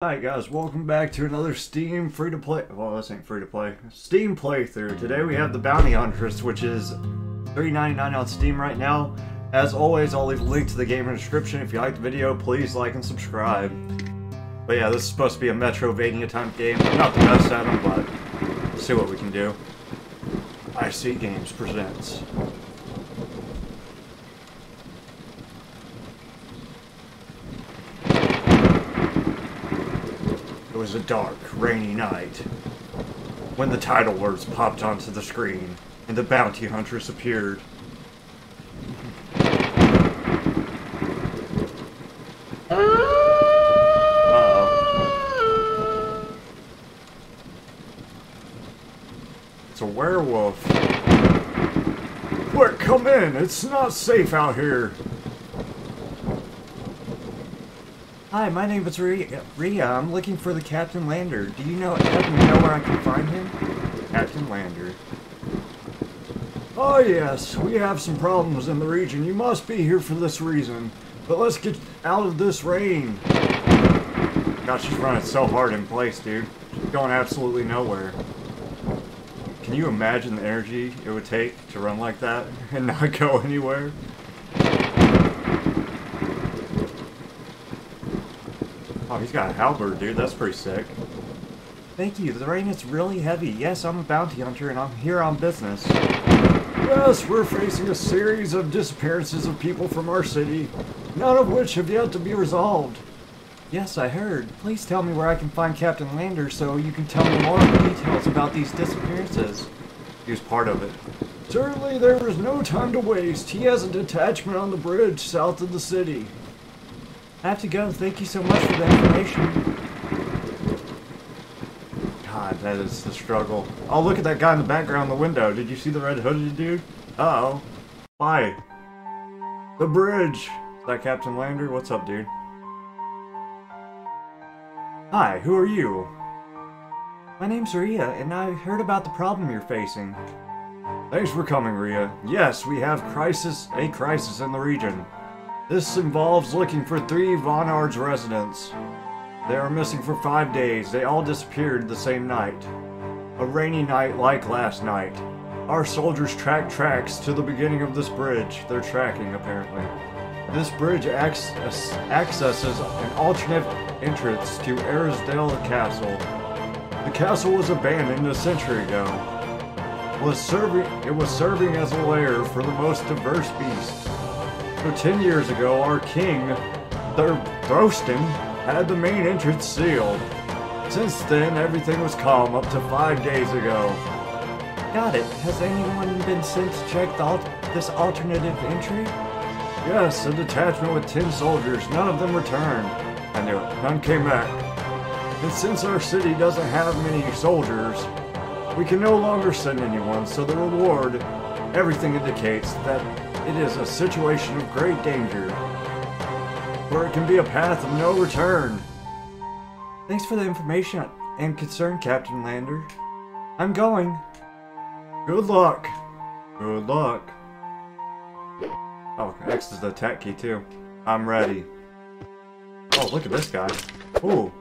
Hi guys, welcome back to another Steam free-to-play, well this ain't free-to-play, Steam playthrough. Today we have the Bounty Huntress, which is $3.99 on Steam right now. As always, I'll leave a link to the game in the description. If you like the video, please like and subscribe. But yeah, this is supposed to be a Metrovania type game. I'm not the best at them, but let's see what we can do. IC Games presents. It was a dark, rainy night when the title words popped onto the screen and the Bounty Huntress appeared. Uh-oh. It's a werewolf. Quick, come in! It's not safe out here! Hi, my name is Rhea. I'm looking for the Captain Lander. Do you happen to know where I can find him? Captain Lander. Oh yes, we have some problems in the region. You must be here for this reason. But let's get out of this rain. God, she's running so hard in place, dude. She's going absolutely nowhere. Can you imagine the energy it would take to run like that and not go anywhere? Oh, he's got a halberd, dude. That's pretty sick. Thank you. The rain is really heavy. Yes, I'm a bounty hunter, and I'm here on business. Yes, we're facing a series of disappearances of people from our city, none of which have yet to be resolved. Yes, I heard. Please tell me where I can find Captain Lander so you can tell me more details about these disappearances. He was part of it. Certainly, there was no time to waste. He has a detachment on the bridge south of the city. I have to go. Thank you so much for the information. God, that is the struggle. Oh, look at that guy in the background in the window. Did you see the red-hooded dude? Uh-oh. Why? The bridge! Is that Captain Lander? What's up, dude? Hi, who are you? My name's Rhea, and I heard about the problem you're facing. Thanks for coming, Rhea. Yes, we have a crisis in the region. This involves looking for three Vonard's residents. They are missing for 5 days. They all disappeared the same night. A rainy night like last night. Our soldiers track tracks to the beginning of this bridge. They're tracking, apparently. This bridge accesses an alternate entrance to Arisdale Castle. The castle was abandoned a century ago. It was serving as a lair for the most diverse beasts. So 10 years ago, our king, Thurston, had the main entrance sealed. Since then, everything was calm up to 5 days ago. Got it. Has anyone been sent to check this alternative entry? Yes, a detachment with 10 soldiers. None of them returned. I knew it. None came back. And since our city doesn't have many soldiers, we can no longer send anyone, so the reward, everything indicates that it is a situation of great danger, where it can be a path of no return. Thanks for the information and concern, Captain Lander. I'm going. Good luck. Good luck. Oh, X is the attack key too. I'm ready. Oh, look at this guy. Ooh.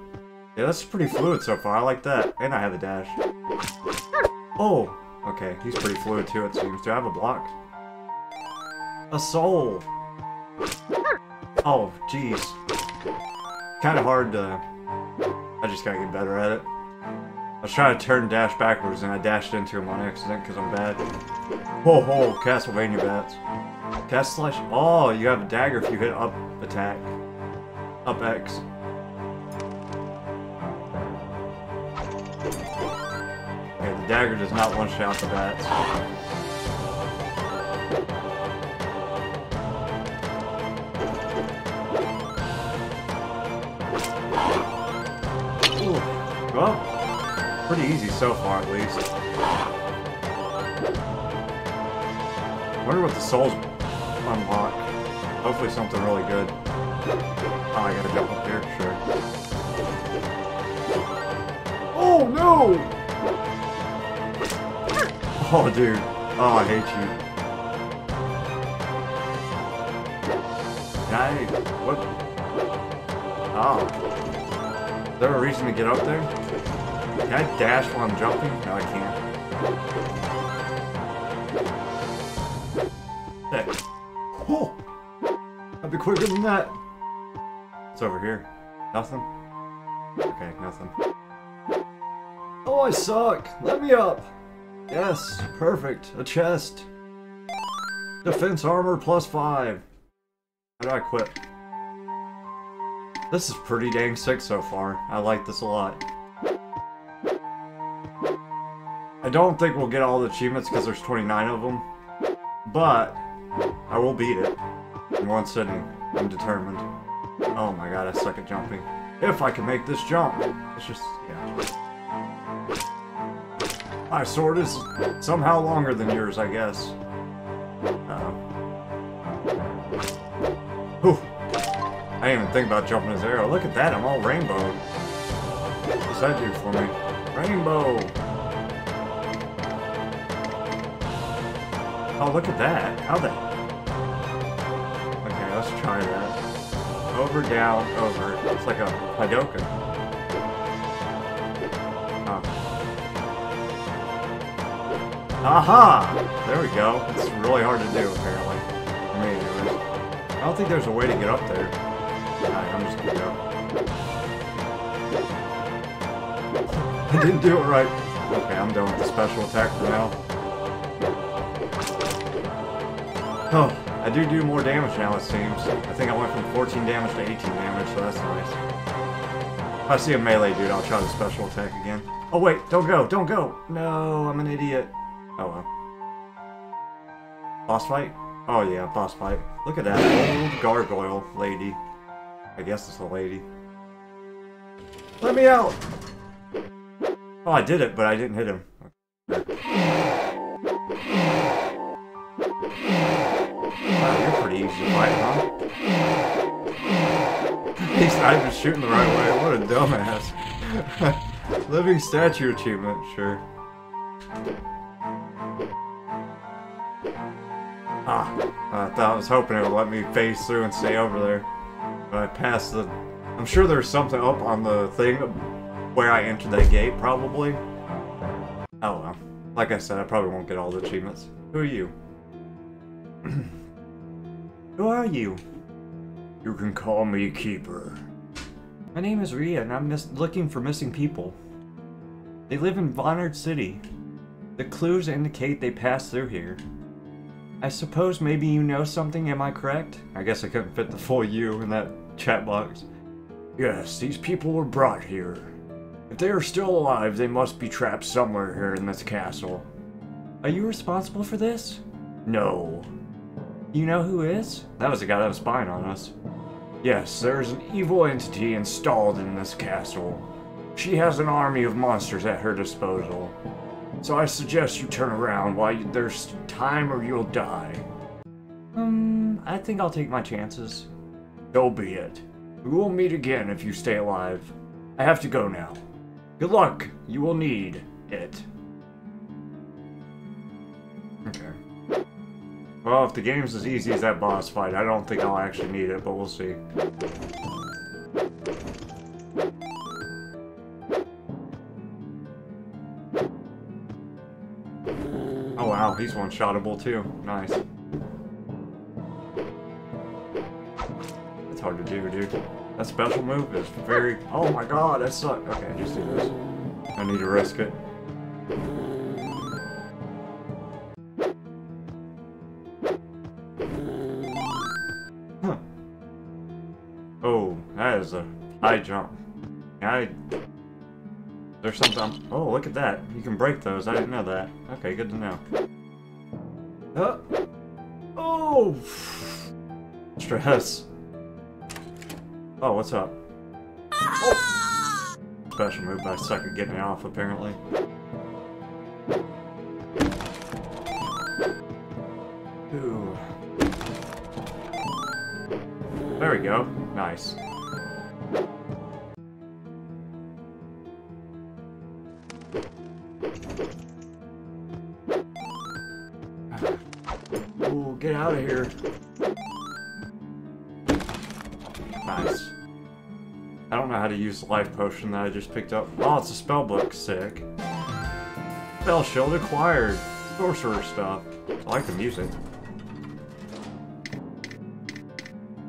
Yeah, that's pretty fluid so far. I like that. And I have a dash. Oh. Okay, he's pretty fluid too, it seems. Do I have a block? A soul! Oh, jeez. Kinda hard to... I just gotta get better at it. I was trying to turn dash backwards and I dashed into him on accident because I'm bad. Whoa, whoa, Castlevania bats. Cast slash... Oh, you have a dagger if you hit up attack. Up X. Okay, the dagger does not one-shot the bats. Well, pretty easy so far, at least. Wonder what the souls unlock. Hopefully something really good. Oh, I gotta jump up here, sure. Oh, no! Oh, dude. Oh, I hate you. Can I... What? Oh. Is there a reason to get up there? Can I dash while I'm jumping? No, I can't. Heck. Oh! I'd be quicker than that! What's over here? Nothing? Okay, nothing. Oh, I suck! Let me up! Yes, perfect. A chest. Defense armor +5. How do I quit? This is pretty dang sick so far. I like this a lot. I don't think we'll get all the achievements because there's 29 of them, but I will beat it in one sitting. I'm determined. Oh my god, I suck at jumping. If I can make this jump, it's just, yeah. My sword is somehow longer than yours, I guess. Whew. I didn't even think about jumping his arrow. Look at that, I'm all rainbowed. What's that do for me? Rainbow! Oh, look at that. How the... Okay, let's try that. Over, down, over. It's like a Hadouken. Oh. Aha! There we go. It's really hard to do, apparently. For me, anyway. I don't think there's a way to get up there. Alright, I'm just gonna go. I didn't do it right. Okay, I'm done with the special attack for now. Oh, I do more damage now, it seems. I think I went from 14 damage to 18 damage, so that's nice. If I see a melee dude, I'll try the special attack again. Oh wait, don't go, don't go! No, I'm an idiot. Oh well. Boss fight? Oh yeah, boss fight. Look at that old gargoyle lady. I guess it's a lady. Let me out! Oh, I did it, but I didn't hit him. Wow, you're pretty easy to fight, huh? At least I've been shooting the right way. What a dumbass. Living statue achievement, sure. Ah, I was hoping it would let me phase through and stay over there. But I passed the... I'm sure there's something up on the thing where I entered that gate, probably. Oh well. Like I said, I probably won't get all the achievements. Who are you? Who are you? You can call me Keeper. My name is Rhea, and I'm looking for missing people. They live in Vonard City. The clues indicate they passed through here. I suppose maybe you know something, am I correct? I guess I couldn't fit the full "you" in that chat box. Yes, these people were brought here. If they are still alive, they must be trapped somewhere here in this castle. Are you responsible for this? No. You know who is? That was the guy that was spying on us. Yes, there's an evil entity installed in this castle. She has an army of monsters at her disposal. So I suggest you turn around while there's time or you'll die. I think I'll take my chances. So be it. We will meet again if you stay alive. I have to go now. Good luck. You will need it. Okay. Well, if the game's as easy as that boss fight, I don't think I'll actually need it, but we'll see. Oh wow, he's one-shottable too. Nice. That's hard to do, dude. That special move is very... Oh my god, that sucked. Okay, just do this. I need to risk it. I jump. There's something. Oh, look at that. You can break those. I didn't know that. Okay, good to know. Oh! Stress. Oh, what's up? Oh. Special move, but I suck at getting it off, apparently. Ooh. There we go. Nice. Get out of here. Nice. I don't don't know how to use the life potion that I just picked up. Oh, it's a spell book. Sick. Spell shield acquired. Sorcerer stuff. I like the music.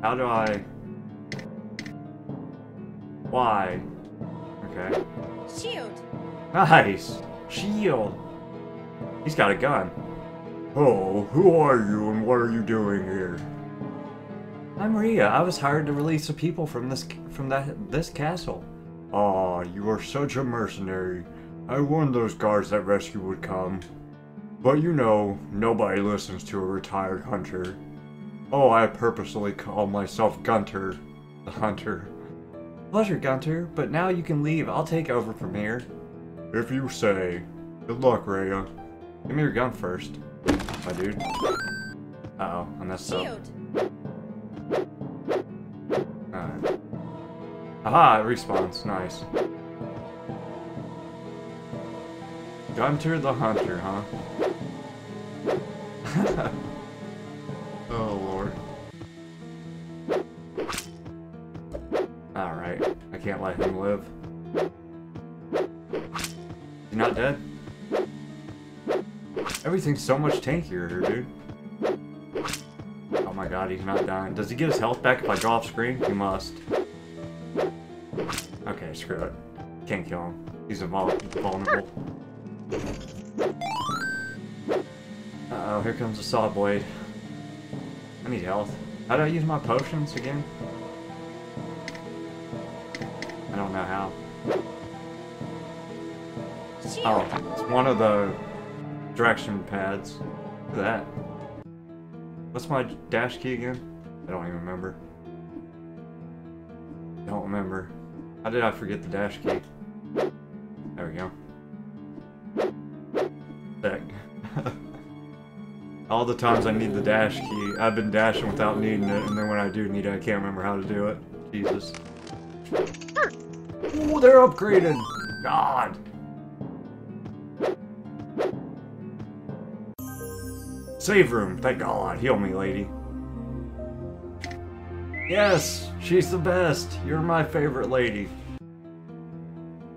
How do I... Why? Okay. Shield. Nice! Shield! He's got a gun. Oh, who are you and what are you doing here? I'm Rhea. I was hired to release the people from this castle. Aw, you are such a mercenary. I warned those guards that rescue would come. But you know, nobody listens to a retired hunter. Oh, I purposely call myself Gunter, the hunter. Pleasure, Gunter, but now you can leave. I'll take over from here. If you say. Good luck, Rhea. Give me your gun first, my dude. Uh-oh, I messed up. Alright. Aha, it respawns. Nice. Gunter the hunter, huh? Oh, Lord. Alright. I can't let him live. You're not dead? Everything's so much tankier here, dude. Oh my god, he's not dying. Does he get his health back if I go off screen? He must. Okay, screw it. Can't kill him. He's vulnerable. Uh-oh, here comes the saw blade. I need health. How do I use my potions again? I don't know how. Oh, it's one of the direction pads. Look at that. What's my dash key again? I don't even remember. Don't remember. How did I forget the dash key? There we go. Heck. All the times I need the dash key, I've been dashing without needing it, and then when I do need it, I can't remember how to do it. Jesus. Ooh, they're upgraded! God! Save room! Thank God! Heal me, lady. Yes! She's the best! You're my favorite lady.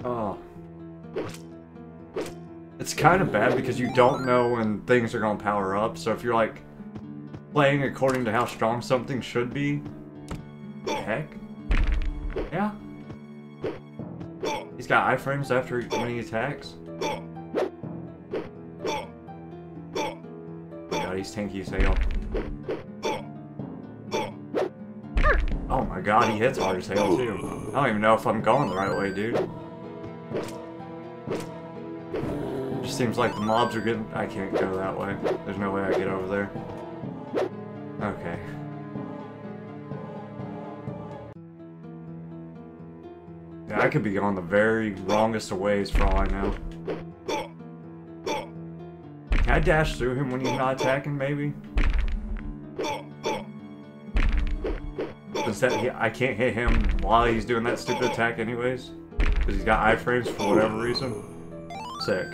Oh. It's kind of bad because you don't know when things are going to power up, so if you're like playing according to how strong something should be... Heck? Yeah. He's got iframes after when he attacks. God, he's tanky as hell. Oh my god, he hits hard as hell too. I don't even know if I'm going the right way, dude. Just seems like the mobs are getting... I can't go that way. There's no way I get over there. Okay. Yeah, I could be on the very wrongest of ways for all I know. Can I dash through him when he's not attacking, maybe? Since that, I can't hit him while he's doing that stupid attack anyways. Because he's got iframes for whatever reason. Sick.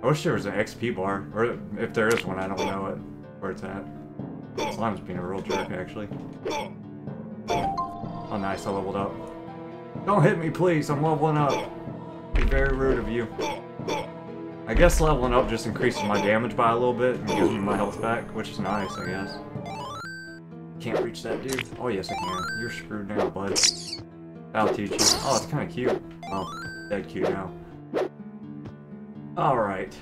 I wish there was an XP bar, or if there is one, I don't know it, where it's at. Slime's being a real jerk, actually. Oh, nice, I leveled up. Don't hit me, please, I'm leveling up. You're very rude of you. I guess leveling up just increases my damage by a little bit and gives me my health back, which is nice, I guess. Can't reach that dude. Oh, yes, I can. You're screwed now, bud. I'll teach you. Oh, it's kind of cute. Oh, dead cute now. Alright.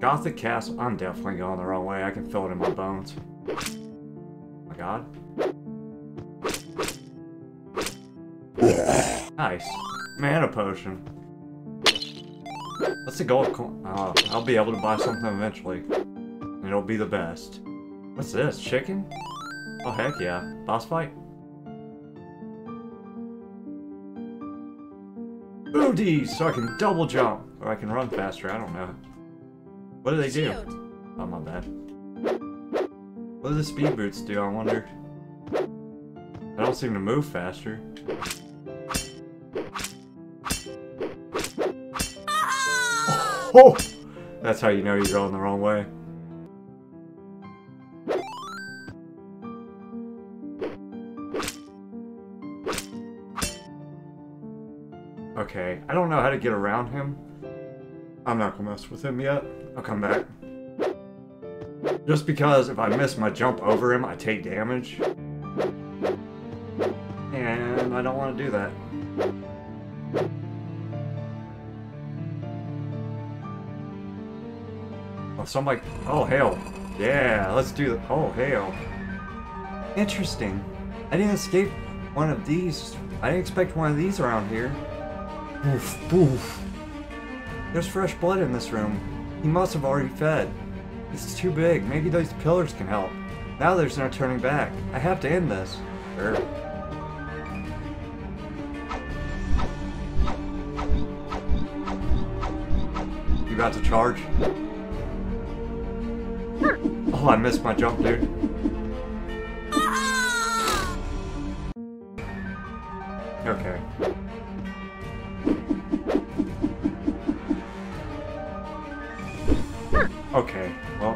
Gothic Castle. I'm definitely going the wrong way. I can feel it in my bones. Oh my god. Nice. Mana potion. What's the gold coin? Oh, I'll be able to buy something eventually. And it'll be the best. What's this? Chicken? Oh, heck yeah. Boss fight? Booties! So I can double jump! Or I can run faster, I don't know. What do they do? Oh, my bad. What do the speed boots do, I wonder? I don't seem to move faster. Oh! That's how you know you're going the wrong way. Okay, I don't know how to get around him. I'm not gonna mess with him yet. I'll come back. Just because if I miss my jump over him, I take damage. And I don't want to do that. So I'm like, oh hell, yeah, let's do the, oh hell. Interesting. I didn't escape one of these. I didn't expect one of these around here. Oof, poof. There's fresh blood in this room. He must have already fed. This is too big. Maybe those pillars can help. Now there's no turning back. I have to end this. Sure. You about to charge? Oh, I missed my jump, dude. Okay. Okay, well.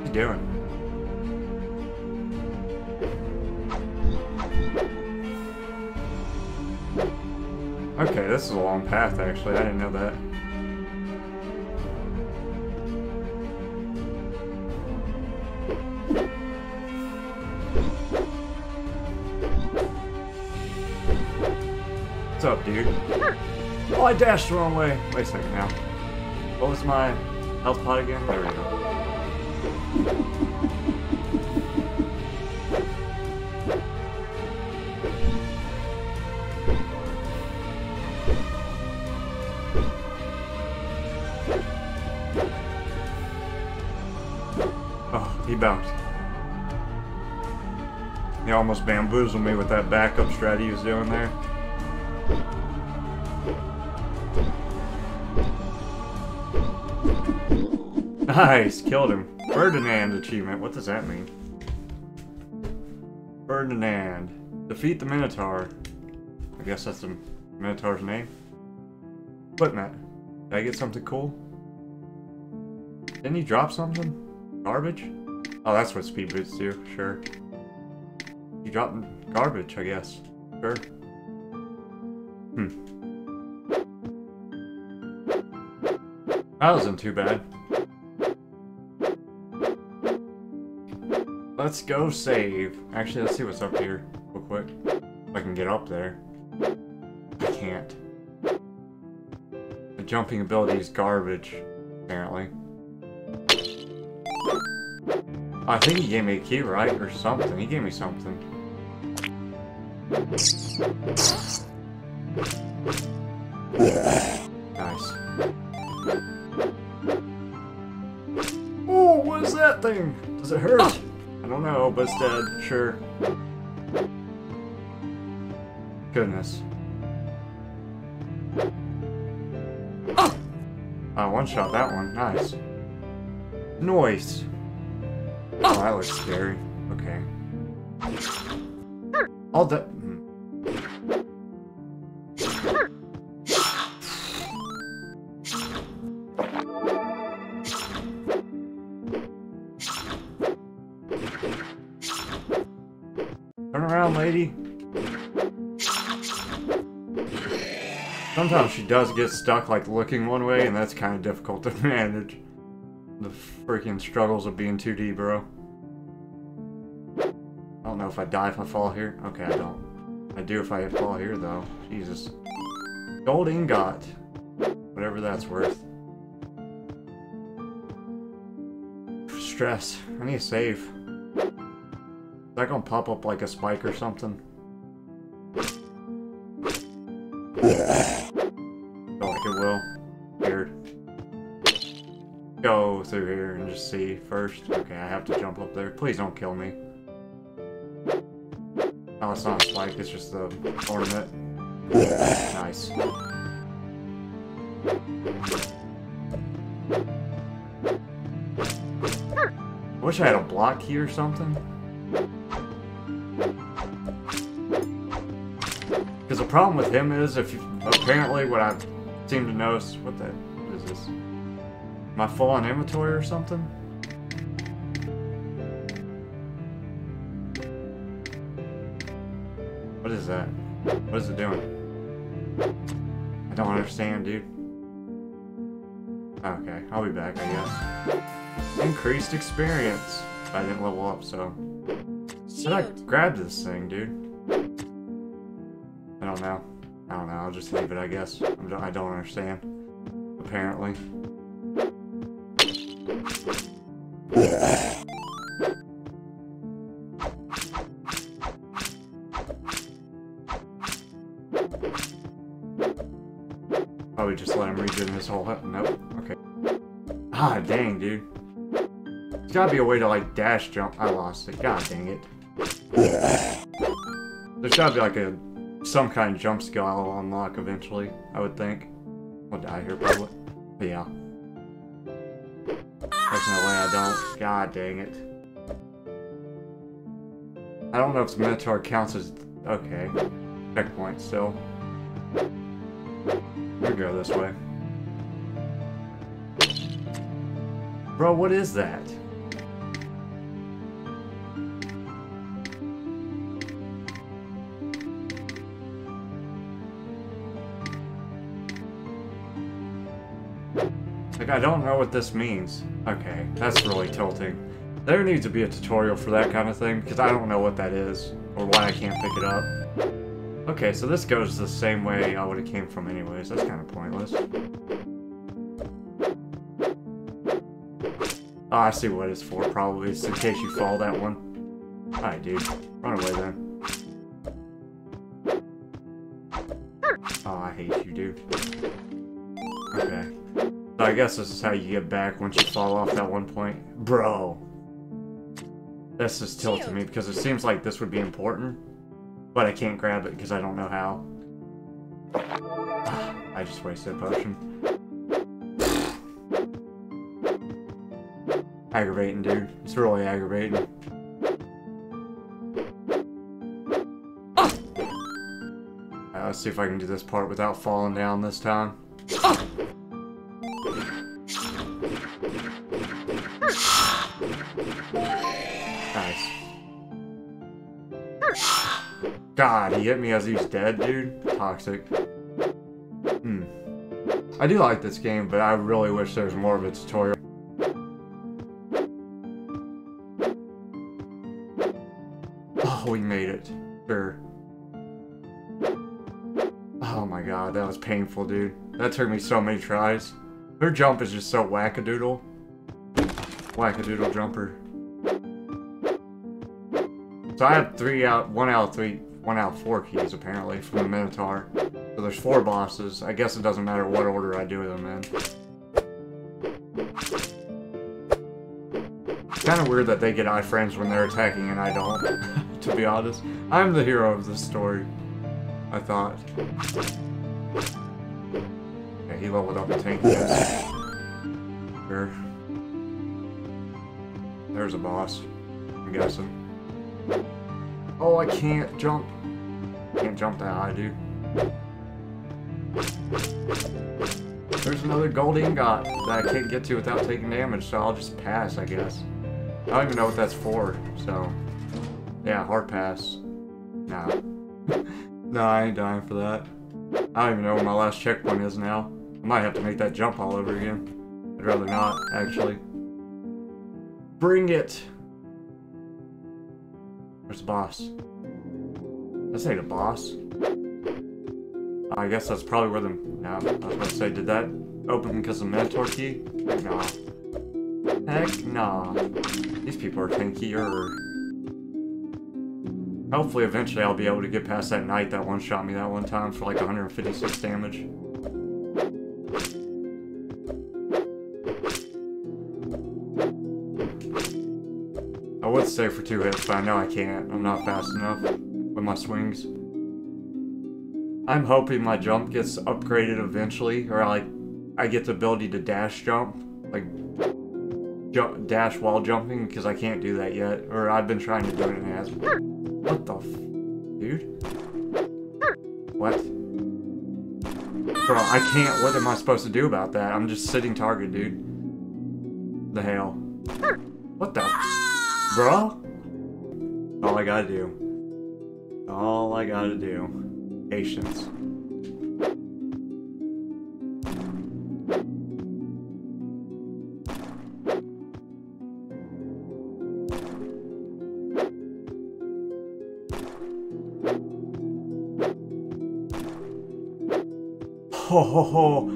What are you doing? Okay, this is a long path, actually. I didn't know that. What's up, dude? Oh, I dashed the wrong way. Wait a second now. What was my health pot again? There we go. Oh, he bounced. He almost bamboozled me with that backup strat he was doing there. Nice, killed him. Ferdinand achievement, what does that mean? Ferdinand. Defeat the Minotaur. I guess that's the Minotaur's name. Footmat. Did I get something cool? Didn't he drop something? Garbage? Oh, that's what speed boots do, sure. He dropped garbage, I guess. Sure. That wasn't too bad. Let's go save. Actually, let's see what's up here real quick. If I can get up there. I can't. The jumping ability is garbage, apparently. I think he gave me a key, right? Or something. He gave me something. Nice. Oh, what is that thing? Does it hurt? Oh. I don't know, but it's dead, sure. Goodness. Oh! One-shot that one, nice. Noise! Oh, that looks scary. Okay. All the... Sometimes she does get stuck, like, looking one way, and that's kind of difficult to manage. The freaking struggles of being 2D, bro. I don't know if I die if I fall here. Okay, I don't. I do if I fall here, though. Jesus. Gold ingot. Whatever that's worth. Stress. I need to save. Is that gonna pop up like a spike or something? Go through here and just see first. Okay, I have to jump up there. Please don't kill me. Oh, it's not a spike, it's just the ornament. Nice. I wish I had a block here or something. Because the problem with him is, if you, apparently what I seem to notice, what that is this? Am I full on inventory or something? What is that? What is it doing? I don't understand, dude. Okay, I'll be back, I guess. Increased experience. I didn't level up, so. Should I grab this thing, dude? I don't know. I don't know. I'll just leave it, I guess. I don't understand. Apparently. Probably just let him redo this whole hut. Nope. Okay. Ah, dang, dude. There's gotta be a way to, like, dash jump. I lost it. God dang it. There's gotta be, like, a... some kind of jump skill I'll unlock eventually, I would think. I'll die here, probably. But yeah. There's no way I don't. God dang it. I don't know if the Minotaur counts as... okay. Checkpoint still. We'll go this way. Bro, what is that? I don't know what this means. Okay, that's really tilting. There needs to be a tutorial for that kind of thing, because I don't know what that is, or why I can't pick it up. Okay, so this goes the same way I would have came from anyways. That's kind of pointless. Oh, I see what it's for, probably. It's in case you fall that one. Alright, dude. Run away, then. Oh, I hate you, dude. Okay. So I guess this is how you get back once you fall off that one point. Bro. This is tilting me because it seems like this would be important. But I can't grab it because I don't know how. I just wasted a potion. Aggravating, dude. It's really aggravating. Right, let's see if I can do this part without falling down this time. God, he hit me as he's dead, dude. Toxic. Hmm. I do like this game, but I really wish there was more of a tutorial. Oh, we made it. Sure. Oh my god, that was painful, dude. That took me so many tries. Her jump is just so whack-a-doodle. Whack-a-doodle jumper. So I have one out of four keys, apparently, from the Minotaur. So there's four bosses. I guess it doesn't matter what order I do them in. It's kind of weird that they get iframes when they're attacking and I don't, to be honest. I'm the hero of this story, I thought. Okay, he leveled up the tank. Sure. There's a boss, I'm guessing. Oh, I can't jump. Can't jump that high, dude. There's another gold ingot that I can't get to without taking damage, so I'll just pass, I guess. I don't even know what that's for, so... yeah, hard pass. Nah. Nah, I ain't dying for that. I don't even know where my last checkpoint is now. I might have to make that jump all over again. I'd rather not, actually. Bring it! Where's the boss? This ain't a boss. I guess that's probably where the... no, I was about to say, did that open because of the Minotaur key? Heck nah. Heck nah. These people are tankier. Hopefully eventually I'll be able to get past that knight that one-shot me that one time for like 156 damage. I would say for 2 hits, but I know I can't. I'm not fast enough with my swings. I'm hoping my jump gets upgraded eventually, or I get the ability to dash jump, like dash while jumping, because I can't do that yet. Or I've been trying to do it and it hasn't. What the f, dude? What? Bro, I can't. What am I supposed to do about that? I'm just sitting target, dude. The hell? What the? Bro? All I gotta do. All I gotta do. Patience. Ho ho ho!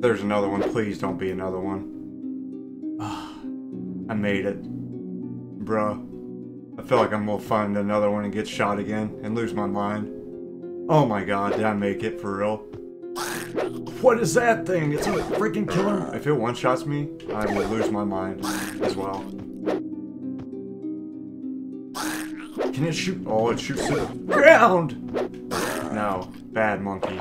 There's another one. Please don't be another one. I made it. Bruh. I feel like I'm gonna find another one and get shot again and lose my mind. Oh my god, did I make it for real? What is that thing? It's a freaking killer. If it one-shots me, I will lose my mind as well. Can it shoot? Oh, it shoots to the ground! No. Bad monkey.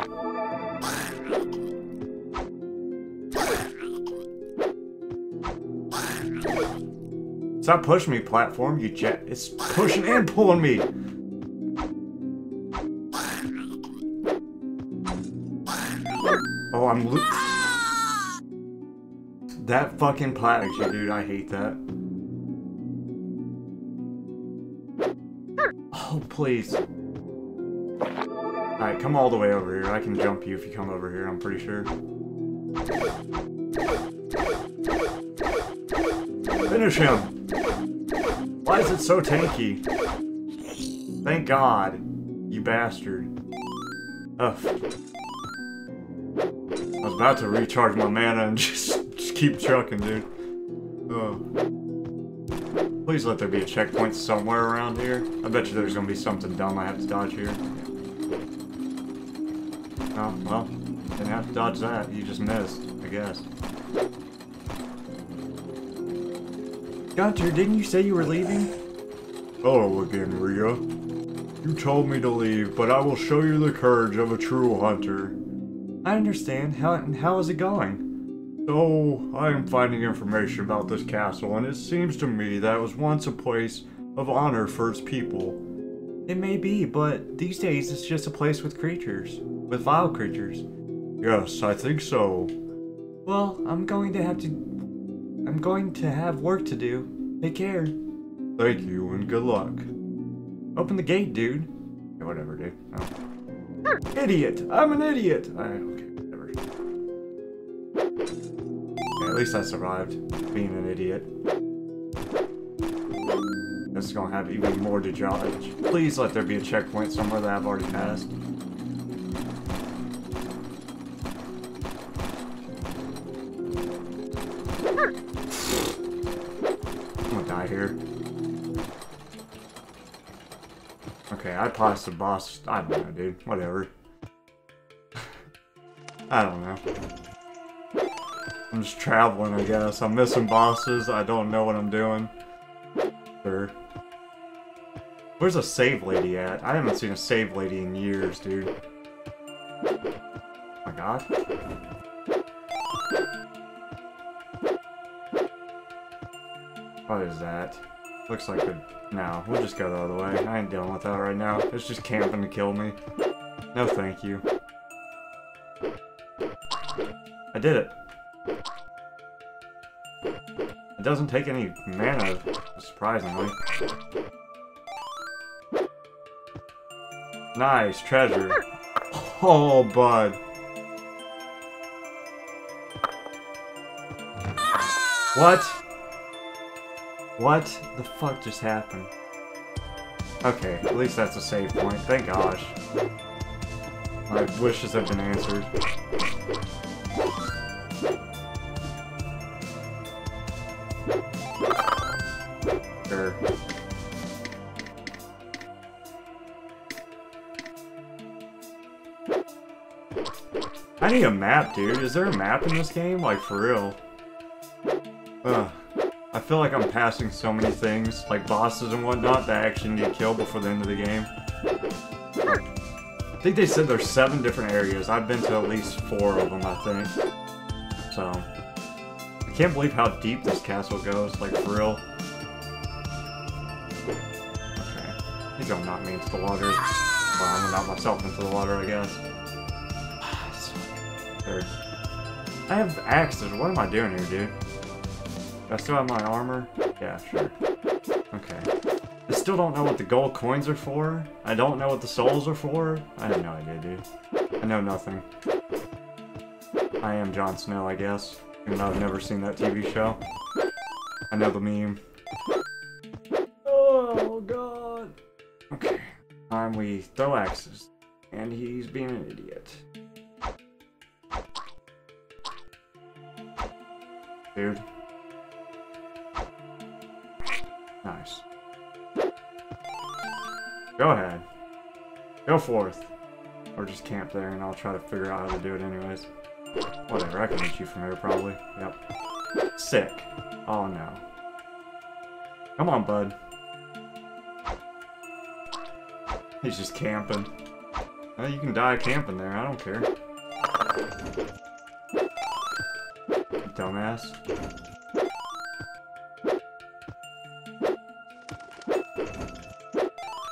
Stop pushing me, platform, you jet. It's pushing and pulling me. Oh, I'm looped. That fucking plat actually, dude, I hate that. Oh, please. Alright, come all the way over here. I can jump you if you come over here, I'm pretty sure. Finish him. Why is it so tanky? Thank God, you bastard. Ugh. I was about to recharge my mana and just keep trucking, dude. Ugh. Please let there be a checkpoint somewhere around here. I bet you there's gonna be something dumb I have to dodge here. Oh, well, didn't have to dodge that. You just missed, I guess. Gunter, didn't you say you were leaving? Hello again, Rhea. You told me to leave, but I will show you the courage of a true hunter. I understand. How is it going? So, I am finding information about this castle, and it seems to me that it was once a place of honor for its people. It may be, but these days it's just a place with creatures. With vile creatures. Yes, I think so. Well, I'm going to have work to do. Take care. Thank you and good luck. Open the gate, dude. Yeah, whatever, dude. Oh. Idiot! I'm an idiot! Alright, okay, whatever. Okay, at least I survived being an idiot. This is gonna have even more to judge. Please let there be a checkpoint somewhere that I've already passed. Okay, I passed the boss. I don't know, dude. Whatever. I don't know. I'm just traveling, I guess. I'm missing bosses. I don't know what I'm doing. Sure. Where's a save lady at? I haven't seen a save lady in years, dude. Oh my god. What is that? Looks like the... No, we'll just go the other way. I ain't dealing with that right now. It's just camping to kill me. No thank you. I did it. It doesn't take any mana, surprisingly. Nice, treasure. Oh, bud. What? What the fuck just happened? Okay, at least that's a save point. Thank gosh. My wishes have been answered. Sure. I need a map, dude. Is there a map in this game? Like, for real? Ugh. I feel like I'm passing so many things, like bosses and whatnot, that I actually need to kill before the end of the game. I think they said there's 7 different areas. I've been to at least 4 of them, I think. So, I can't believe how deep this castle goes, like for real. Okay, I think I'm not mean to the water. Well, I'm gonna knock myself into the water, I guess. I have axes. What am I doing here, dude? Do I still have my armor? Yeah, sure. Okay. I still don't know what the gold coins are for. I don't know what the souls are for. I have no idea, dude. I know nothing. I am Jon Snow, I guess. Even though I've never seen that TV show. I know the meme. Oh, God. Okay. Time we throw axes. And he's being an idiot. Dude. Nice. Go ahead. Go forth. Or just camp there and I'll try to figure out how to do it anyways. Whatever, I can hit you from here probably. Yep. Sick. Oh no. Come on, bud. He's just camping. Well, you can die camping there, I don't care. Dumbass.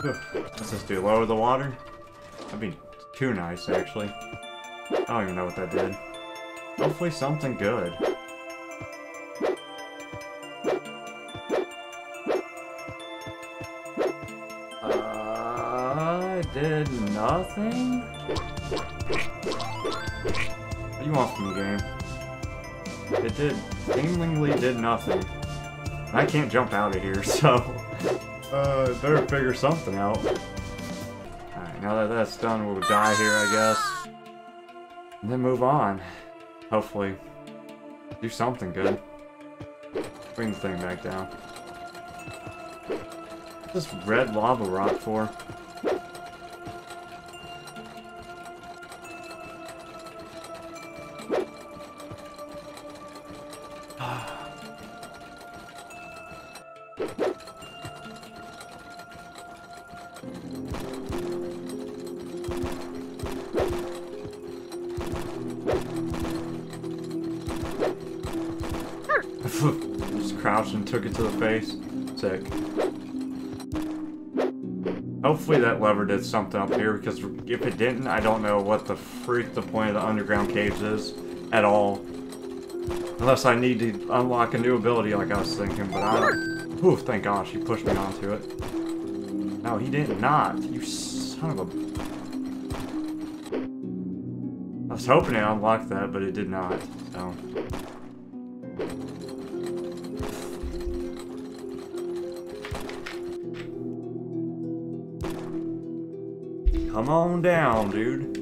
What's this do? Lower the water? That'd be too nice, actually. I don't even know what that did. Hopefully something good. I did nothing? What do you want from the game? It seemingly did nothing. I can't jump out of here, so... better figure something out. Alright, now that that's done, we'll die here, I guess. And then move on. Hopefully. Do something good. Bring the thing back down. What's this red lava rock for? Just crouched and took it to the face. Sick. Hopefully that lever did something up here, because if it didn't, I don't know what the freak the point of the underground caves is at all. Unless I need to unlock a new ability like I was thinking, but I don't... Oof, thank God, she pushed me onto it. No, he did not. You son of a... I was hoping it unlocked that, but it did not, so... Come on down, dude.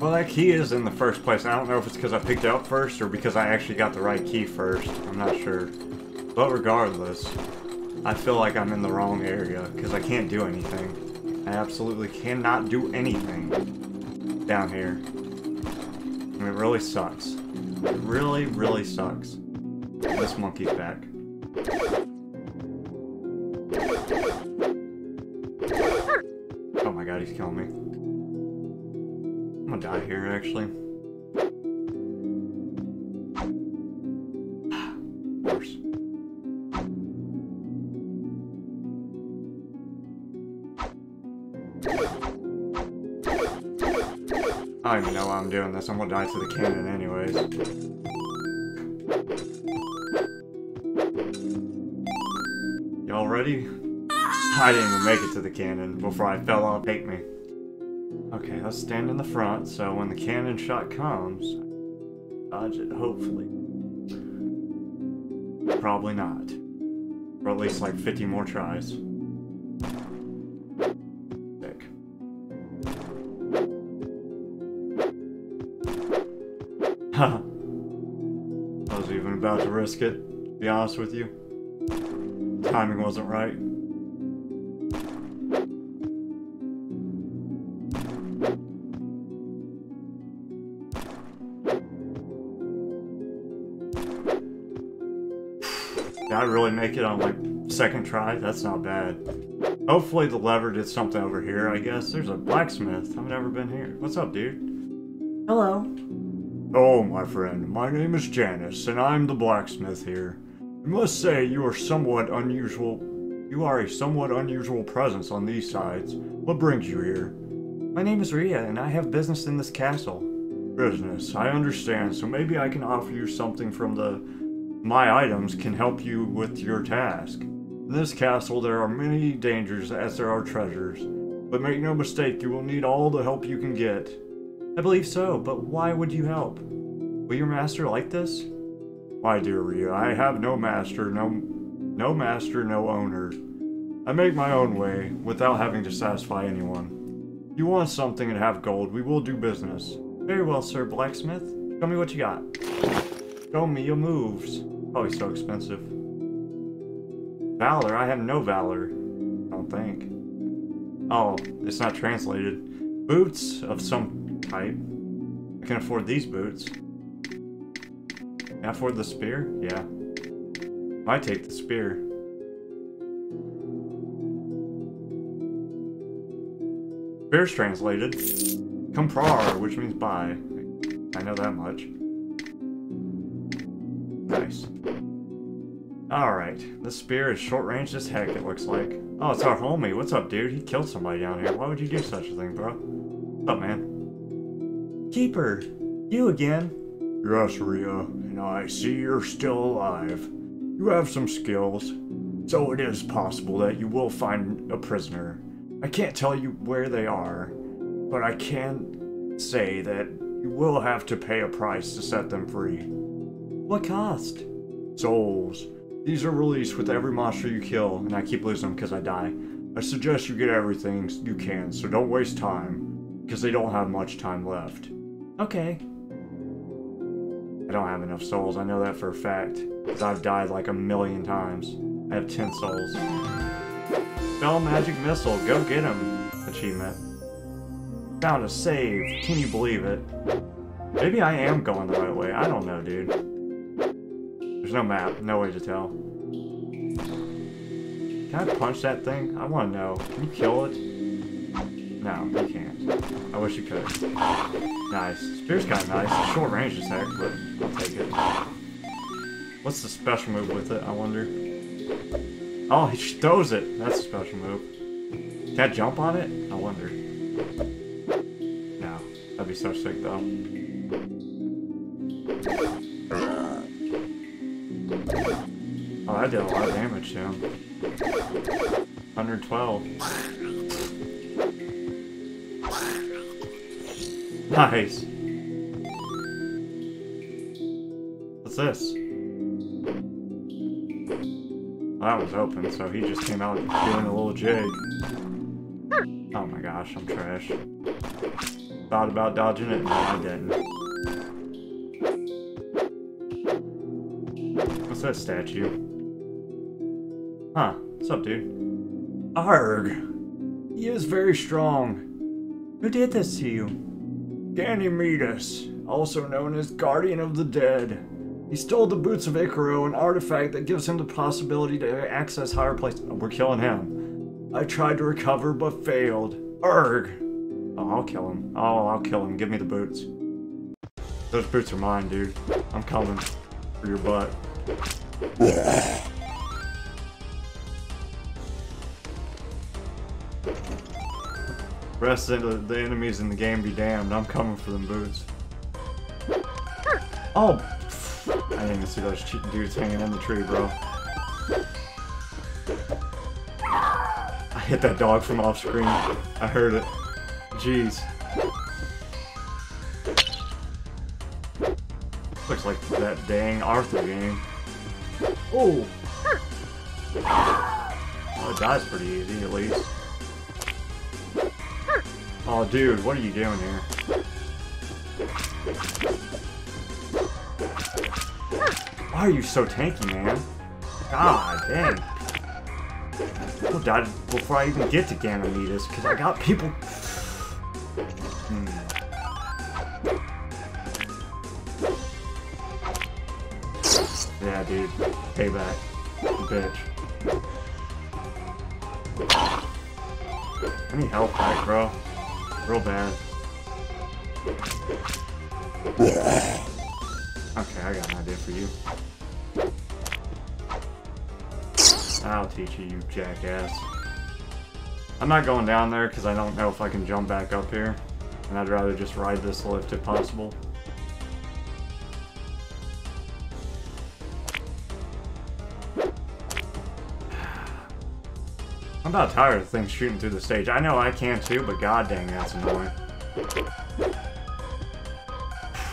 Well, that key is in the first place. I don't know if it's because I picked it up first or because I actually got the right key first. I'm not sure. But regardless, I feel like I'm in the wrong area because I can't do anything. I absolutely cannot do anything down here. I mean, it really sucks. It really, really sucks. This monkey's back. Oh my God, he's killing me. I'm gonna die here, actually. Of course. I don't even know why I'm doing this. I'm gonna die to the cannon anyways. Y'all ready? I didn't even make it to the cannon before I fell off. Take me. Okay, let's stand in the front, so when the cannon shot comes, dodge it, hopefully. Probably not. Or at least like 50 more tries. Sick. Haha. I was even about to risk it, to be honest with you. Timing wasn't right. Did I really make it on, like, second try? That's not bad. Hopefully the lever did something over here, I guess. There's a blacksmith. I've never been here. What's up, dude? Hello. Oh, my friend. My name is Janice, and I'm the blacksmith here. I must say you are somewhat unusual. You are a somewhat unusual presence on these sides. What brings you here? My name is Rhea, and I have business in this castle. Business, I understand, so maybe I can offer you something from my items can help you with your task. In this castle, there are many dangers as there are treasures, but make no mistake, you will need all the help you can get. I believe so, but why would you help? Will your master like this? My dear Rhea, I have no master, no owner. I make my own way, without having to satisfy anyone. If you want something and have gold, we will do business. Very well, sir blacksmith. Show me what you got. Show me your moves. Probably so expensive. Valor? I have no valor. I don't think. Oh, it's not translated. Boots of some type. I can afford these boots. Can I afford the spear? Yeah. I take the spear. Spear's translated. Comprar, which means buy. I know that much. Nice. Alright. The spear is short range as heck, it looks like. Oh, it's our homie. What's up, dude? He killed somebody down here. Why would you do such a thing, bro? What's up, man? Keeper! You again? Yes, Rhea. And I see you're still alive. You have some skills, so it is possible that you will find a prisoner. I can't tell you where they are, but I can say that you will have to pay a price to set them free. What cost? Souls. These are released with every monster you kill, and I keep losing them because I die. I suggest you get everything you can, so don't waste time, because they don't have much time left. Okay. I don't have enough souls, I know that for a fact. Because I've died like a million times. I have 10 souls. Spell Magic Missile, go get him! Achievement. Found a save, can you believe it? Maybe I am going the right way, I don't know, dude. There's no map, no way to tell. Can I punch that thing? I want to know. Can you kill it? No, you can't. I wish you could. Nice. Spear's kind of nice. Short range attack, but I'll take it. What's the special move with it, I wonder? Oh, he throws it! That's a special move. Can I jump on it? I wonder. No. That'd be so sick, though. Oh, that did a lot of damage to him. 112. Nice. What's this? Well, that was open, so he just came out doing a little jig. Oh my gosh, I'm trash. Thought about dodging it, no, I didn't. What's that statue? Huh, what's up, dude? Arg! He is very strong. Who did this to you? Ganymedes, also known as Guardian of the Dead. He stole the Boots of Icarus, an artifact that gives him the possibility to access higher places. Oh, we're killing him. I tried to recover, but failed. Urg! Oh, I'll kill him. Oh, I'll kill him. Give me the boots. Those boots are mine, dude. I'm coming for your butt. Rest of the enemies in the game be damned. I'm coming for them boots. Oh! I didn't even see those dudes hanging in the tree, bro. I hit that dog from off screen. I heard it. Jeez. Looks like that dang Arthur game. Oh! Well, it dies pretty easy, at least. Oh, dude, what are you doing here? Why are you so tanky, man? God, dang. People died before I even get to Ganymedes, because I got people... Yeah, dude. Payback. Bitch. I need help back, bro. Real bad. Okay, I got an idea for you. I'll teach you, you jackass. I'm not going down there because I don't know if I can jump back up here. And I'd rather just ride this lift if possible. I'm about tired of things shooting through the stage. I know I can too, but god dang, that's annoying.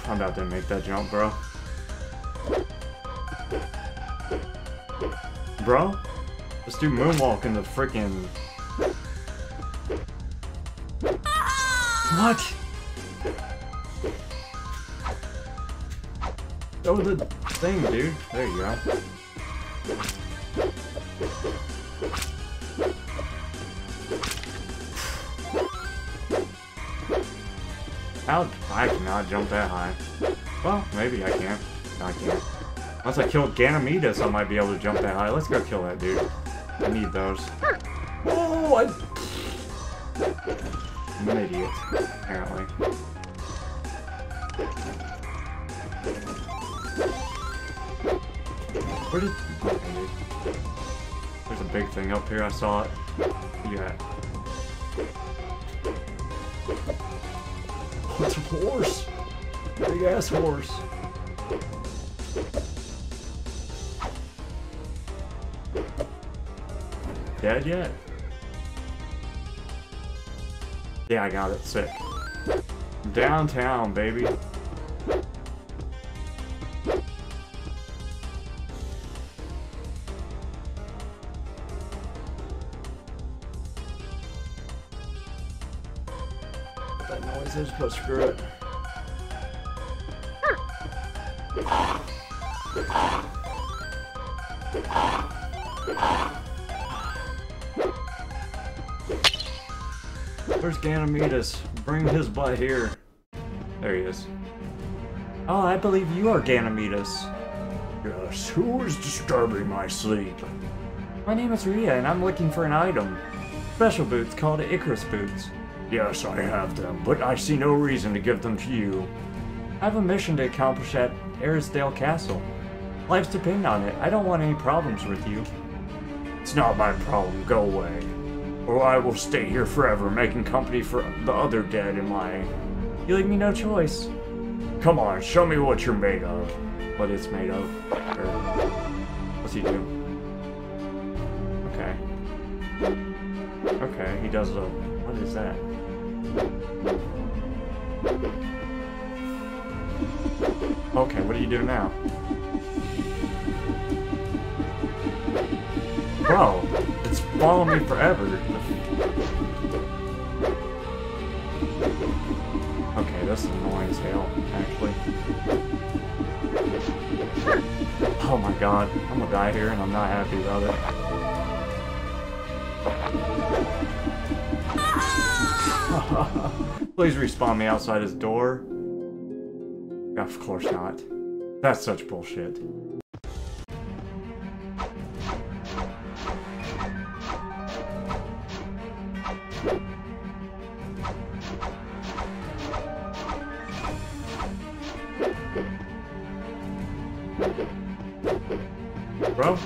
I'm about to make that jump, bro. Bro? Let's do moonwalk in the frickin'... What? That was the thing, dude. There you go. How? I cannot jump that high. Well, maybe I can. No, I can't. Once I kill Ganymedes, I might be able to jump that high. Let's go kill that dude. I need those. Oh, I'm an idiot, apparently. Where did... Okay, dude. There's a big thing up here, I saw it. Yeah. Oh, it's a horse! Big ass horse. Dead yet? Yeah, I got it. Sick. Downtown, baby. What that noise is, but screw it. Where's Ganymedes? Bring his butt here. There he is. Oh, I believe you are Ganymedes. Yes, who is disturbing my sleep? My name is Rhea, and I'm looking for an item. Special boots called Icarus boots. Yes, I have them, but I see no reason to give them to you. I have a mission to accomplish at Arisdale Castle. Lives depend on it. I don't want any problems with you. It's not my problem. Go away. Or I will stay here forever, making company for the other dead in my... You leave me no choice. Come on, show me what you're made of. What it's made of. Or... What's he do? Okay. Okay, he does a... What is that? Okay, what do you do now? Bro, it's following me forever. Okay, that's annoying as hell, actually. Oh my god, I'm gonna die here and I'm not happy about it. Please respawn me outside his door. Of course not. That's such bullshit. Bro?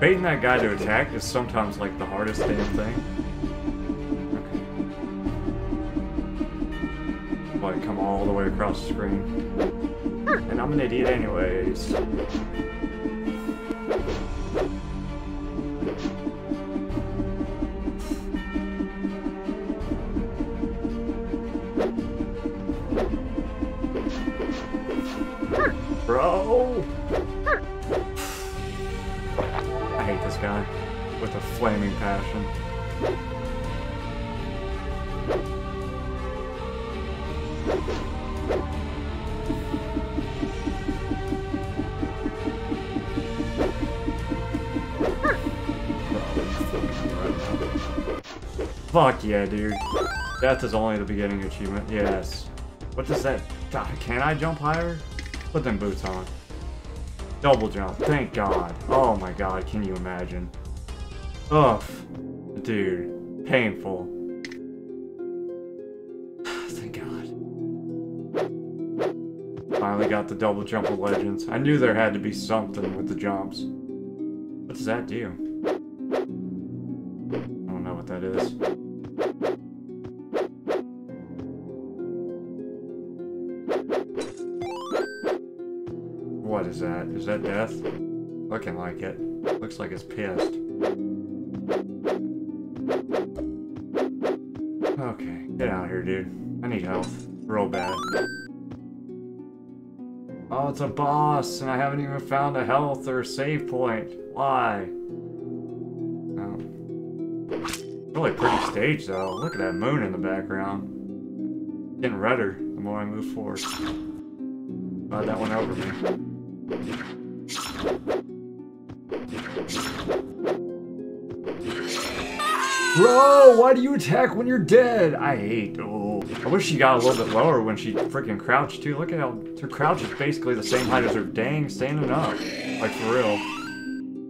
Baiting that guy to attack is sometimes like the hardest damn thing. Okay. Why come all the way across the screen? And I'm an idiot anyways. Bro! I hate this guy with a flaming passion. Fuck yeah, dude. Death is only the beginning achievement. Yes. What does that... God, can I jump higher? Put them boots on. Double jump. Thank God. Oh my God. Can you imagine? Ugh. Dude. Painful. Thank God. Finally got the double jump of Legends. I knew there had to be something with the jumps. What does that do? I don't know what that is. What is that? Is that death? Looking like it. Looks like it's pissed. Okay, get out of here, dude. I need health. Real bad. Oh, it's a boss, and I haven't even found a health or a save point. Why? Oh. Really pretty stage, though. Look at that moon in the background. Getting redder the more I move forward. Oh, that went over me. Bro, why do you attack when you're dead? I hate. Oh, I wish she got a little bit lower when she freaking crouched too. Look at how her crouch is basically the same height as her dang standing up. Like for real.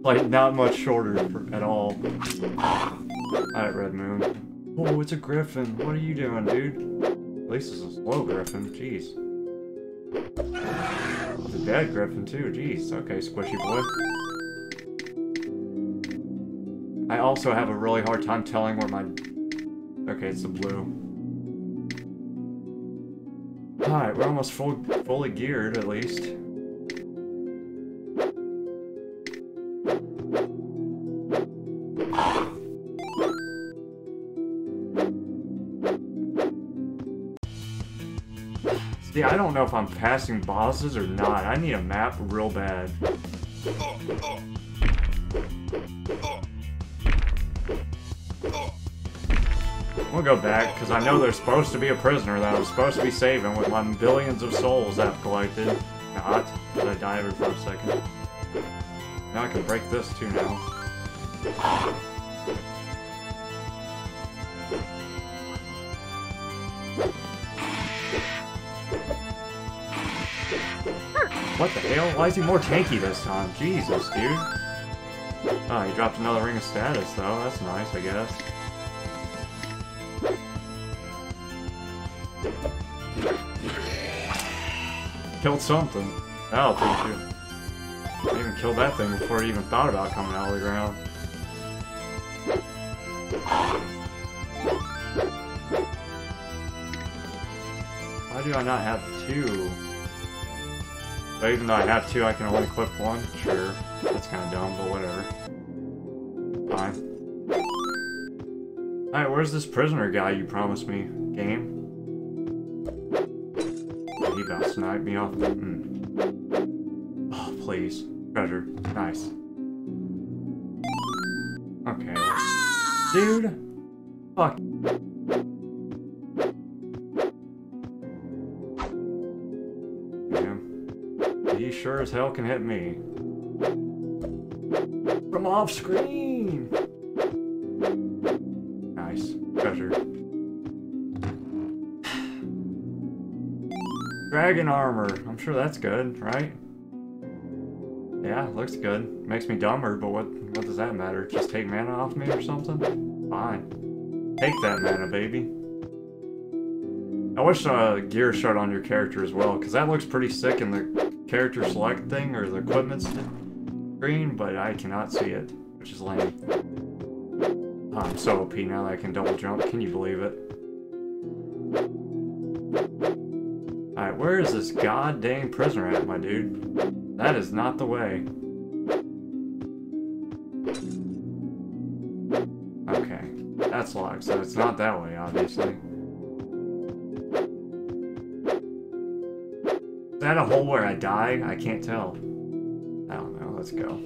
Like not much shorter at all. Alright, Red Moon. Oh, it's a griffin. What are you doing, dude? At least it's a slow griffin. Jeez. It's a dead griffin too, jeez. Okay, squishy boy. I also have a really hard time telling where my... Okay, it's the blue. Alright, we're almost fully geared, at least. Yeah, I don't know if I'm passing bosses or not. I need a map real bad. We'll go back, because I know there's supposed to be a prisoner that I was supposed to be saving with my billions of souls I've collected. Not. Did I die every 5 seconds? Now I can break this too now. What the hell? Why is he more tanky this time? Jesus, dude. Oh, he dropped another ring of status, though. That's nice, I guess. Killed something. That'll teach you. I even killed that thing before he even thought about coming out of the ground. Why do I not have two? But even though I have two, I can only clip one? Sure. That's kind of dumb, but whatever. Fine. Alright, where's this prisoner guy you promised me? Game? He about sniped me off the... Oh, please. Treasure. Nice. Okay. Dude! Fuck. He sure as hell can hit me. From off screen! Nice. Treasure. Dragon armor. I'm sure that's good, right? Yeah, looks good. Makes me dumber, but what does that matter? Just take mana off me or something? Fine. Take that mana, baby. I wish gear showed on your character as well, because that looks pretty sick in the character select thing, or the equipment screen, but I cannot see it, which is lame. Oh, I'm so OP now that I can double jump, can you believe it? Alright, where is this god dang prisoner at, my dude? That is not the way. Okay, that's locked, so it's not that way, obviously. Is that a hole where I die? I can't tell. I don't know. Let's go.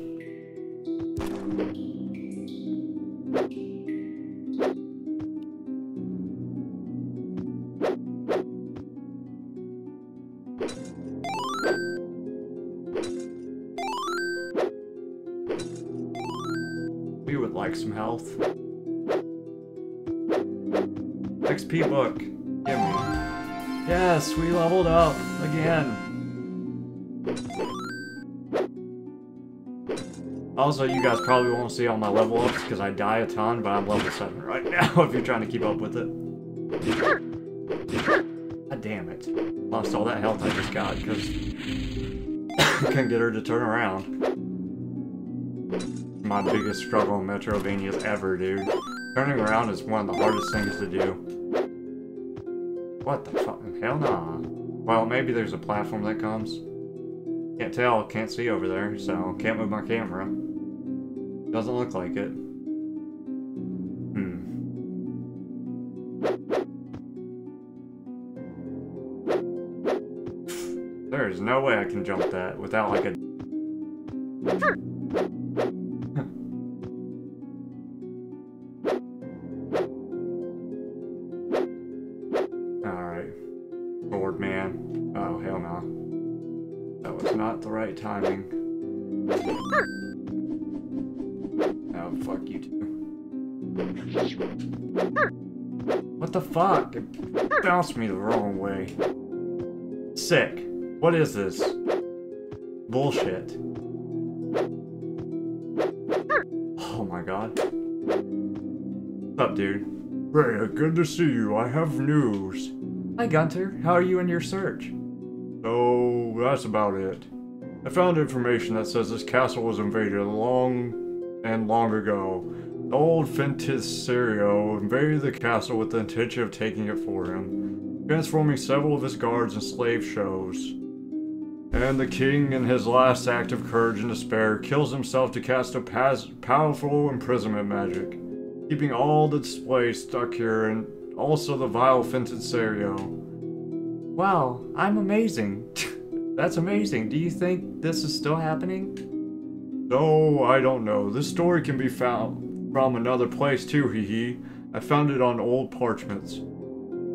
We would like some health. XP book. Give me. Yes, we leveled up again. Also, you guys probably won't see all my level ups because I die a ton, but I'm level 7 right now if you're trying to keep up with it. God damn it. Lost all that health I just got because I couldn't get her to turn around. My biggest struggle in Metrovania's ever, dude. Turning around is one of the hardest things to do. What the fuck? Hell nah. Well, maybe there's a platform that comes. Can't tell, can't see over there, so can't move my camera. Doesn't look like it. Hmm. There is no way I can jump that without like a... Alright. Lord, man. Oh, hell no. Nah. That was not the right timing. Oh, fuck you too. What the fuck? It bounced me the wrong way. Sick. What is this? Bullshit. Oh my god. What's up, dude? Rhea, good to see you. I have news. Hi, Gunter. How are you in your search? So, that's about it. I found information that says this castle was invaded long ago. The old Fentis Serio invaded the castle with the intention of taking it for him, transforming several of his guards and slave shows. And the king, in his last act of courage and despair, kills himself to cast a powerful imprisonment magic, keeping all the display stuck here and also the vile Fentis Serio. Wow, I'm amazing. That's amazing. Do you think this is still happening? No, I don't know. This story can be found from another place too, hee-hee. I found it on old parchments.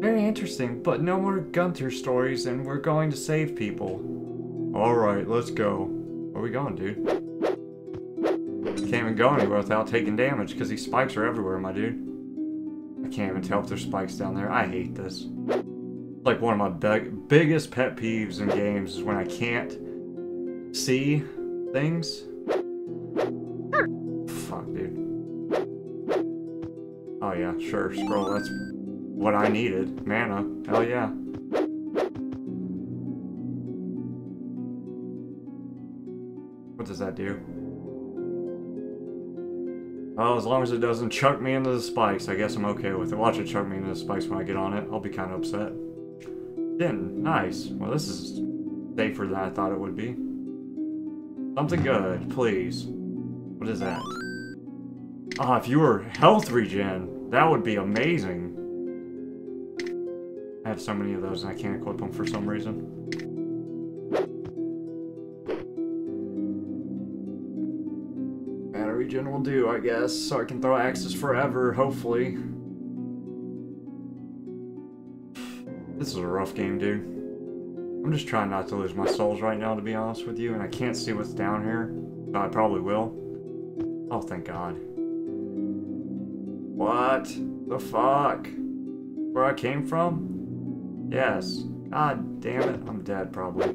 Very interesting, but no more Gunter stories and we're going to save people. Alright, let's go. Where are we going, dude? Can't even go anywhere without taking damage because these spikes are everywhere, my dude. I can't even tell if there's spikes down there. I hate this. Like one of my biggest pet peeves in games is when I can't see things. Fuck, dude. Oh yeah, sure, scroll, that's what I needed. Mana, hell yeah. What does that do? Oh, as long as it doesn't chuck me into the spikes, I guess I'm okay with it. Watch it chuck me into the spikes when I get on it, I'll be kind of upset. Then, nice. Well, this is safer than I thought it would be. Something good, please. What is that? Ah, if you were health regen, that would be amazing. I have so many of those and I can't equip them for some reason. Battery gen will do, I guess, so I can throw axes forever, hopefully. This is a rough game, dude. I'm just trying not to lose my souls right now, to be honest with you, and I can't see what's down here, but I probably will. Oh, thank God. What the fuck? Where I came from? Yes. God damn it, I'm dead, probably.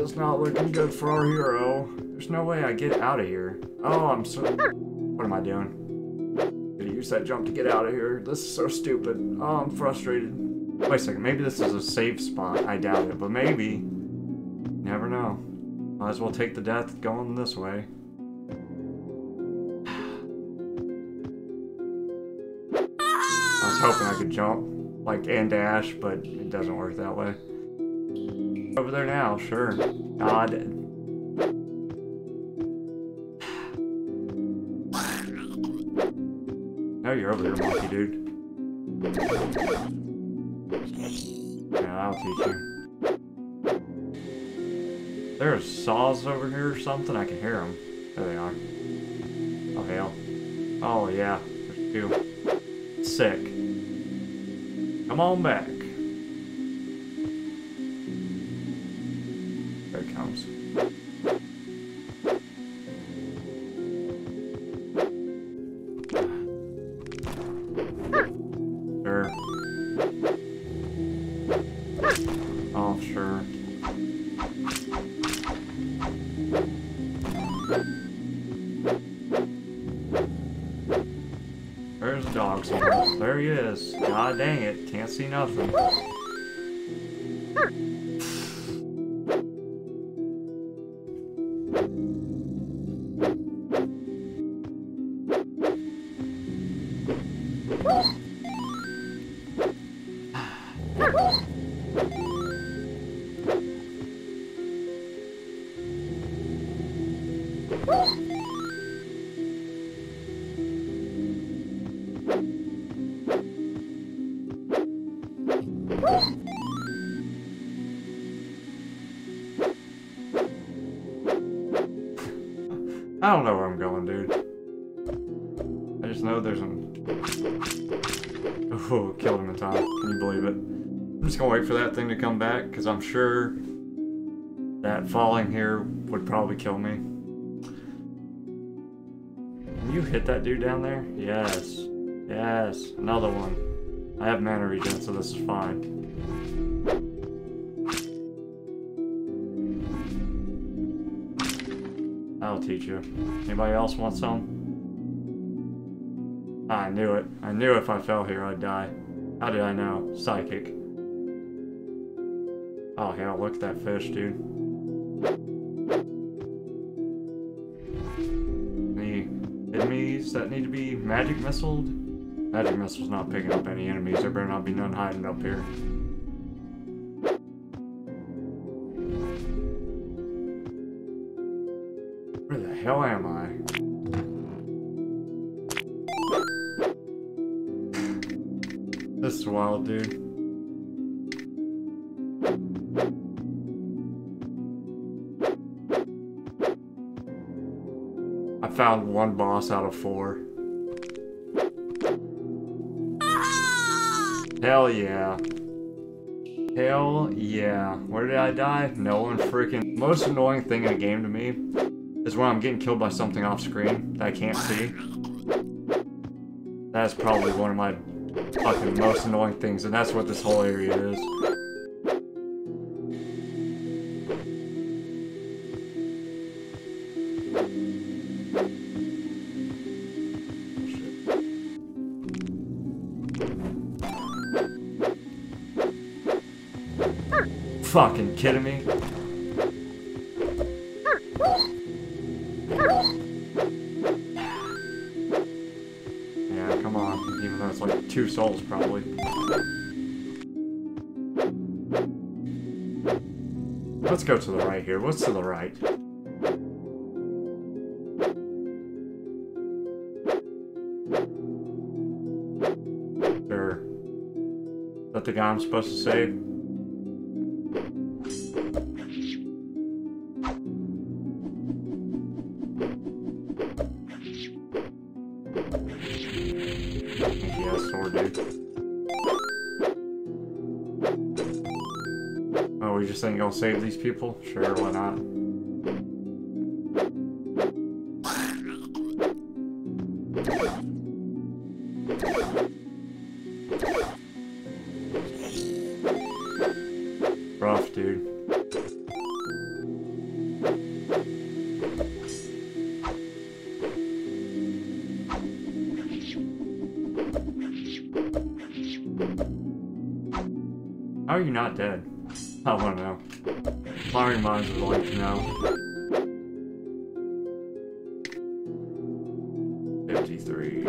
It's not looking good for our hero. There's no way I get out of here. Oh, I'm so... What am I doing? Use that jump to get out of here. This is so stupid. Oh, I'm frustrated. Wait a second, maybe this is a safe spot. I doubt it, but maybe. Never know. Might as well take the death going this way. I was hoping I could jump, like, and dash, but it doesn't work that way. Over there now, sure. God. Oh, you're over there, monkey dude. Yeah, I'll teach you. There are saws over here or something? I can hear them. There they are. Oh, hell. Oh, yeah. There's two. Sick. Come on back. There it comes. Oh, sure. there he is. God dang it, can't see nothing. I don't know where I'm going, dude. I just know there's an... Oh, killed him in time. Can you believe it? I'm just gonna wait for that thing to come back, because I'm sure that falling here would probably kill me. Can you hit that dude down there? Yes. Yes. Another one. I have mana regen, so this is fine. I'll teach you. Anybody else want some? I knew it. I knew if I fell here I'd die. How did I know? Psychic. Oh hell, look at that fish, dude. Any enemies that need to be magic missiled? Magic missile's not picking up any enemies. There better not be none hiding up here. How am I? This is wild, dude. I found one boss out of 4. Hell yeah. Hell yeah. Where did I die? No one freaking... Most annoying thing in a game to me is when I'm getting killed by something off screen that I can't see. That's probably one of my fucking most annoying things, and that's what this whole area is. Fucking kidding me? Two souls, probably. Let's go to the right here. What's to the right? Sure. Is that the guy I'm supposed to save? I'll save these people? Sure, why not? Rough, dude. How are you not dead? I wanna know. Firing mines would like to know. 53.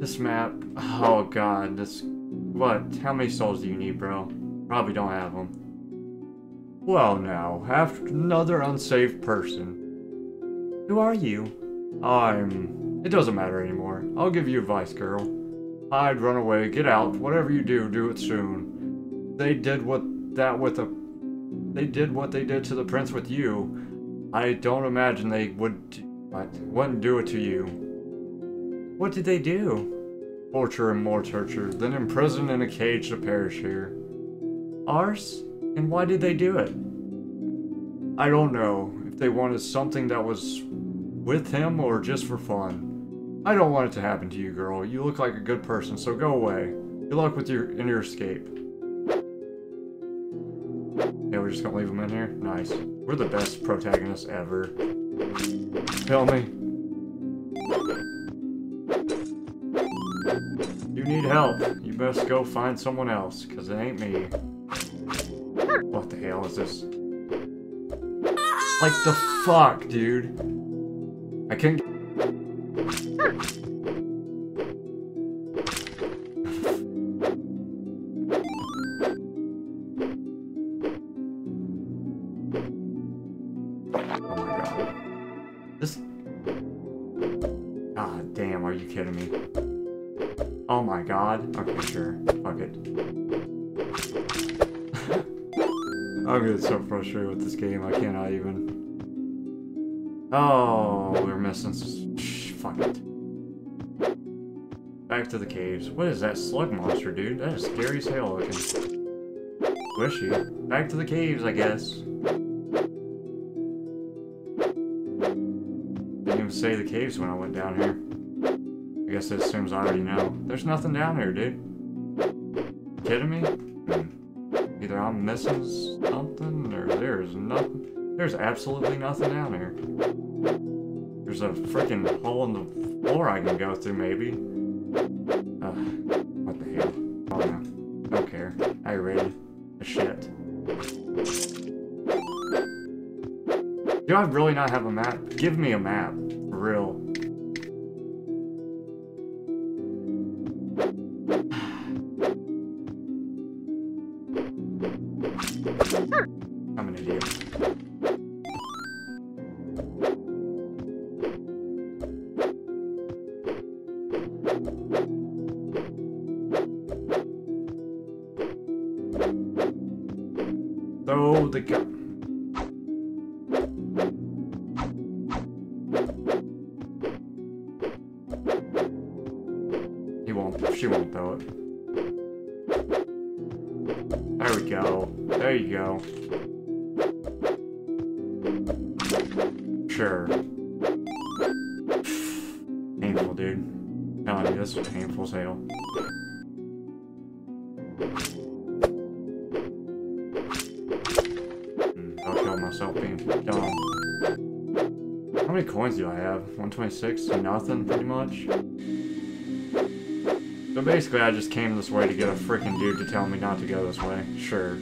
This map. Oh god, this. What? How many souls do you need, bro? Probably don't have them. Well, now, after another unsaved person. Who are you? It doesn't matter anymore. I'll give you advice, girl. Hide, run away, get out, whatever you do, do it soon. They did what they did to the prince with you. I don't imagine they wouldn't do it to you. What did they do? Torture and more torture, then imprisoned in a cage to perish here. Arse? And why did they do it? I don't know if they wanted something that was with him or just for fun. I don't want it to happen to you, girl. You look like a good person, so go away. Good luck with your escape. Yeah, we're just gonna leave them in here? Nice. We're the best protagonists ever. Kill me. you need help, you best go find someone else, because it ain't me. What the hell is this? Like the fuck, dude? I can't with this game, I cannot even. Oh, we're missing. Fuck it. Back to the caves. What is that slug monster, dude? That is scary as hell looking. Squishy. Back to the caves, I guess. Didn't even say the caves when I went down here. I guess that assumes I already know. There's nothing down here, dude. Kidding me? Either I'm missing something. There's nothing. There's absolutely nothing down here. There's a freaking hole in the floor I can go through, maybe. What the hell? Oh no. Don't care. I read the shit. Do I really not have a map? Give me a map. For real. Do I have 126? Nothing, pretty much. So basically, I just came this way to get a freaking dude to tell me not to go this way. Sure.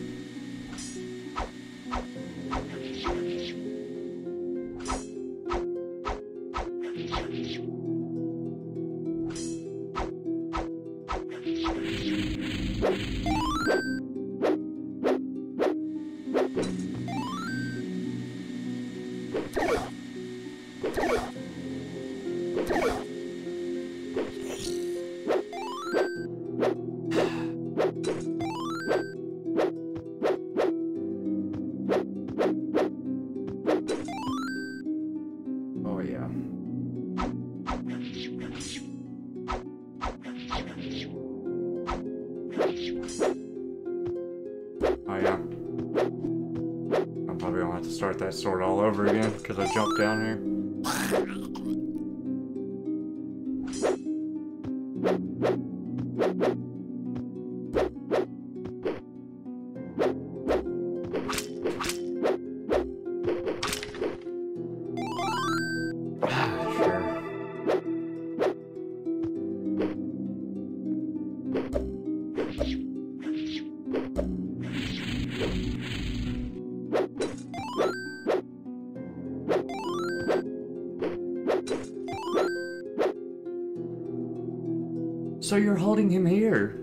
So you're holding him here?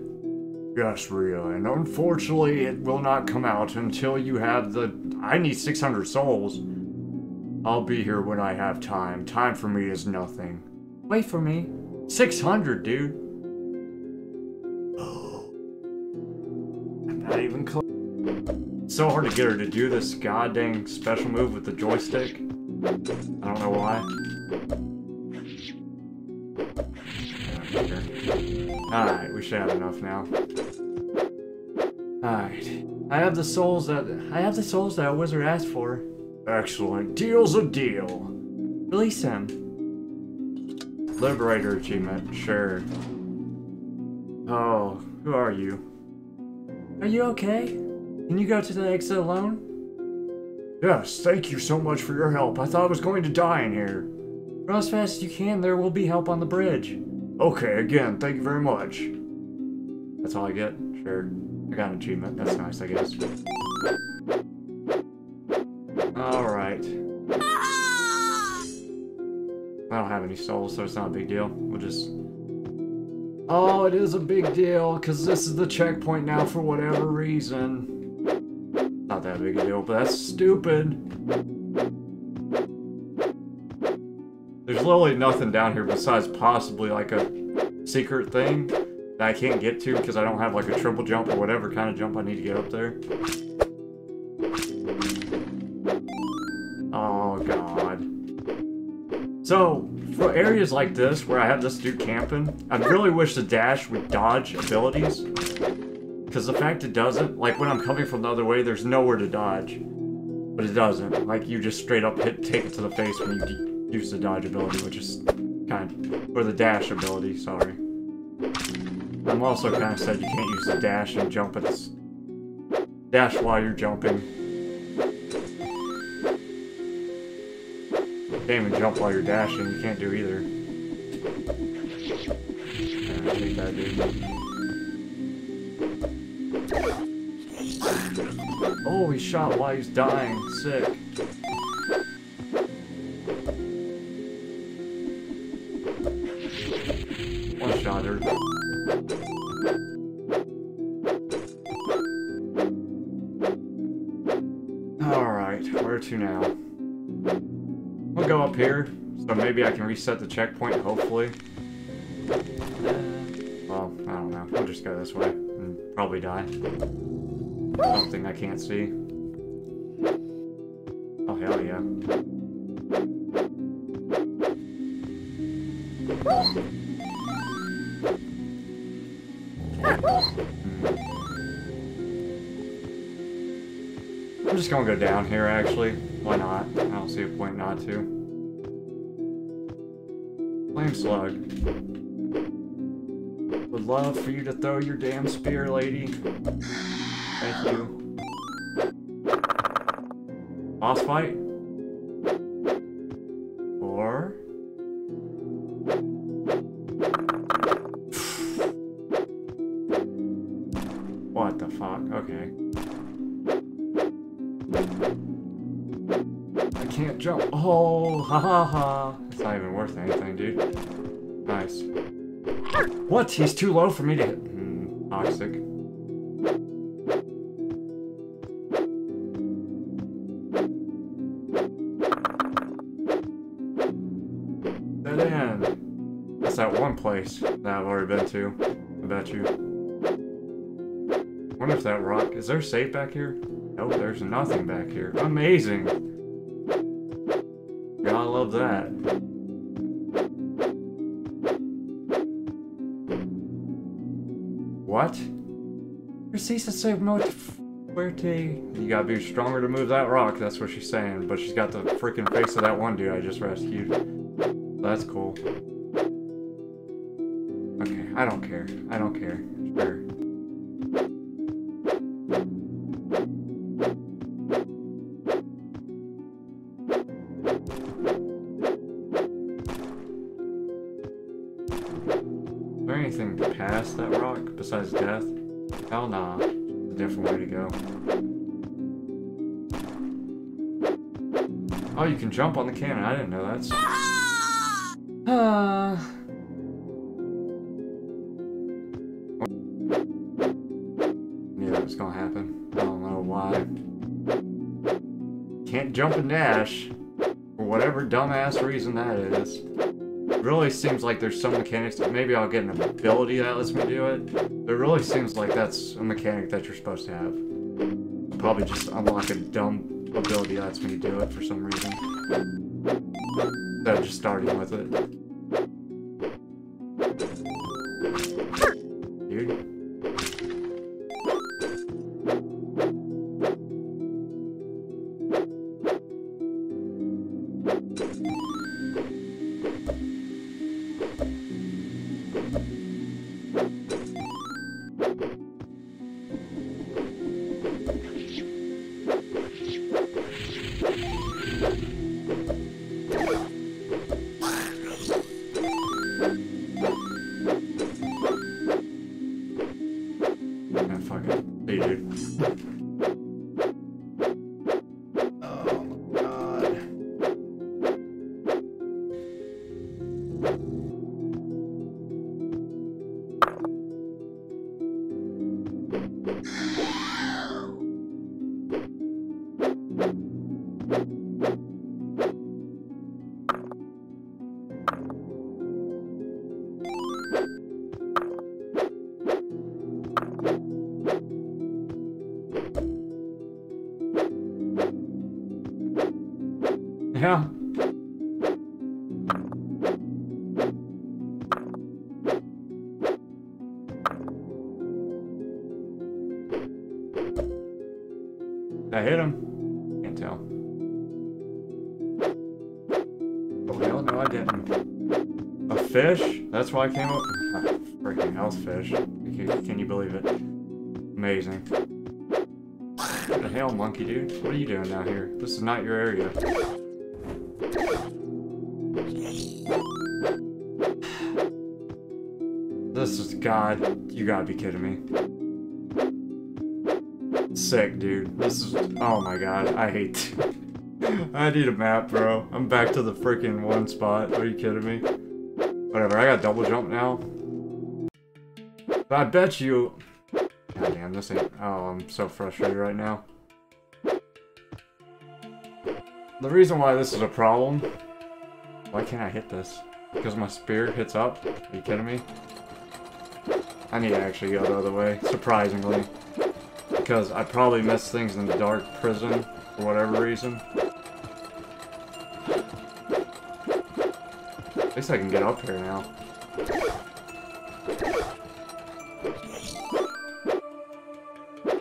Yes, Rhea, and unfortunately it will not come out until you have the... I need 600 souls. I'll be here when I have time. Time for me is nothing. Wait for me. 600, dude. I'm not even close. It's so hard to get her to do this goddamn special move with the joystick. I don't know why. Alright, we should have enough now. Alright. I have the souls that a wizard asked for. Excellent. Deal's a deal. Release him. Liberator achievement, sure. Oh, who are you? Are you okay? Can you go to the exit alone? Yes, thank you so much for your help. I thought I was going to die in here. Run as fast as you can, there will be help on the bridge. Okay, again, thank you very much. That's all I get? Sure. I got an achievement. That's nice, I guess. Alright. I don't have any souls, so it's not a big deal. We'll just... Oh, it is a big deal, because this is the checkpoint now for whatever reason. Not that big a deal, but that's stupid. There's literally nothing down here besides possibly like a secret thing that I can't get to because I don't have like a triple jump or whatever kind of jump I need to get up there. Oh god. So, for areas like this where I have this dude camping, I really wish the dash would dodge abilities. Because the fact it doesn't, like when I'm coming from the other way, there's nowhere to dodge. But it doesn't. Like you just straight up hit, take it to the face when you use the dodge ability, which is kind of, or the dash ability, sorry. I'm also kind of sad you can't use the dash and jump at this. Dash while you're jumping. You can't even jump while you're dashing, you can't do either. I hate that dude. Oh, he shot while he's dying, sick. Maybe I can reset the checkpoint, hopefully. Well, I don't know. We'll just go this way and probably die. Something I can't see. Oh, hell yeah. I'm just gonna go down here, actually. Why not? I don't see a point not to. Flame slug. Would love for you to throw your damn spear, lady. Thank you. Boss fight? Or? What the fuck? Okay. I can't jump. Oh, ha ha ha. It's not even worth anything, dude. Nice. What? He's too low for me to hit. Toxic. Dead end. That's that one place that I've already been to. I bet you. Wonder if that rock... Is there a safe back here? Nope, there's nothing back here. Amazing! Gotta love that. What? Precise to save fuerte. You gotta be stronger to move that rock, that's what she's saying. But she's got the freaking face of that one dude I just rescued. That's cool. Okay, I don't care. I don't care. Besides death? Hell nah. It's a different way to go. Oh, you can jump on the cannon. I didn't know that. Yeah, that was gonna happen. I don't know why. Can't jump and dash. For whatever dumbass reason that is. It really seems like there's some mechanics that maybe I'll get an ability that lets me do it. But it really seems like that's a mechanic that you're supposed to have. I'll probably just unlock a dumb ability that lets me do it for some reason. Instead of just starting with it. Yeah, fuck it. Hey, dude. Oh, my God. Yeah. I hit him. Can't tell. Oh hell no, I didn't. A fish? That's why I came up. Oh, freaking house fish. Can you believe it? Amazing. What the hell, monkey dude? What are you doing down here? This is not your area. This is God. You gotta be kidding me. Sick, dude. This is. Oh my God. I hate. I need a map, bro. I'm back to the freaking one spot. Are you kidding me? Whatever. I got double jump now. But I bet you. God damn. This ain't. Oh, I'm so frustrated right now. The reason why this is a problem. Why can't I hit this? Because my spear hits up. Are you kidding me? I need to actually go the other way, surprisingly, because I probably missed things in the dark prison for whatever reason. At least I can get up here now.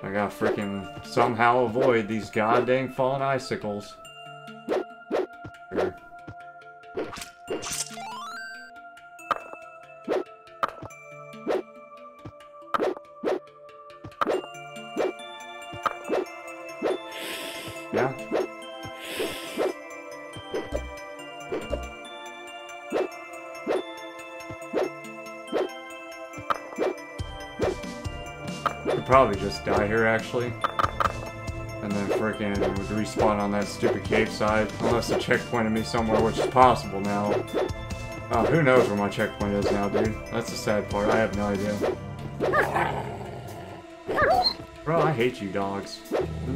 I gotta freaking somehow avoid these goddamn fallen icicles. Here. Probably just die here actually, and then freaking would respawn on that stupid cave side, unless the checkpointed me somewhere, which is possible now. Oh, who knows where my checkpoint is now, dude? That's the sad part. I have no idea. Bro, I hate you dogs.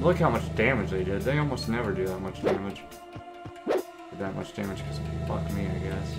Look how much damage they did. They almost never do that much damage. Did that much damage because fuck me, I guess.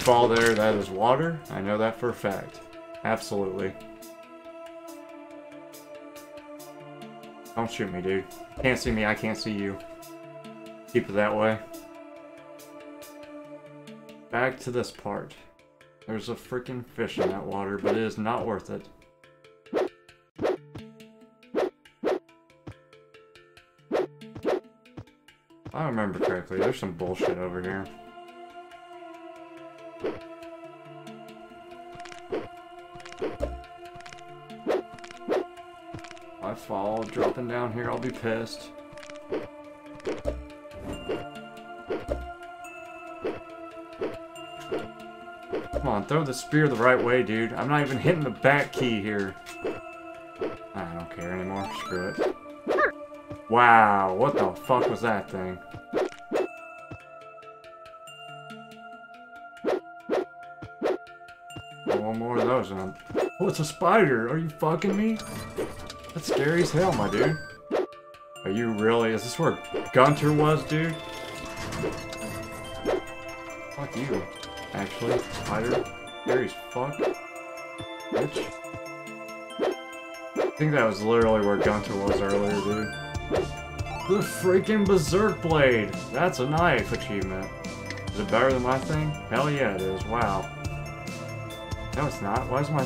Fall there, that is water. I know that for a fact. Absolutely. Don't shoot me, dude. Can't see me, I can't see you. Keep it that way. Back to this part. There's a freaking fish in that water, but it is not worth it. If I remember correctly, there's some bullshit over here. Fall dropping down here, I'll be pissed. Come on, throw the spear the right way, dude. I'm not even hitting the back key here. I don't care anymore. Screw it. Wow, what the fuck was that thing? One more of those and I'm... Oh, it's a spider! Are you fucking me? That's scary as hell, my dude. Are you really? Is this where Gunter was, dude? Fuck you. Actually, spider. Scary as fuck. Bitch. I think that was literally where Gunter was earlier, dude. The freaking Berserk Blade! That's a knife achievement. Is it better than my thing? Hell yeah, it is. Wow. No, it's not. Why is my...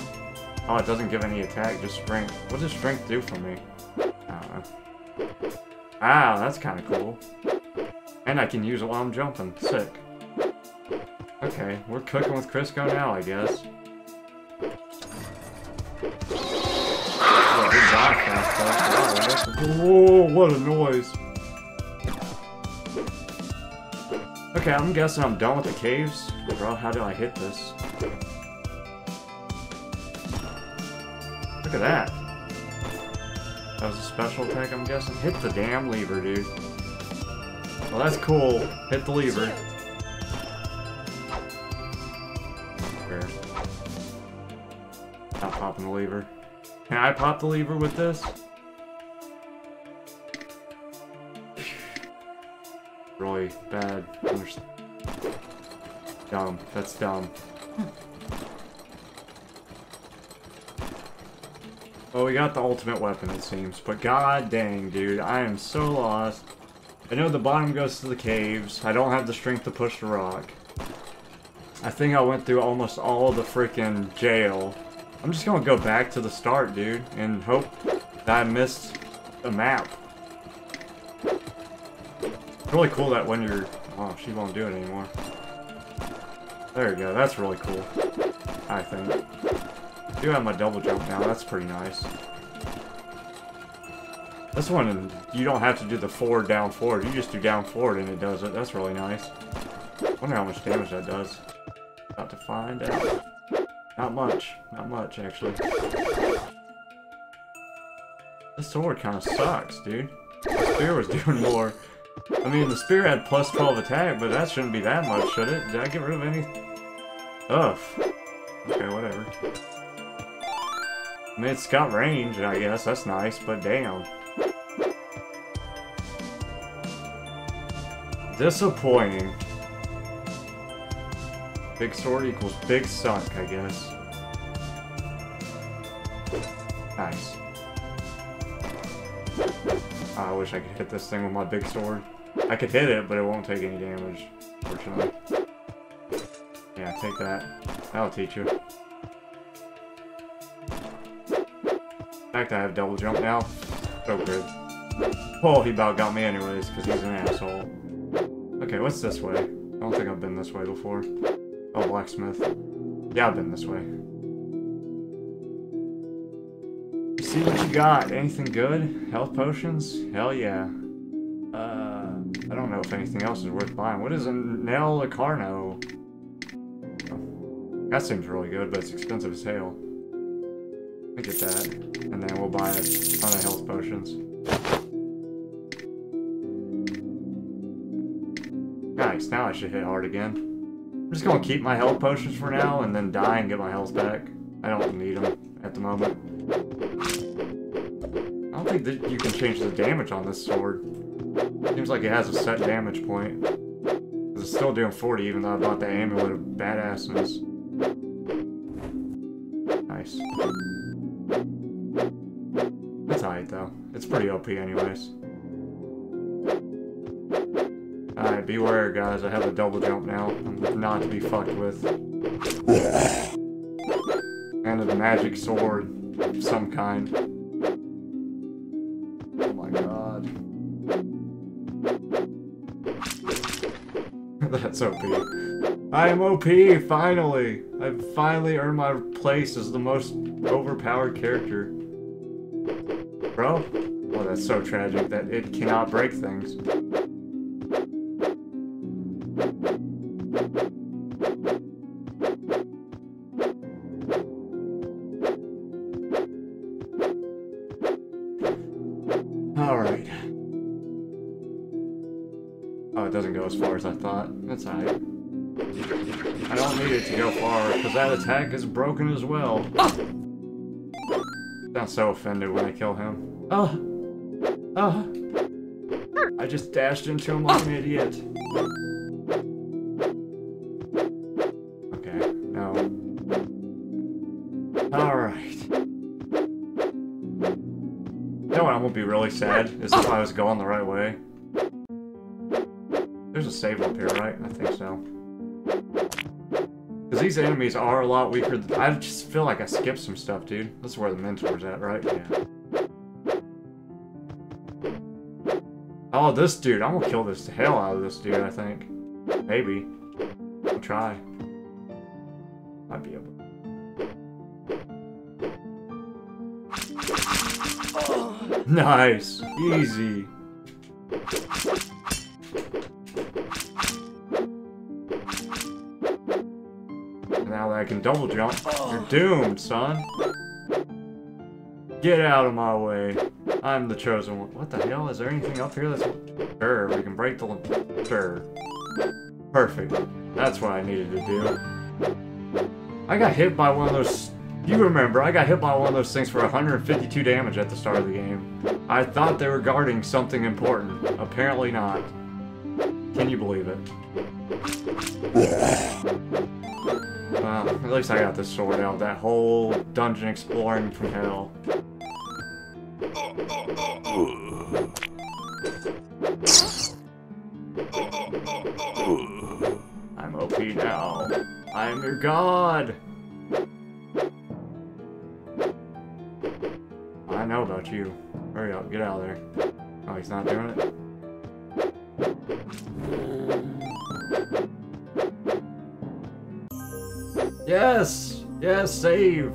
Oh, it doesn't give any attack, just strength. What does strength do for me? Ah, that's kind of cool. And I can use it while I'm jumping. Sick. Okay, we're cooking with Crisco now, I guess. Whoa, what a noise! Okay, I'm guessing I'm done with the caves. Bro, how do I hit this? Look at that. That was a special attack, I'm guessing. Hit the damn lever, dude. Well, that's cool. Hit the lever. Here. Not popping the lever. Can I pop the lever with this? Really bad. Dumb. That's dumb. Well, we got the ultimate weapon, it seems. But god dang, dude. I am so lost. I know the bottom goes to the caves. I don't have the strength to push the rock. I think I went through almost all the freaking jail. I'm just gonna go back to the start, dude, and hope that I missed a map. It's really cool that when you're... Oh, she won't do it anymore. There you go, that's really cool, I think. I do have my double jump now, that's pretty nice. This one, you don't have to do the forward, down, forward. You just do down, forward, and it does it. That's really nice. I wonder how much damage that does. About to find out. Not much. Not much, actually. This sword kind of sucks, dude. The spear was doing more. I mean, the spear had plus 12 attack, but that shouldn't be that much, should it? Did I get rid of any? Ugh. Okay, whatever. I mean, it's got range, I guess. That's nice, but damn. Disappointing. Big sword equals big suck, I guess. Nice. I wish I could hit this thing with my big sword. I could hit it, but it won't take any damage, fortunately. Yeah, take that. That'll teach you. In fact, I have double jump now. So good. Oh, he about got me anyways, because he's an asshole. Okay, what's this way? I don't think I've been this way before. Oh, blacksmith. Yeah, I've been this way. See what you got. Anything good? Health potions? Hell yeah. I don't know if anything else is worth buying. What is a Nel Acarno? Oh, that seems really good, but it's expensive as hell. Let me get that, and then we'll buy a ton of health potions. Nice, now I should hit hard again. I'm just gonna keep my health potions for now, and then die and get my health back. I don't need them at the moment. I don't think that you can change the damage on this sword. Seems like it has a set damage point. 'Cause it's still doing 40, even though I bought the amulet of badassness. Nice. That's alright though. It's pretty OP anyways. Alright, beware guys, I have a double jump now. I'm not to be fucked with. And a magic sword of some kind. Oh my god. That's OP. I am OP, finally! I've finally earned my place as the most overpowered character. Bro? Well, that's so tragic that it cannot break things. As far as I thought. That's alright. I don't need it to go far, because that attack is broken as well. Oh! Sounds so offended when I kill him. I just dashed into him like an idiot. Okay, no. Alright. You know what I would be really sad is if I was going the right way. There's a save up here, right? I think so. Because these enemies are a lot weaker. I just feel like I skipped some stuff, dude. This is where the Minotaur's at, right? Yeah. Oh, this dude. I'm gonna kill the hell out of this dude, I think. Maybe. I'll try. I'd be able to. Nice. Easy. Now that I can double jump, you're doomed, son. Get out of my way. I'm the chosen one. What the hell? Is there anything up here that's... Sure, we can break the... Sure. Perfect. That's what I needed to do. I got hit by one of those... You remember, I got hit by one of those things for 152 damage at the start of the game. I thought they were guarding something important. Apparently not. Can you believe it? Well, at least I got this sword out. That whole dungeon exploring from hell. I'm OP now. I am your god! I know about you. Hurry up, get out of there. Oh, he's not doing it? Yes! Yes, save!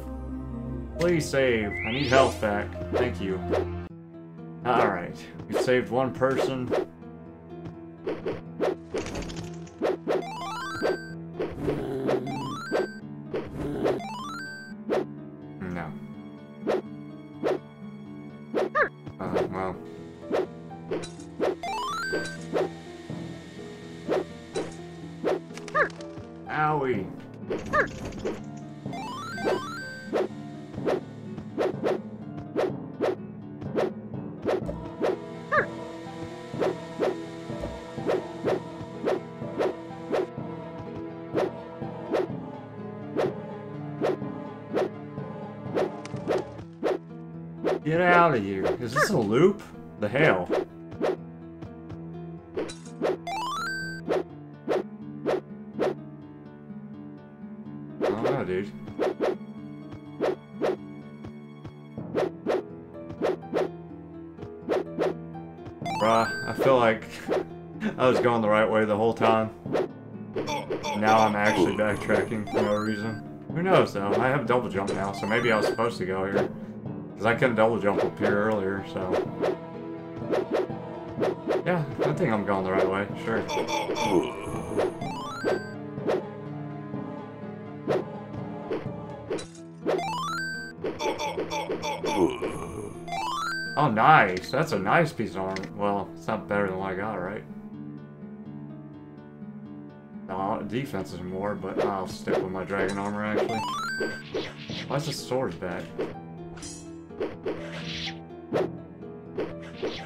Please save. I need health back. Thank you. Alright. We saved one person. No. Well. Owie! Get out of here. Is this a loop? The hell? Going the right way the whole time. Now I'm actually backtracking for no reason. Who knows though? I have double jump now, so maybe I was supposed to go here. Because I couldn't double jump up here earlier, so... Yeah, I think I'm going the right way, sure. Oh nice! That's a nice piece of armor. Well, it's not better than what I got, right? Defense is more, but I'll stick with my dragon armor actually. Why is the sword back? Okay,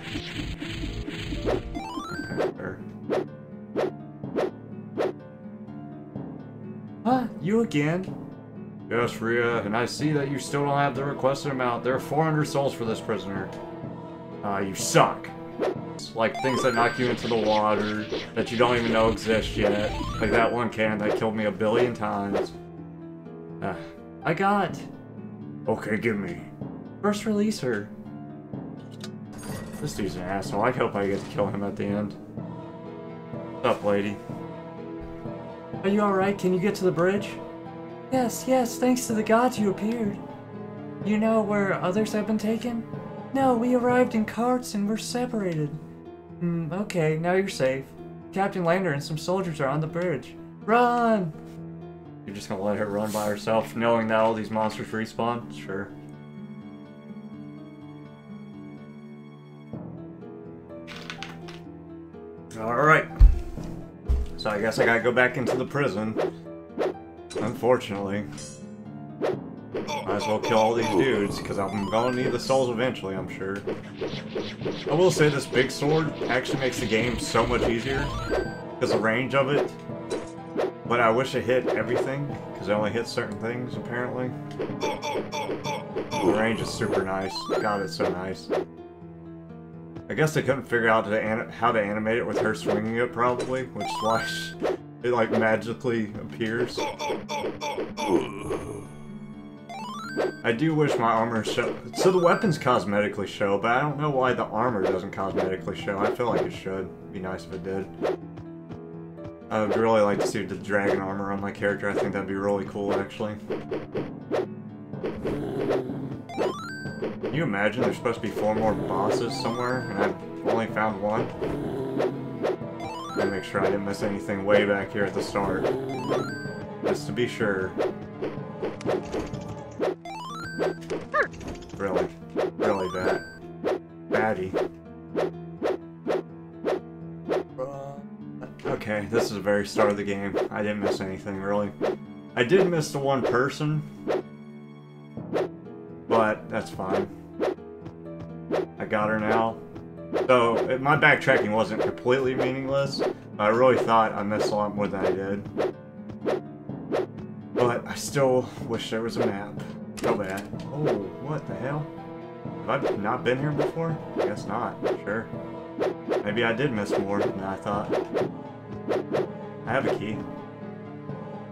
fair. Huh? You again? Yes, Rhea, and I see that you still don't have the requested amount. There are 400 souls for this prisoner. You suck. Like things that knock you into the water that you don't even know exist yet. Like that one can that killed me 1 billion times. I got. Okay, give me. First release her. This dude's an asshole. I hope I get to kill him at the end. What's up, lady? Are you alright? Can you get to the bridge? Yes, yes, thanks to the gods you appeared. You know where others have been taken? No, we arrived in carts and we're separated. Okay, now you're safe. Captain Lander and some soldiers are on the bridge. Run! You're just gonna let her run by herself, knowing that all these monsters respawn? Sure. Alright. So I guess I gotta go back into the prison. Unfortunately. Might as well kill all these dudes, because I'm gonna need the souls eventually, I'm sure. I will say this big sword actually makes the game so much easier, because the range of it, but I wish it hit everything, because it only hits certain things, apparently. The range is super nice. God, it's so nice. I guess they couldn't figure out how to animate it with her swinging it, probably, which is why It like magically appears. I do wish my armor show. So the weapons cosmetically show, but I don't know why the armor doesn't cosmetically show. I feel like it should. It'd be nice if it did. I would really like to see the dragon armor on my character. I think that'd be really cool, actually. Can you imagine there's supposed to be 4 more bosses somewhere, and I've only found 1? Gotta make sure I didn't miss anything way back here at the start. Just to be sure. Really, really bad. Baddie. Okay, this is the very start of the game. I didn't miss anything, really. I did miss the 1 person. But that's fine. I got her now. So, my backtracking wasn't completely meaningless. I really thought I missed a lot more than I did. But I still wish there was a map. So bad. Oh, what the hell? Have I not been here before? I guess not. Sure. Maybe I did miss more than I thought. I have a key.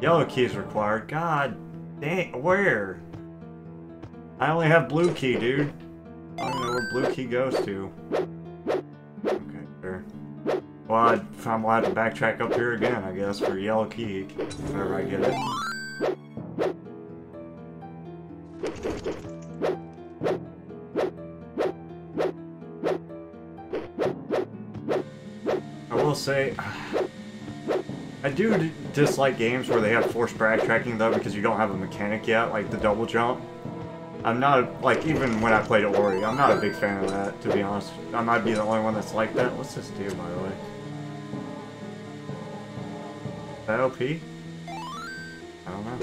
Yellow key is required. God dang, where? I only have blue key, dude. I don't know where blue key goes to. Okay, sure. Well, I'm allowed to backtrack up here again, I guess, for yellow key, whenever I get it. I will say, I do dislike games where they have forced backtracking, though, because you don't have a mechanic yet, like the double jump. I'm not, like, even when I played Ori, I'm not a big fan of that, to be honest. I might be the only one that's like that. What's this do, by the way? Is that OP? I don't know.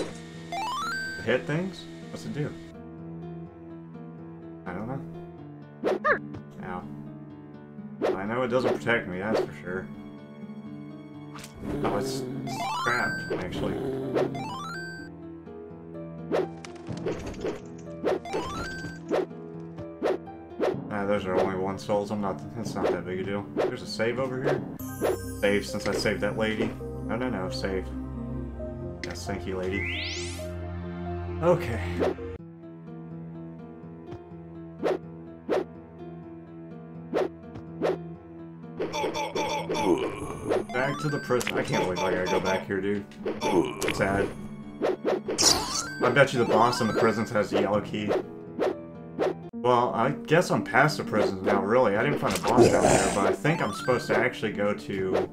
Hit things? What's it do? I don't know. Ow. I know it doesn't protect me, that's for sure. Oh, it's trapped, actually. Those are only 1 souls. It's not that big a deal. There's a save over here. Save since I saved that lady. No, no, no, save. That stinky lady. Okay. Back to the prison. I can't believe I gotta go back here, dude. It's sad. I bet you the boss in the prisons has the yellow key. Well, I guess I'm past the prisons now, really. I didn't find a boss down there, but I think I'm supposed to actually go to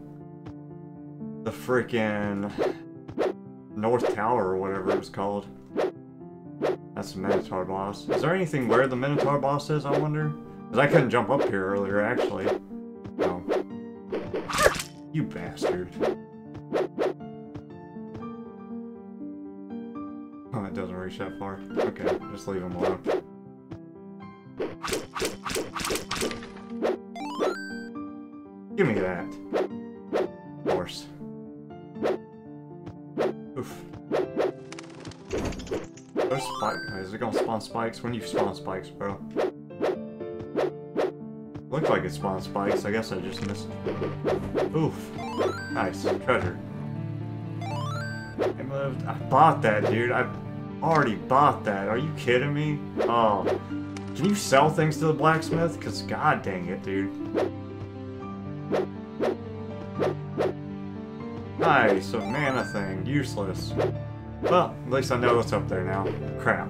the freaking North Tower or whatever it was called. That's the Minotaur boss. Is there anything where the Minotaur boss is, I wonder? Because I couldn't jump up here earlier, actually. No. You bastard. Oh, it doesn't reach that far. Okay, just leave him alone. Give me that. Of course. Oof. Those spikes. Is it gonna spawn spikes? When do you spawn spikes, bro? Looked like it spawned spikes. I guess I just missed it. Oof. Nice. Treasure. I moved. I bought that, dude. I already bought that. Are you kidding me? Oh. Can you sell things to the blacksmith? Because god dang it, dude. Nice, a mana thing. Useless. Well, at least I know what's up there now. Crap.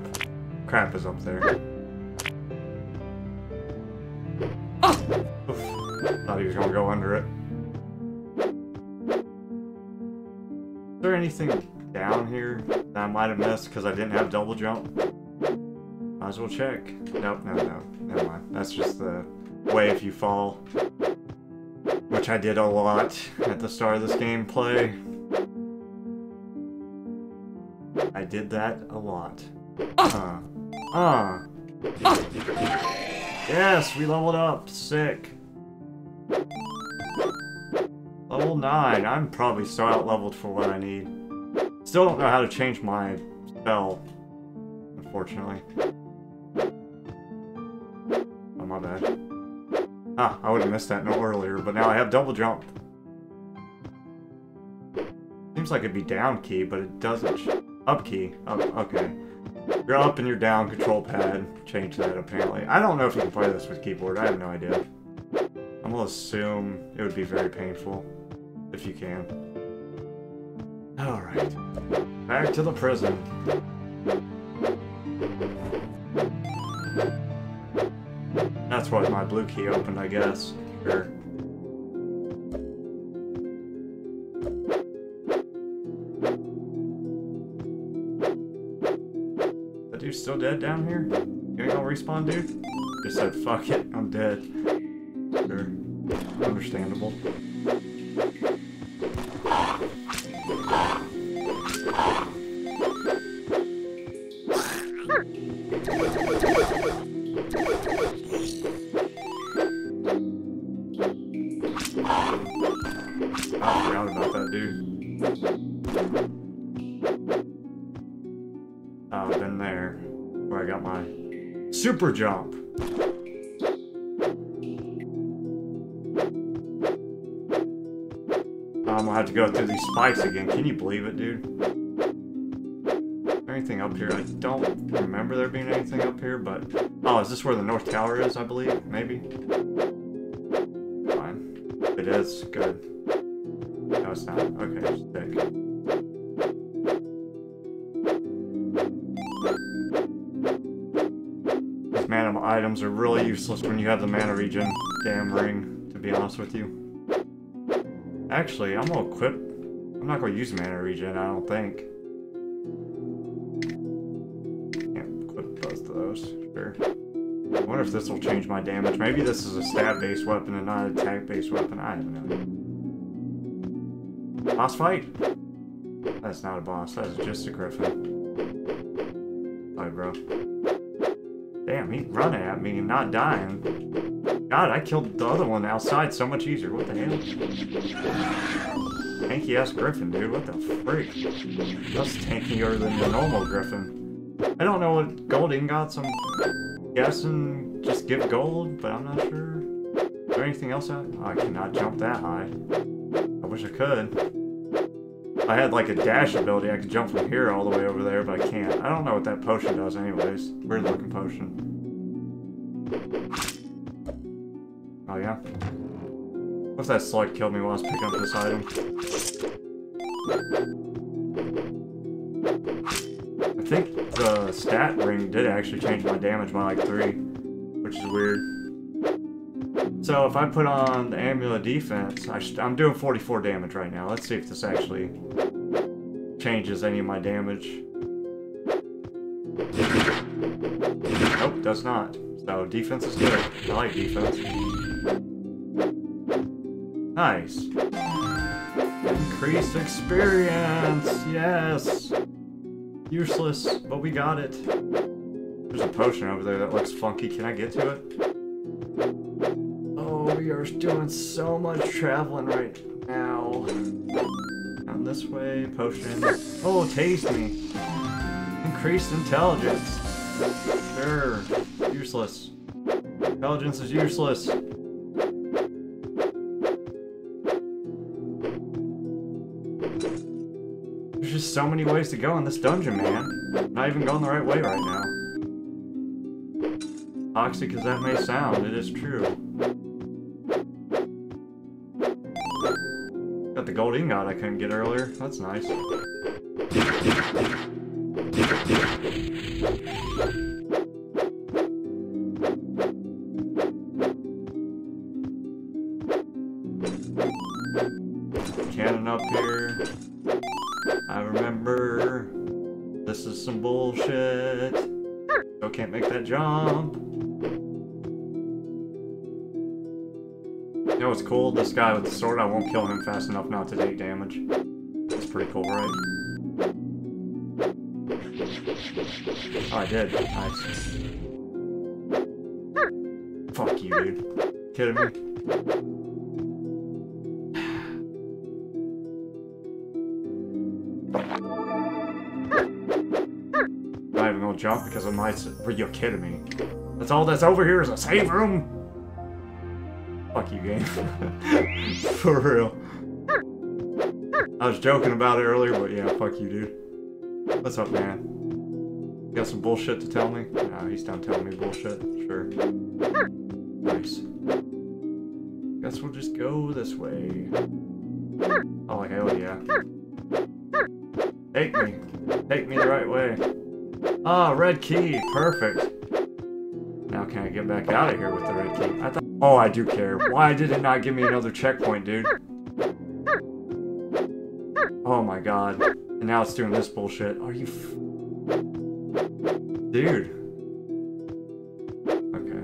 Crap is up there. Oh. Oof. Thought he was gonna go under it. Is there anything down here that I might have missed because I didn't have double jump? Might as well check. Nope, no, no. Never mind. That's just the way if you fall. Which I did a lot at the start of this gameplay. I did that a lot. Yes, we leveled up. Sick. Level 9. I'm probably so out-leveled for what I need. Still don't know how to change my spell, unfortunately. Oh, my bad. Ah, I would have missed that no earlier, but now I have double jump. seems like it'd be down key, but it doesn't. Up key. Up, okay. Your up and your down control pad. Change that, apparently. I don't know if you can play this with keyboard. I have no idea. I'm gonna assume it would be very painful. If you can. Alright. Back to the prison. That's why my blue key opened, I guess. Sure. That dude's still dead down here? You ain't gonna respawn, dude? Just said, fuck it, I'm dead. Sure. Understandable. Super jump. I'm gonna have to go through these spikes again. Can you believe it, dude? Is there anything up here? I don't remember there being anything up here, but... Oh, is this where the North Tower is, I believe? Maybe? Fine. It is. Good. No, it's not. Okay, sick. Items are really useless when you have the mana regen damn ring, to be honest with you. Actually, I'm gonna equip. I'm not gonna use mana regen, I don't think. Can't equip both of those. Sure. I wonder if this will change my damage. Maybe this is a stab-based weapon and not an attack-based weapon. I don't know. Boss fight? That's not a boss, that's just a griffin. Sorry, bro. Damn, he's running at me and not dying. God, I killed the other one outside so much easier. What the hell? Tanky-ass griffin, dude. What the freak? That's tankier than the normal griffin. I don't know what gold ingots I'm guessing just give gold, but I'm not sure. Is there anything else out? Oh, I cannot jump that high. I wish I could. If I had like a dash ability, I could jump from here all the way over there, but I can't. I don't know what that potion does anyways. Weird looking potion. Oh yeah? What if that slug killed me while I was picking up this item? I think the stat ring did actually change my damage by like 3, which is weird. So if I put on the amulet defense, I'm doing 44 damage right now. Let's see if this actually changes any of my damage. Nope, does not. So defense is good. I like defense. Nice. Increased experience. Yes. Useless, but we got it. There's a potion over there that looks funky. Can I get to it? We are doing so much traveling right now. Down this way, potion. Oh, taste me. Increased intelligence. Sure. Useless. Intelligence is useless. There's just so many ways to go in this dungeon, man. Not even going the right way right now. Toxic as that may sound, it is true. The gold ingot I couldn't get earlier. That's nice. Cannon up here. I remember. This is some bullshit. Still can't make that jump. You know what's cool? This guy with the sword, I won't kill him fast enough not to take damage. That's pretty cool, right? Oh, I did. Nice. Fuck you, dude. Kidding me? Not even gonna jump because I'm nice. You're kidding me. That's all that's over here is a save room? Fuck you, game. For real. I was joking about it earlier, but yeah, fuck you, dude. What's up, man? You got some bullshit to tell me? Nah, he's done telling me bullshit. Sure. Nice. Guess we'll just go this way. Oh, hell yeah. Take me. Take me the right way. Ah, red key. Perfect. Now can I get back out of here with the red key? I thought... Oh, I do care. Why did it not give me another checkpoint, dude? Oh my god. And now it's doing this bullshit. Are you... Dude. Okay.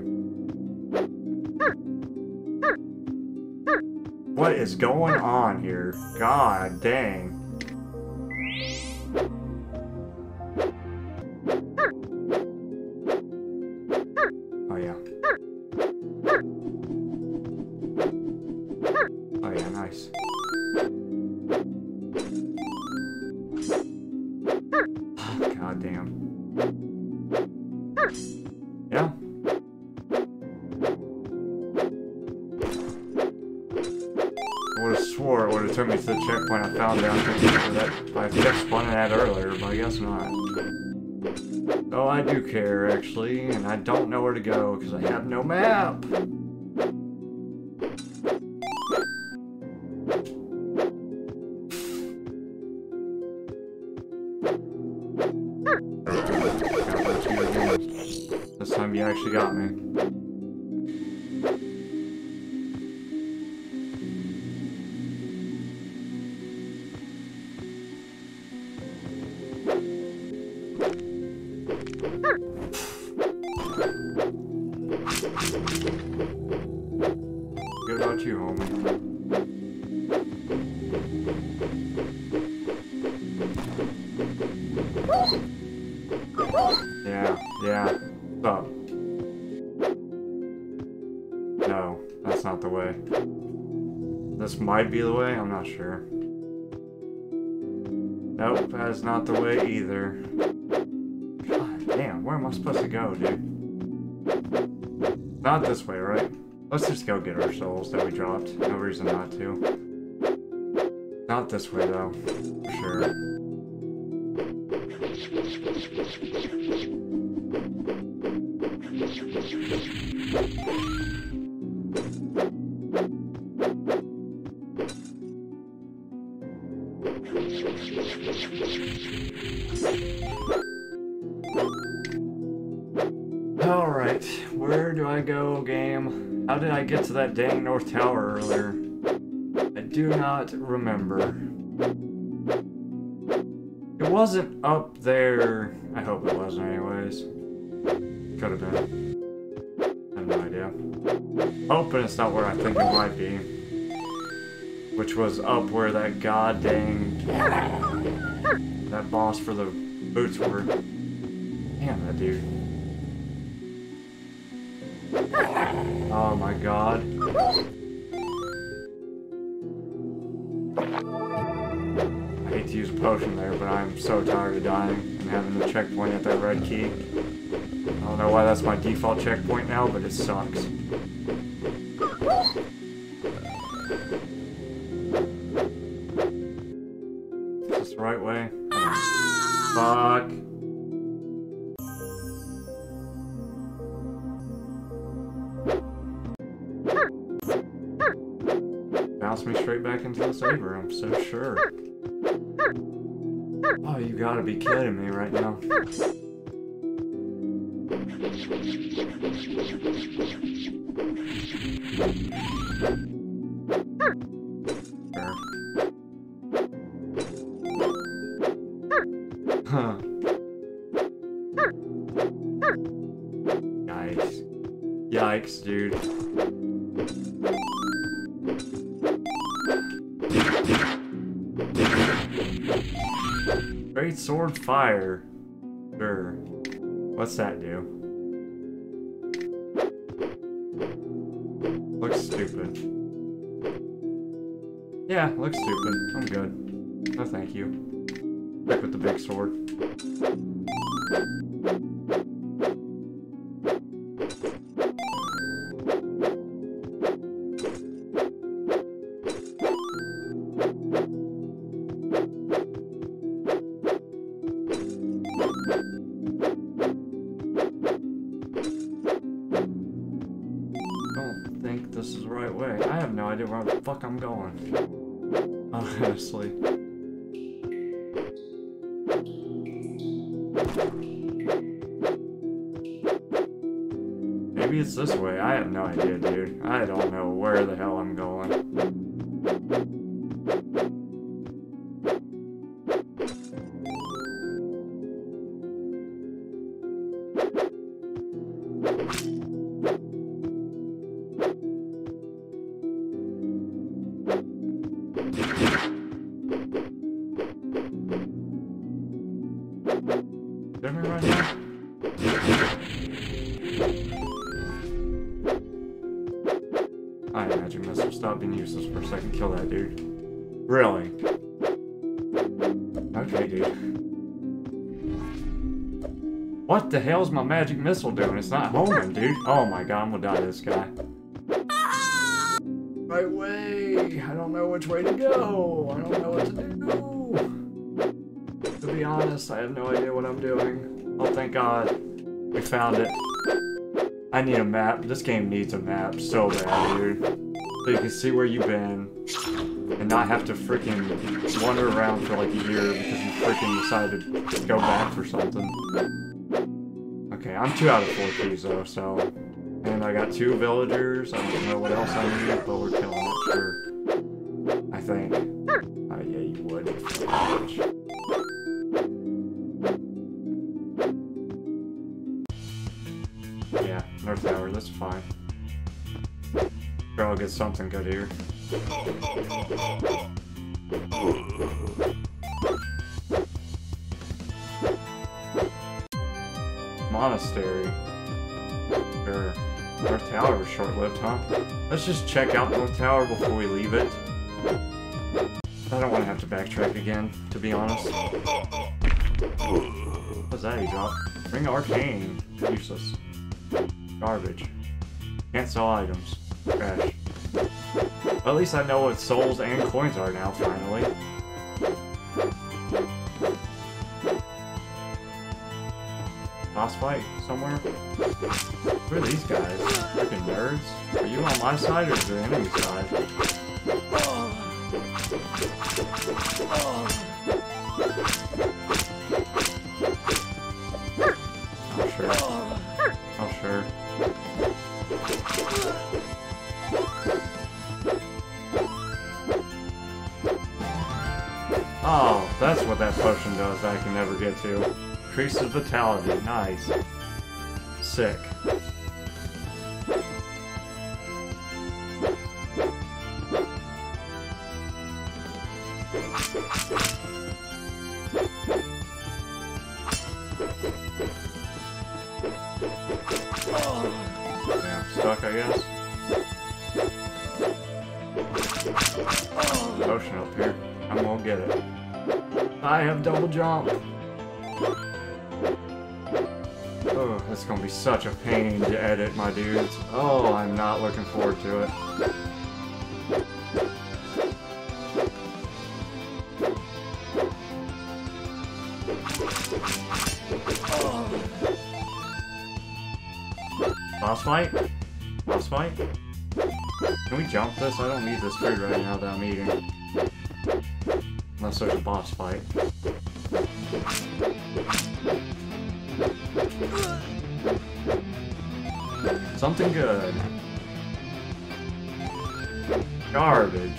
What is going on here? God dang. Care actually, and I don't know where to go because I have no map. This time you actually got me. Be the way? I'm not sure. Nope, that's not the way either. God damn, where am I supposed to go, dude? Not this way, right? Let's just go get our souls that we dropped. No reason not to. Not this way, though. For sure. Get to that dang North Tower earlier. I do not remember. It wasn't up there. I hope it wasn't anyways. Could have been. I have no idea. Hoping it's not where I think it might be. Which was up where that god dang... That boss for the boots were. Damn that dude. Oh my god. I hate to use a potion there, but I'm so tired of dying and having the checkpoint at that red key. I don't know why that's my default checkpoint now, but it sucks. Is this the right way? Fuck. Me straight back into the save room, so sure. Oh, you gotta be kidding me right now. Huh. Yikes. Yikes, dude. Great sword fire. Sure. What's that do? Looks stupid. Yeah, looks stupid. I'm good. No thank you. Stick with the big sword. this is the right way. I have no idea where the fuck I'm going. Honestly. Maybe it's this way. I have no idea, dude. I don't know where the hell I'm going. What the hell's my magic missile doing? It's not homing, dude. Oh my god, I'm gonna die to this guy. Right way! I don't know which way to go! I don't know what to do! To be honest, I have no idea what I'm doing. Oh, thank god. We found it. I need a map. This game needs a map so bad, dude. So you can see where you've been, and not have to freaking wander around for like a year because you freaking decided to go back for something. Okay, I'm 2 out of 4 keys though, so... And I got 2 villagers, I don't know what else I need, but we're killing it, sure. I think. Oh yeah, you would. Yeah, North Tower, that's fine. Sure, I'll get something good here. Monastery. Sure. North Tower was short-lived, huh? Let's just check out North Tower before we leave it. I don't want to have to backtrack again, to be honest. What's that you dropped? Ring Arcane. Useless. Garbage. Can't sell items. Trash. Well, at least I know what souls and coins are now, finally. Boss fight somewhere? Who are these guys? Freaking nerds? Are you on my side or the enemy side? Oh sure. Oh sure. Oh, that's what that potion does that I can never get to. Increases vitality, nice. Sick. Such a pain to edit, my dudes. Oh, I'm not looking forward to it. Boss fight? Boss fight? Can we jump this? I don't need this food right now that I'm eating. Unless there's a boss fight. Something good. Garbage.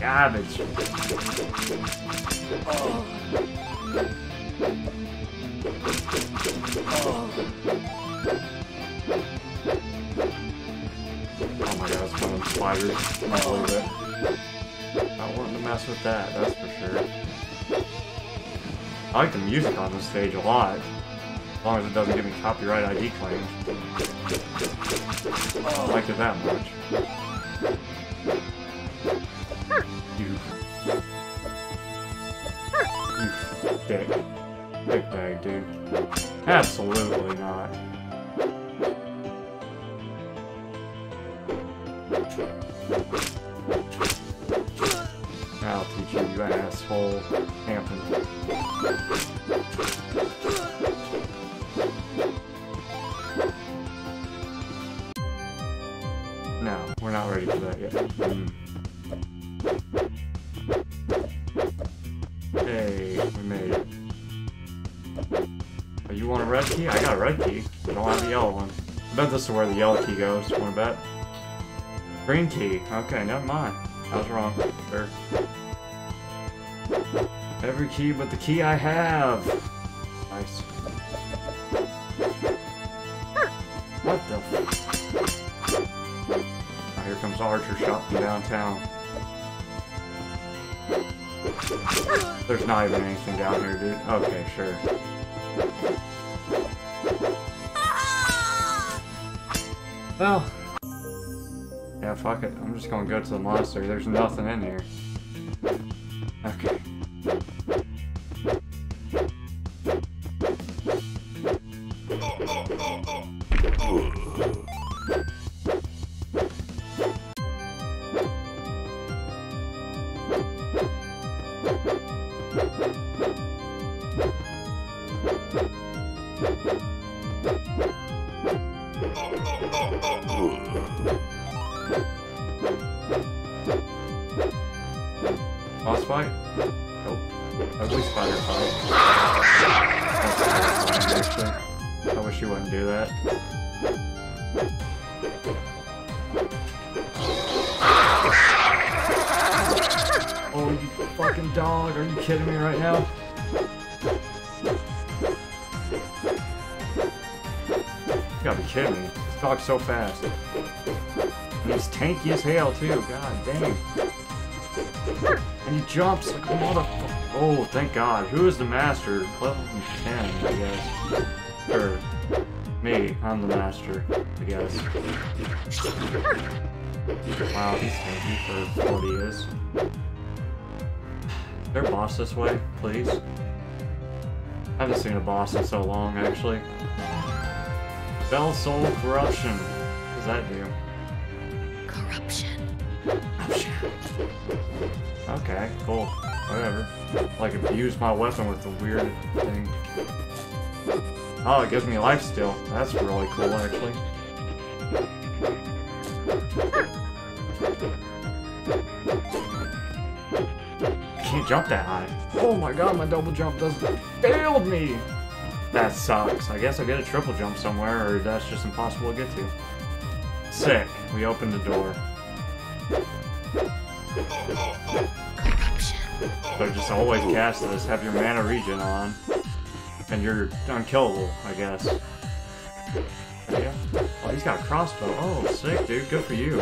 Garbage. Oh. Oh my god, it's one of them spiders. Not a little bit. Not wanting to mess with that, that's for sure. I like the music on this stage a lot. As long as it doesn't give me copyright ID claims. I liked it that much. You dick. Dick bag, dude. Absolutely not. I'll teach you, you asshole. Hampton. No, we're not ready for that yet. Hey, we made it. Oh, you want a red key? I got a red key. I don't have the yellow one. I bet this is where the yellow key goes. Wanna bet? Green key. Okay, never mind. I was wrong. There. Every key but the key I have. Nice. What the f- oh, here comes Archer shop from downtown. There's not even anything down here, dude. Okay, sure. Well. Yeah, fuck it. I'm just gonna go to the monastery. There's nothing in here. Okay. So fast. And he's tanky as hell too, god dang. And he jumps like a motherfucker. Oh, thank god. Who is the master? Level 10, I guess. Or, me, I'm the master, I guess. Wow, he's tanky for what he is. Is there a boss this way, please? I haven't seen a boss in so long, actually. Bell Soul Corruption. What does that do? Corruption. Corruption. Okay, cool. Whatever. Like, abuse my weapon with the weird thing. Oh, it gives me life steal. That's really cool, actually. I can't jump that high. Oh my god, my double jump doesn't failed me! That sucks. I guess I'll get a triple jump somewhere, or that's just impossible to get to. Sick. We opened the door. So just always cast this, have your mana regen on, and you're unkillable, I guess. Yeah. Oh, he's got a crossbow. Oh, sick, dude. Good for you.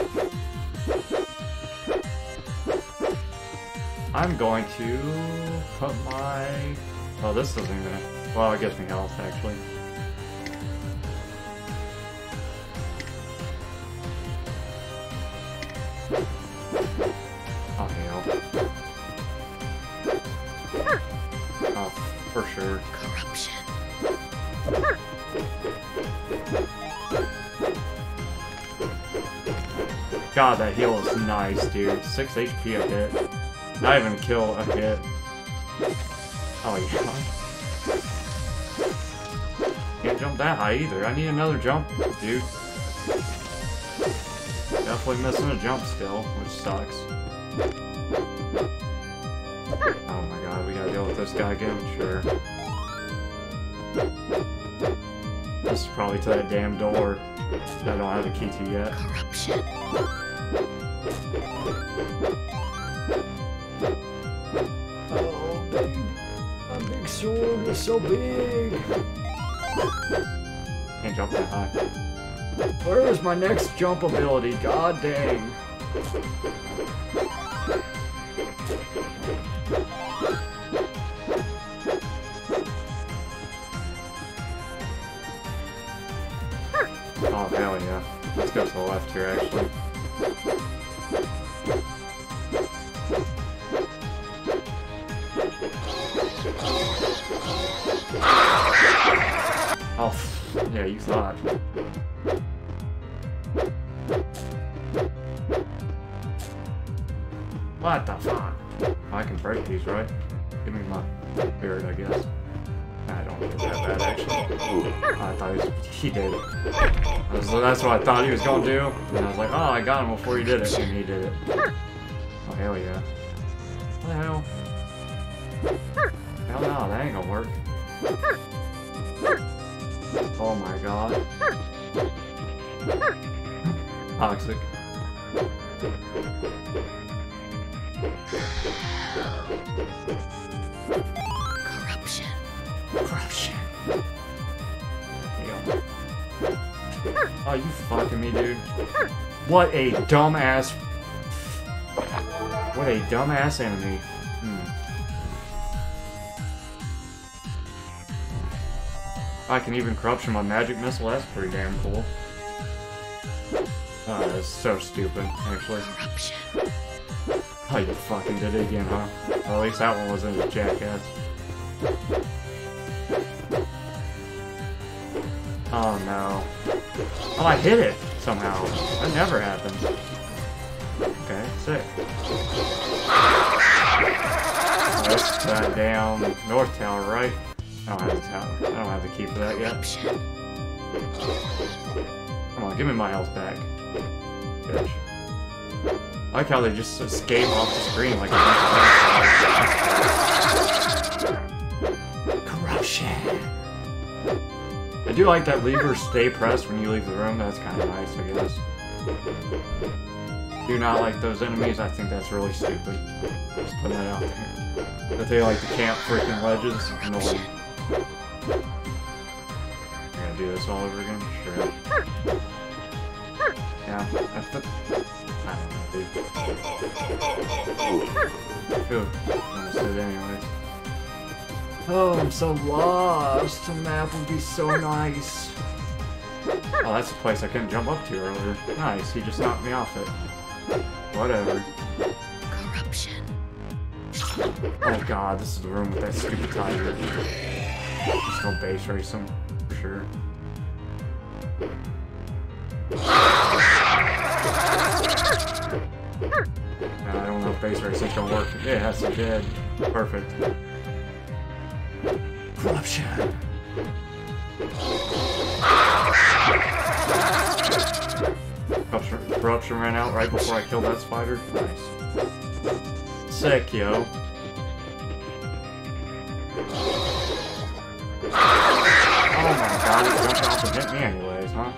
I'm going to put my... oh, this doesn't even... well, it gives me health, actually. Oh, hell. Oh, for sure. Corruption. God, that heal is nice, dude. 6 HP a hit. Not even a kill a hit. Oh, yeah. Can't jump that high either. I need another jump, dude. Definitely missing a jump still, which sucks. Oh my god, we gotta deal with this guy again? Sure. This is probably to that damn door that I don't have a key to yet. Corruption. Oh, baby. My big sword was so big. Can't jump that high. Where is my next jump ability? God dang. Oh, hell yeah. Let's go to the left here, actually. Oh, yeah, you thought. What the fuck? I can break these, right? Give me my beard, I guess. I don't that actually. Ooh, I thought he did it. That's what I thought he was gonna do. And I was like, oh, I got him before he did it. And he did it. Oh, hell yeah. What the hell? Hell no, that ain't gonna work. Oh my god. Toxic. Corruption. Corruption. Damn. Oh, you fucking me, dude. What a dumbass. What a dumbass enemy. I can even corruption my magic missile. That's pretty damn cool. Oh, that's so stupid, actually. Corruption. Oh, you fucking did it again, huh? Well, at least that one wasn't a jackass. Oh, no. Oh, I hit it somehow. That never happened. Okay, sick. Oh, that's that damn north tower, right? I don't have the tower. I don't have the key for that yet. Come on, give me my health back. Bitch. I like how they just escape off the screen like a bunch of corruption. I do like that levers stay pressed when you leave the room. That's kind of nice, I guess. Do not like those enemies. I think that's really stupid. Just put that out there. That they like to camp freaking ledges. Annoying. We're gonna do this all over again? Sure. Yeah, that's the... I don't know, dude. Ooh, almost did anyways. Oh, I'm so lost. A map would be so nice. Oh, that's the place I couldn't jump up to earlier. Nice, he just knocked me off it. Whatever. Corruption. Oh god, this is the room with that stupid tiger. Just go base race him, for sure. I don't know if base racing's gonna work. It has to dead. Perfect. Corruption. Corruption ran out right before I killed that spider. Nice. Sick, yo. Oh my god, it jumped off and hit me anyways, huh?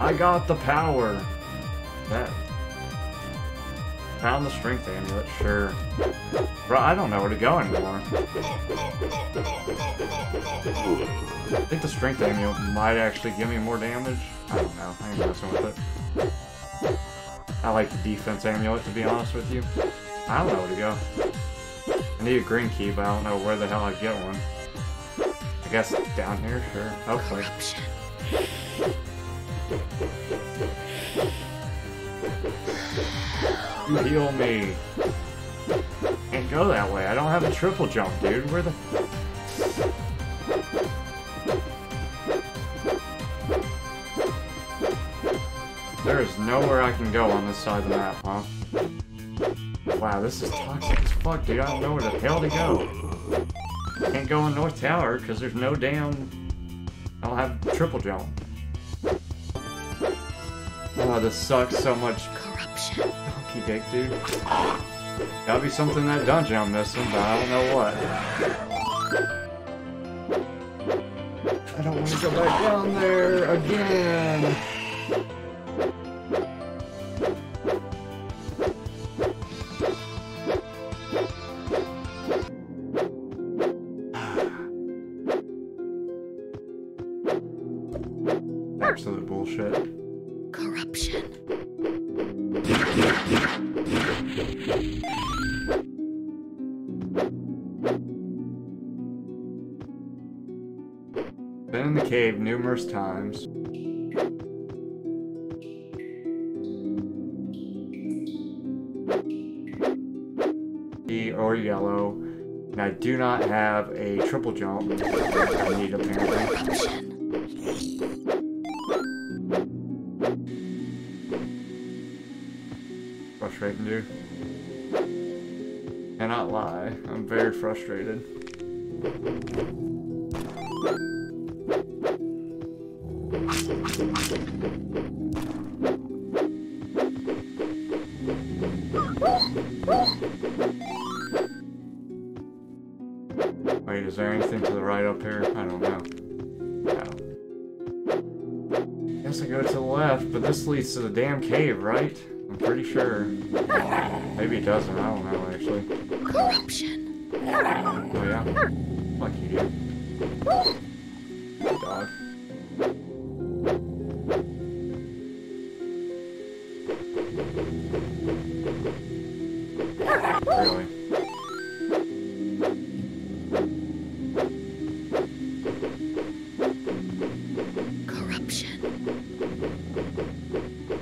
I got the power! That... Found the strength amulet, sure. Bro, I don't know where to go anymore. I think the strength amulet might actually give me more damage. I don't know, I ain't messing with it. I like the defense amulet, to be honest with you. I don't know where to go. I need a green key, but I don't know where the hell I get one. I guess down here, sure. Hopefully. You heal me. Can't go that way. I don't have a triple jump, dude. Where the... There is nowhere I can go on this side of the map, huh? Wow, this is toxic as fuck, dude. I don't know where the hell to go. Can't go in North Tower, because there's no damn... I don't have triple jump. Oh, this sucks so much. Corruption. Donkey dick, dude. That'll be something in that dungeon I'm missing, but I don't know what. I don't want to go back down there again. Absolute bullshit. Corruption. Been in the cave numerous times. Or yellow. And I do not have a triple jump. I need apparently. And not lie. I'm very frustrated. Wait, is there anything to the right up here? I don't know. No. I guess I go to the left, but this leads to the damn cave, right? I'm pretty sure. Maybe it doesn't, I don't know actually. Corruption! Oh yeah? Fuck you, dude. Good dog. Really? Corruption.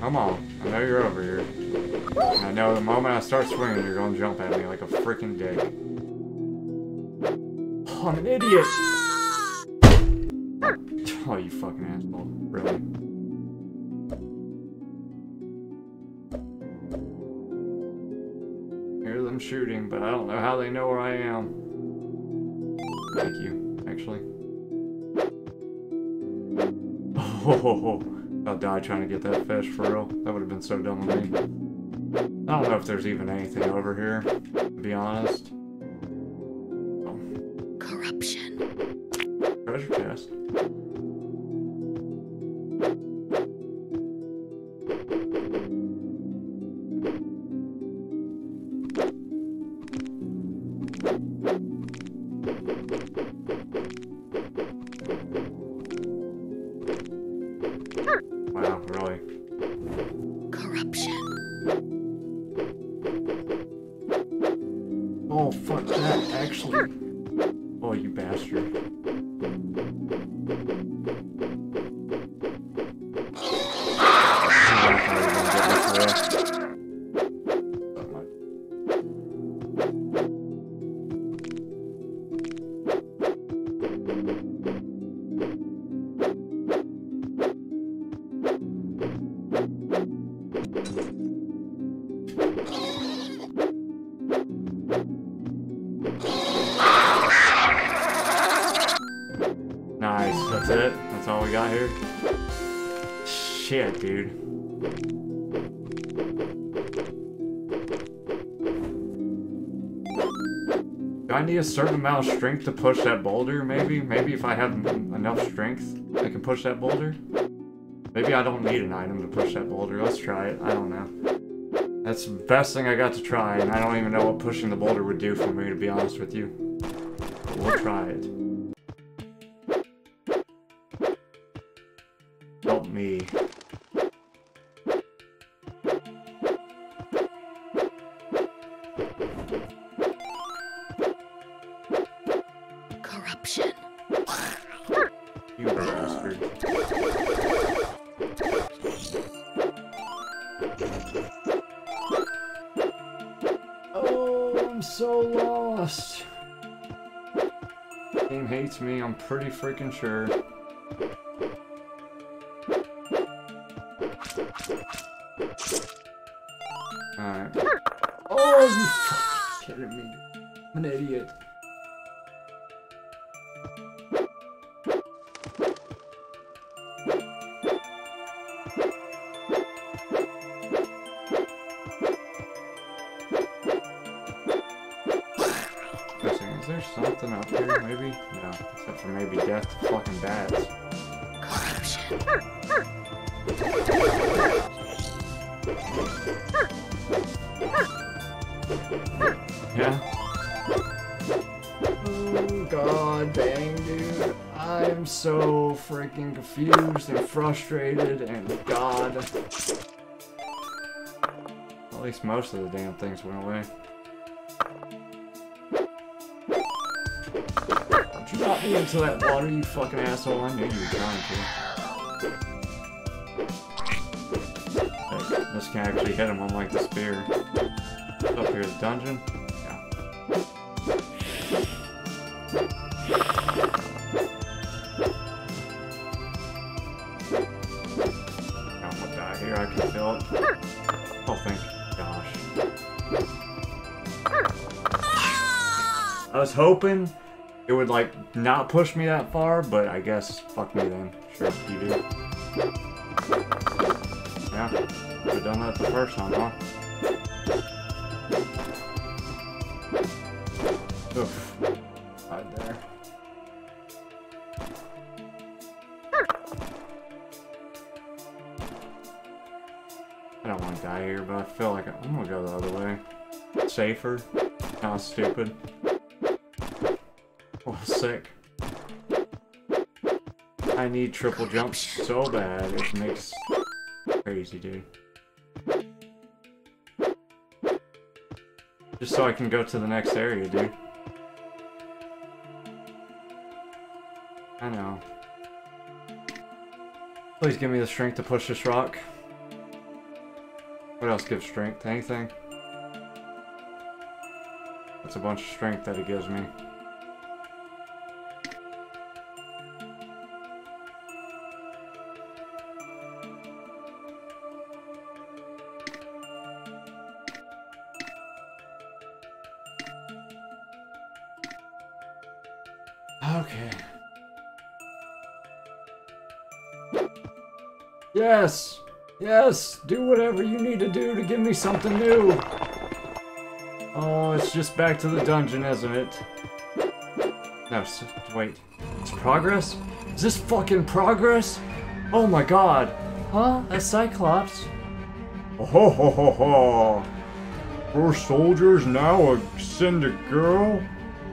Come on. I know you're over here. I know the moment I start swinging, you're gonna jump at me like a freaking dick. Oh, I'm an idiot! Oh, you fucking asshole. Really? I hear them shooting, but I don't know how they know where I am. Thank you, actually. Oh, I'll die trying to get that fish, for real. That would have been so dumb of me. I don't know if there's even anything over here, to be honest. Oh. Corruption. Treasure chest. Wow, really? Corruption. Oh, fuck that, actually. Oh, you bastard. Shit, dude. Do I need a certain amount of strength to push that boulder, maybe? Maybe if I have enough strength, I can push that boulder? Maybe I don't need an item to push that boulder. Let's try it. I don't know. That's the best thing I got to try, and I don't even know what pushing the boulder would do for me, to be honest with you. But we'll try it. Help me. Corruption. You bastard. Oh, I'm so lost. The game hates me, I'm pretty freaking sure. Alright. Oh, you fucking kidding me. I'm an idiot. Is there something up here, maybe? No, except for maybe death to fucking bats. Corruption. Yeah? Oh god dang, dude. I'm so freaking confused and frustrated and god. At least most of the damn things went away. Don't you drop me into that water, you fucking asshole. I knew you were trying to. This can actually hit him unlike the spear. Up here, the dungeon? Yeah. I'm gonna die here, I can feel it. Oh, thank gosh. was hoping it would, like, not push me that far, but I guess fuck me then. Sure, you do. Yeah, should have done that the first time, huh? Oof. Right there. I don't want to die here, but I feel like I'm gonna go the other way. It's safer. Not stupid. Oh, sick. I need triple jumps so bad, it makes crazy, dude. Just so I can go to the next area, dude. I know. Please give me the strength to push this rock. What else gives strength? Anything? That's a bunch of strength that it gives me. Yes! Yes! Do whatever you need to do to give me something new! Oh, it's just back to the dungeon, isn't it? No, wait. It's progress? Is this fucking progress? Oh my god! Huh? A Cyclops? Oh ho ho ho ho! We're soldiers now, send a girl?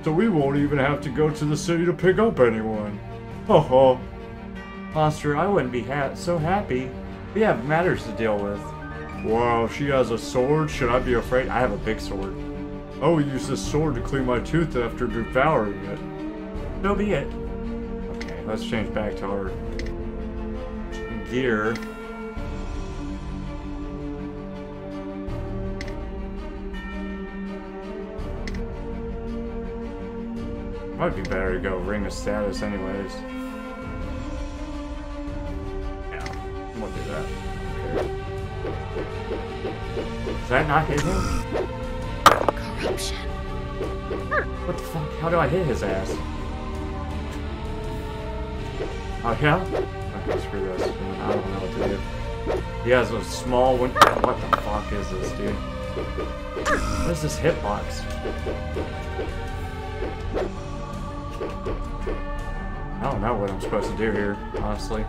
So we won't even have to go to the city to pick up anyone. Ha ha! Monster, I wouldn't be so happy. We have matters to deal with. Wow, she has a sword? Should I be afraid? I have a big sword. I will use this sword to clean my tooth after devouring it. So be it. Okay, let's change back to our gear. Might be better to go Ring of Status anyways. What is that? Does that not hit him? Corruption. What the fuck? How do I hit his ass? Oh yeah? Okay, screw this. I don't know what to do. He has a small one. What the fuck is this, dude? What is this hitbox? I don't know what I'm supposed to do here, honestly.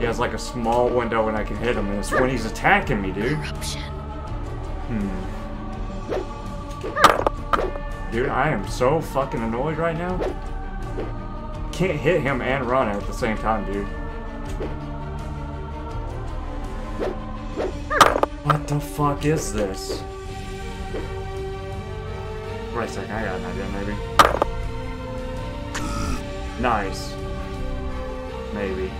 He has like a small window when I can hit him, and it's when he's attacking me, dude. Dude, I am so fucking annoyed right now. Can't hit him and run at the same time, dude. What the fuck is this? Wait a second, I got an idea, maybe. Nice. Maybe.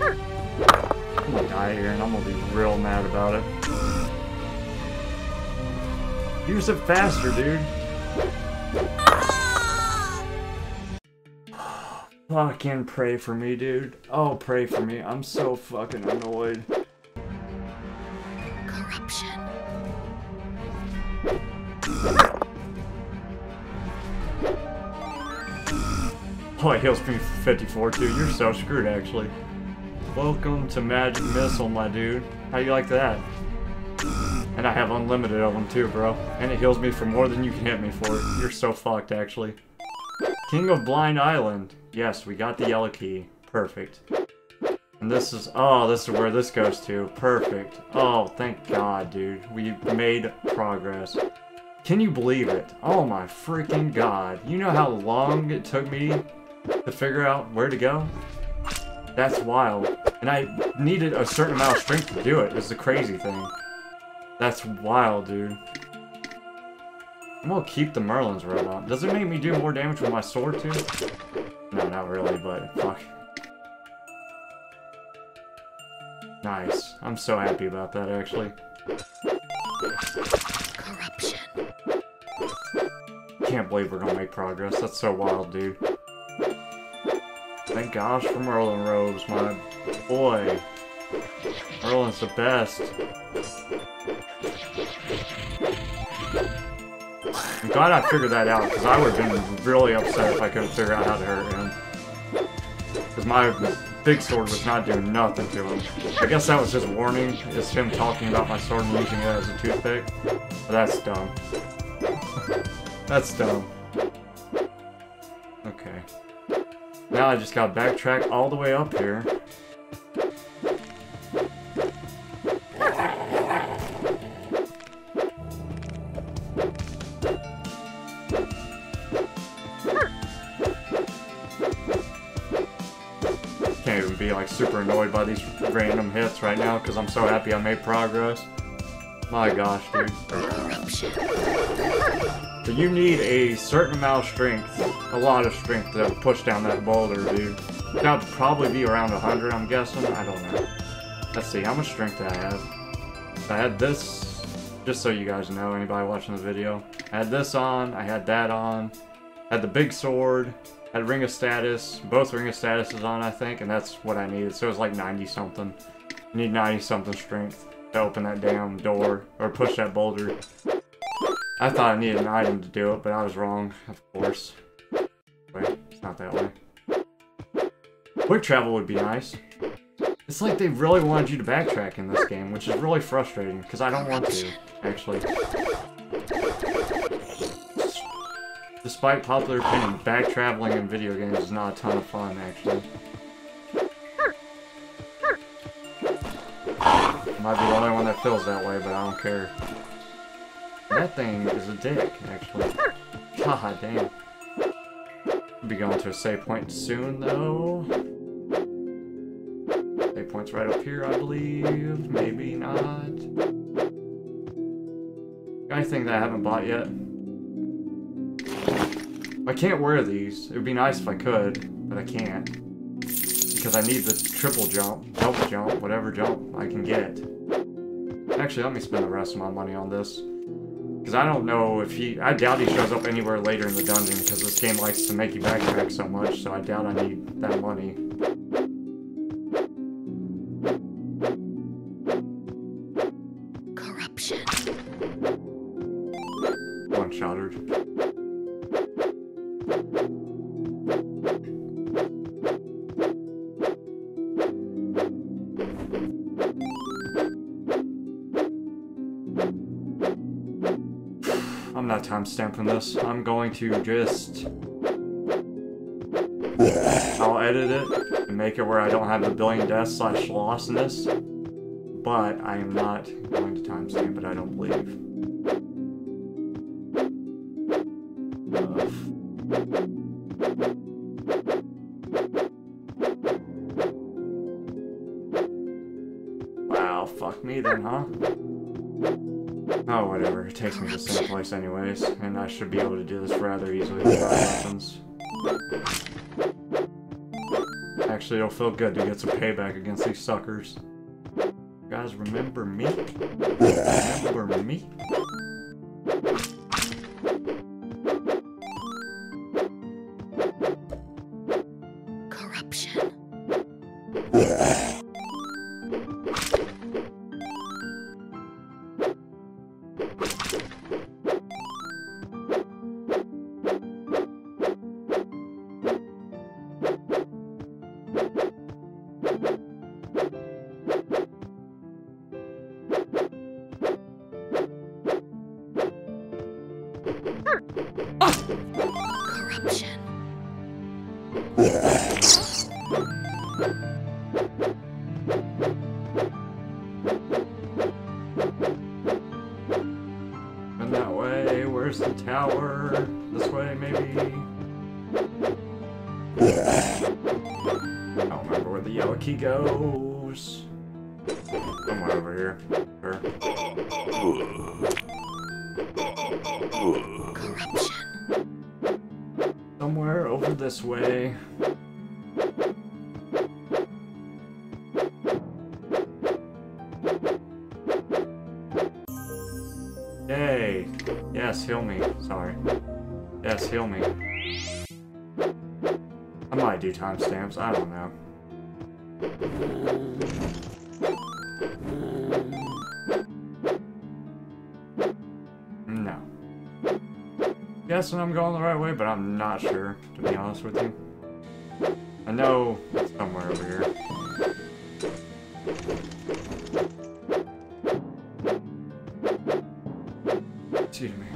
I'm gonna die here and I'm gonna be real mad about it. Use it faster, dude. Fucking pray for me, dude. Oh, pray for me. I'm so fucking annoyed. Corruption. Oh, it heals me 54 too. You're so screwed, actually. Welcome to Magic Missile, my dude. How you like that? And I have unlimited of them too, bro. And it heals me for more than you can hit me for. You're so fucked, actually. King of Blind Island. Yes, we got the yellow key. Perfect. And this is... Oh, this is where this goes to. Perfect. Oh, thank God, dude. We made progress. Can you believe it? Oh my freaking God. You know how long it took me to figure out where to go? That's wild. And I needed a certain amount of strength to do it, is the crazy thing. That's wild, dude. I'm gonna keep the Merlin's robe on. Does it make me do more damage with my sword too? No, not really, but fuck. Nice. I'm so happy about that, actually. Corruption. Can't believe we're gonna make progress. That's so wild, dude. Thank gosh for Merlin robes, my boy. Merlin's the best. I'm glad I figured that out, because I would have been really upset if I couldn't figure out how to hurt him. Because my big sword was not doing nothing to him. I guess that was his warning, is him talking about my sword and using it as a toothpick. But that's dumb. That's dumb. Okay. Now I just gotta backtrack all the way up here. Super annoyed by these random hits right now because I'm so happy I made progress. My gosh, dude. So you need a certain amount of strength, a lot of strength to push down that boulder, dude. That would probably be around 100, I'm guessing. I don't know. Let's see, how much strength did I have? I had this, just so you guys know, anybody watching the video. I had this on, I had that on, I had the big sword. Had Ring of Status, both Ring of Statuses on, I think, and that's what I needed. So it was like 90-something. You need 90-something strength to open that damn door, or push that boulder. I thought I needed an item to do it, but I was wrong, of course. Wait, it's not that way. Quick travel would be nice. It's like they really wanted you to backtrack in this game, which is really frustrating, because I don't want to, actually. Despite popular opinion, back-traveling in video games is not a ton of fun, actually. I might be the only one that feels that way, but I don't care. That thing is a dick, actually. God damn. We'll be going to a save point soon, though. Save point's right up here, I believe. Maybe not. Got anything that I haven't bought yet? I can't wear these. It would be nice if I could, but I can't. Because I need the triple jump, help jump, whatever jump I can get. Actually, let me spend the rest of my money on this. Because I don't know if he... I doubt he shows up anywhere later in the dungeon, because this game likes to make you backtrack so much, so I doubt I need that money. Corruption. One-shottered. Stamping this. I'm going to just... I'll edit it and make it where I don't have the billion deaths / lostness, but I am not going to timestamp it, I don't believe. Wow, fuck me then, huh? Oh, whatever. It takes me to the same place anyways, and I should be able to do this rather easily if that happens. Actually, it'll feel good to get some payback against these suckers. You guys remember me? Remember me? Timestamps, I don't know. No. guessing I'm going the right way, but I'm not sure, to be honest with you. I know it's somewhere over here. Excuse me.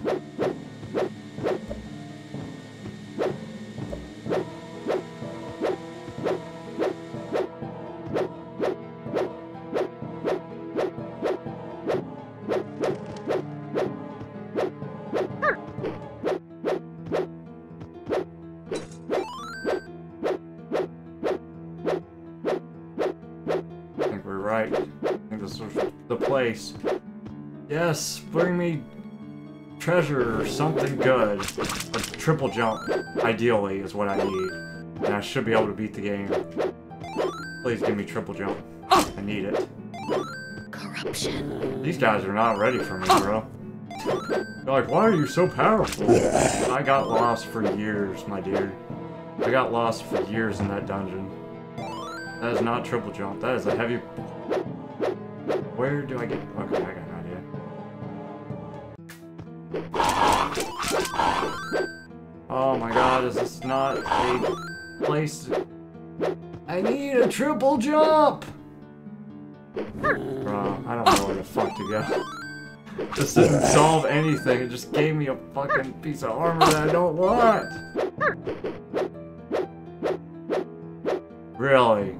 Yes, bring me treasure or something good. A triple jump, ideally, is what I need. And I should be able to beat the game. Please give me triple jump. Oh! I need it. Corruption. These guys are not ready for me, bro. They're like, why are you so powerful? I got lost for years, my dear. I got lost for years in that dungeon. That is not triple jump. That is a heavy... Where do I get... Okay, I got it. Oh my god, is this not a place to... I need a triple jump! Bro, I don't know where the fuck to go. This didn't solve anything, it just gave me a fucking piece of armor that I don't want! Really?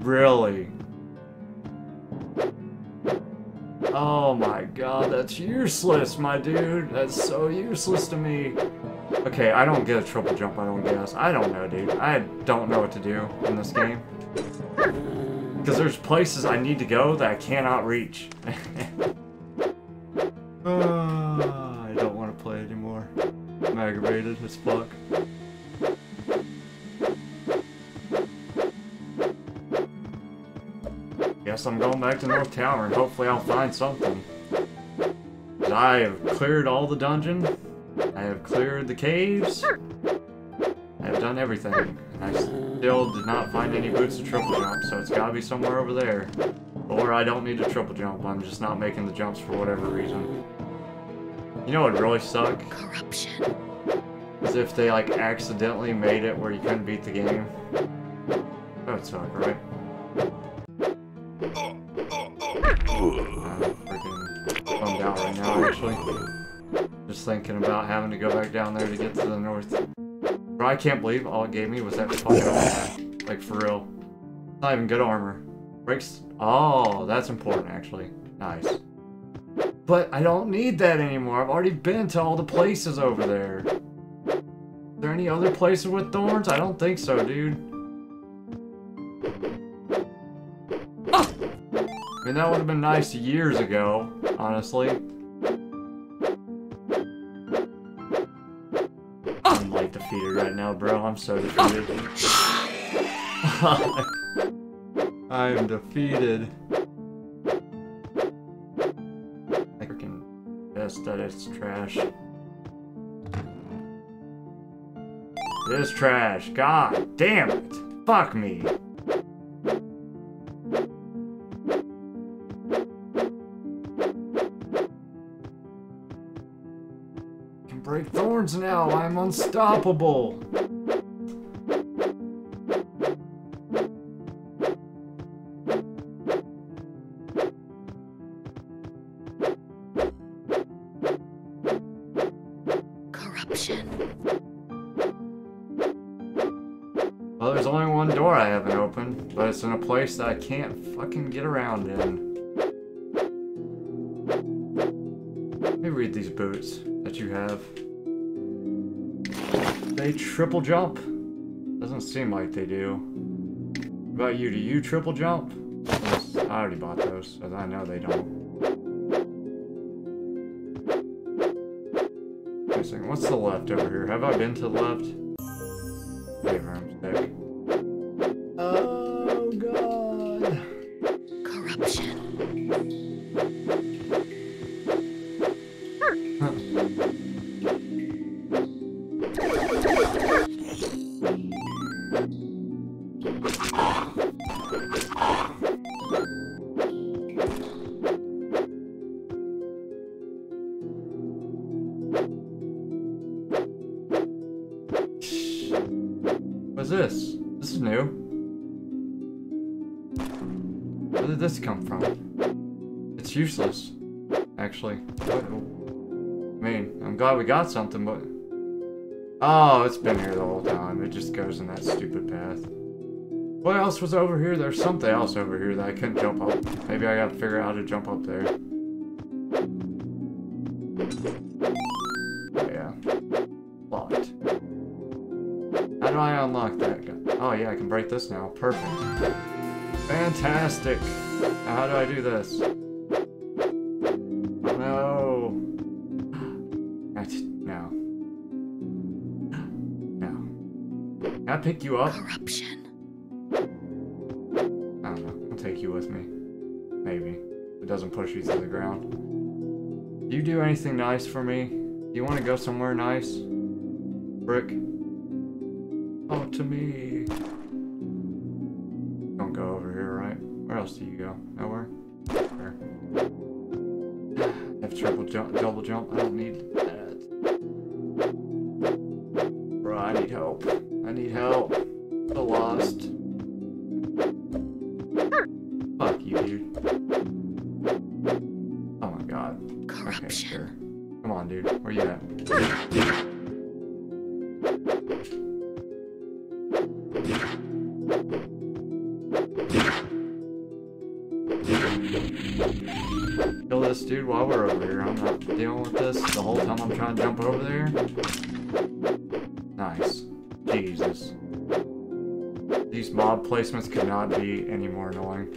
Really? Oh my god, that's useless, my dude. That's so useless to me. Okay, I don't get a triple jump, I don't guess. I don't know, dude. I don't know what to do in this game. Because there's places I need to go that I cannot reach. I don't want to play anymore. I'm aggravated as fuck. Guess I'm going back to North Tower and hopefully I'll find something. I have cleared all the dungeon. I have cleared the caves. I have done everything. And I still did not find any boots to triple jump, so it's gotta be somewhere over there. Or I don't need to triple jump, I'm just not making the jumps for whatever reason. You know what would really suck? Corruption. Is if they like accidentally made it where you couldn't beat the game. That would suck, right? Just thinking about having to go back down there to get to the north. Bro, I can't believe all it gave me was that fucking armor. Like, for real. Not even good armor. Breaks. Oh, that's important, actually. Nice. But I don't need that anymore. I've already been to all the places over there. Is there any other places with thorns? I don't think so, dude. I mean, that would have been nice years ago, honestly. Right now, bro, I'm so defeated. I am defeated. I can guess that it's trash. It is trash. God damn it. Fuck me. Now I'm unstoppable. Corruption. Well, there's only one door I haven't opened, but it's in a place that I can't fucking get around in. Let me read these boots that you have. They triple jump? Doesn't seem like they do. What about you? Do you triple jump? I already bought those, so I know they don't. Wait a second, what's the left over here? Have I been to the left? Save room, save. Oh god. Corruption. Huh. What's this? This is new. Where did this come from? It's useless, actually. I mean, I'm glad we got something, but... Oh, it's been here the whole time. It just goes in that stupid path. What else was over here? There's something else over here that I couldn't jump up. Maybe I gotta figure out how to jump up there. Yeah. Locked. How do I unlock that guy? Oh yeah, I can break this now. Perfect. Fantastic! Now how do I do this? Can I pick you up? Corruption. I don't know. I'll take you with me. Maybe. It doesn't push you to the ground. Do you do anything nice for me? Do you want to go somewhere nice? Brick? Oh, to me. Don't go over here, right? Where else do you go? Nowhere? Where? I have triple jump, double jump. I don't need that. Bro, I need help. I need help. I'm lost. Fuck you, dude. Oh my god. Corruption. Okay, sure. Come on, dude. Where you at? Kill this dude while we're over here. I'm not dealing with this the whole time I'm trying to jump over there. Nice. Jesus. These mob placements could not be any more annoying.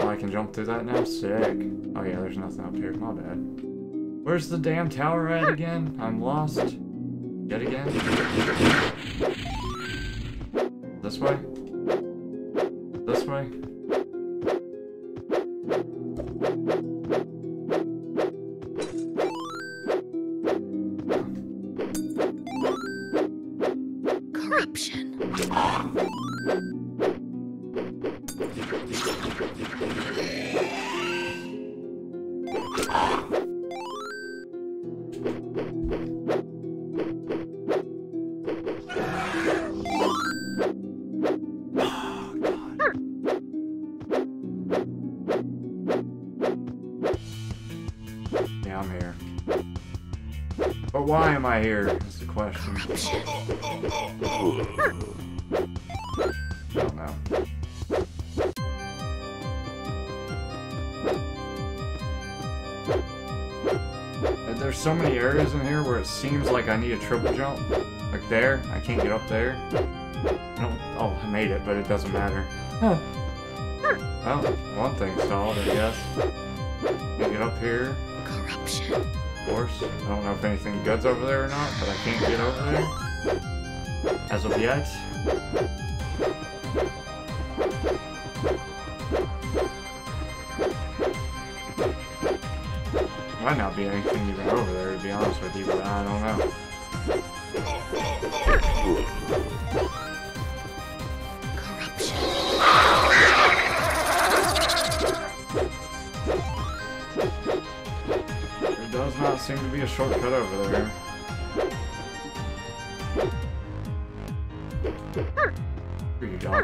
Oh, I can jump through that now? Sick. Oh yeah, there's nothing up here. My bad. Where's the damn tower at again? I'm lost. Yet again? This way? This way? Here is the question. I don't know. And there's so many areas in here where it seems like I need a triple jump. Like there, I can't get up there. Oh, I made it, but it doesn't matter. Huh. Well, one thing's solid, I guess. Can get up here. Corruption. Course. I don't know if anything good's over there or not, but I can't get over there as of yet. Might not be anything even over there, to be honest with you, but I don't know. Seems to be a shortcut over there. Here you go.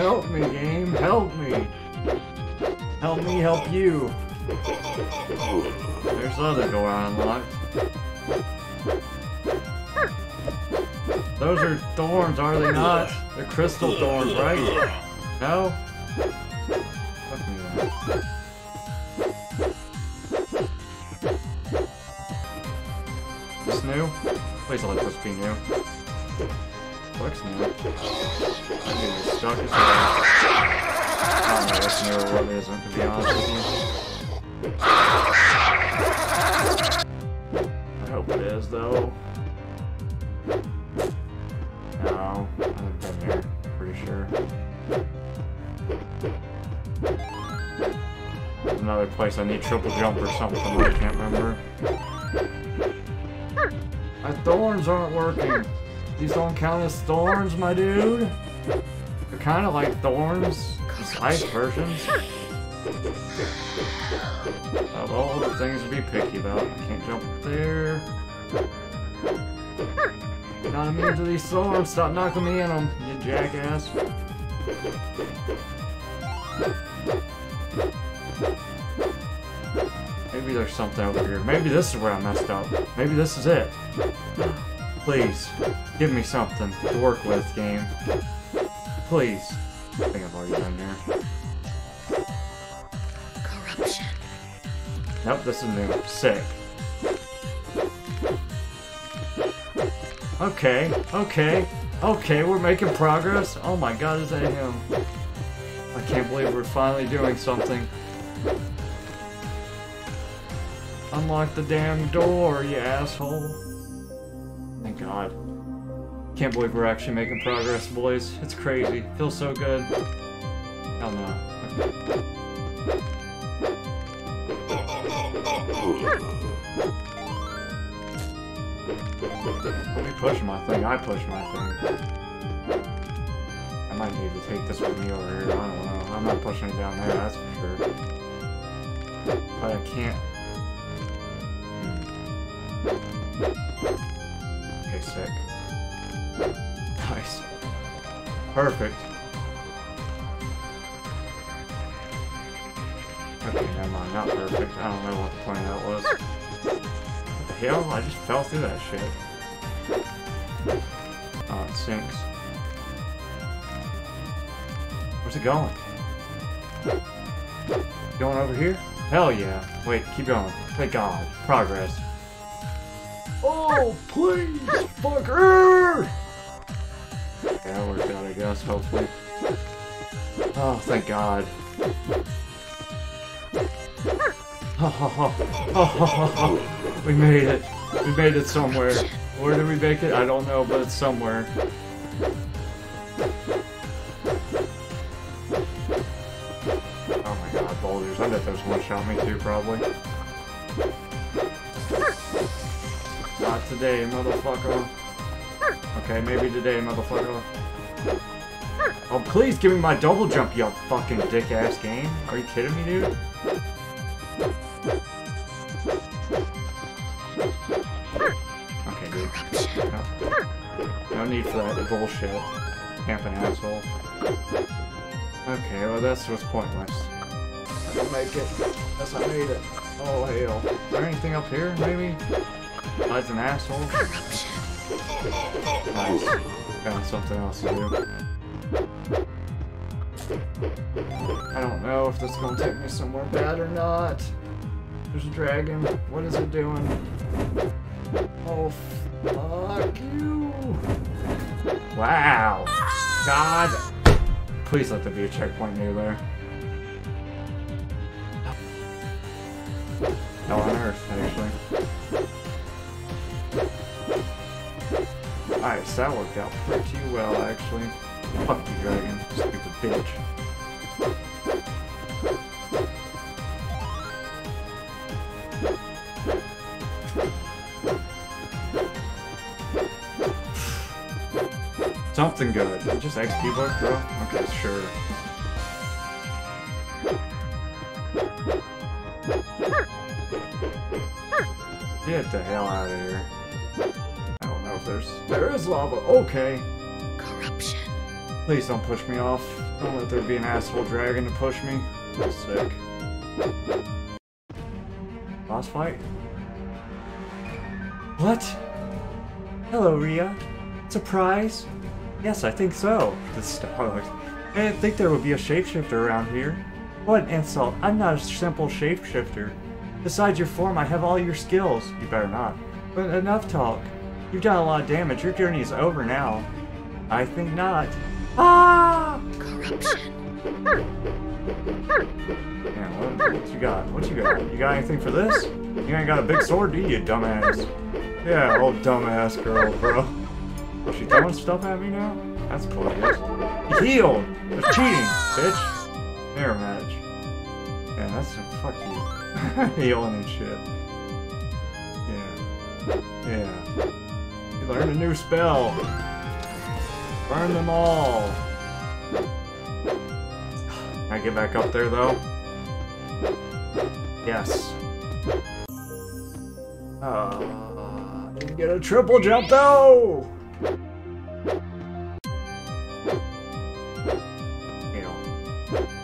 Help me, game. Help me. Help me help you. There's the other door I unlocked. Those are thorns, are they not? They're crystal thorns, right? No? Is this new? Please don't let this be new. Looks new. I don't know what's new or what isn't, to be honest with you. it is, though. No, I haven't been here, pretty sure. There's another place I need triple jump or something, but I can't remember. My thorns aren't working! These don't count as thorns, my dude! They're kinda like thorns. Ice versions. Of all the things to be picky about, I can't jump up there. Not immune to these thorns, stop knocking me in them, you jackass. Maybe there's something over here. Maybe this is where I messed up. Maybe this is it. Please, give me something to work with, game. Please. I think I've already been there. Corruption. Nope, this is new. Sick. Okay, okay, okay, we're making progress. Oh my god, is that him? I can't believe we're finally doing something. Unlock the damn door, you asshole. Thank god. Can't believe we're actually making progress, boys. It's crazy. Feels so good. Hell no. Let me push my thing. I push my thing. I might need to take this with me over here. I don't know. I'm not pushing it down there, that's for sure. But I can't. Okay, sick. Nice. Perfect. Okay, never mind. Not perfect. I don't know what the point that was. What the hell? I just fell through that shit. Oh, it sinks. Where's it going? Going over here? Hell yeah. Wait, keep going. Thank god. Progress. Oh, please, fucker! Okay, that worked out, I guess, hopefully. Oh, thank god. Oh, we made it. We made it somewhere. Where did we make it? I don't know, but it's somewhere. Oh my god, boulders. I bet those one-shot me too, probably. Not today, motherfucker. Okay, maybe today, motherfucker. Oh, please give me my double jump, you fucking dick-ass game. Are you kidding me, dude? Okay, dude. No need for that bullshit. Camping asshole. Okay, well, this was pointless. I didn't make it. Yes, I made it. Oh, hell. Is there anything up here, maybe? That's an asshole. Nice. Found something else to do. I don't know if this is going to take me somewhere bad or not. There's a dragon. What is it doing? Oh, fuck you. Wow. God. Please let there be a checkpoint near there. Hell on earth, actually. Alright, so that worked out pretty well, actually. Fuck you, dragon. Stupid bitch. Something good. Just XP buff, bro? Okay, sure. Get the hell out of here. There is lava. Okay. Corruption. Please don't push me off. Don't let there be an asshole dragon to push me. That's sick. Boss fight? What? Hello, Rhea. Surprise? Yes, I think so. The star. I didn't think there would be a shapeshifter around here. What an insult. I'm not a simple shapeshifter. Besides your form, I have all your skills. You better not. But enough talk. You've done a lot of damage. Your journey is over now. I think not. Ah! Corruption. Man, what you got? What you got? You got anything for this? You ain't got a big sword, do you, dumbass? Yeah, old dumbass girl, bro. Is she throwing stuff at me now? That's cool, yes. Healed! That's cheating, bitch! Mirror match. Yeah, that's a fuck you. Healing and shit. Yeah. Yeah. You learned a new spell! Burn them all! Can I get back up there, though? Yes. You get a triple jump, though!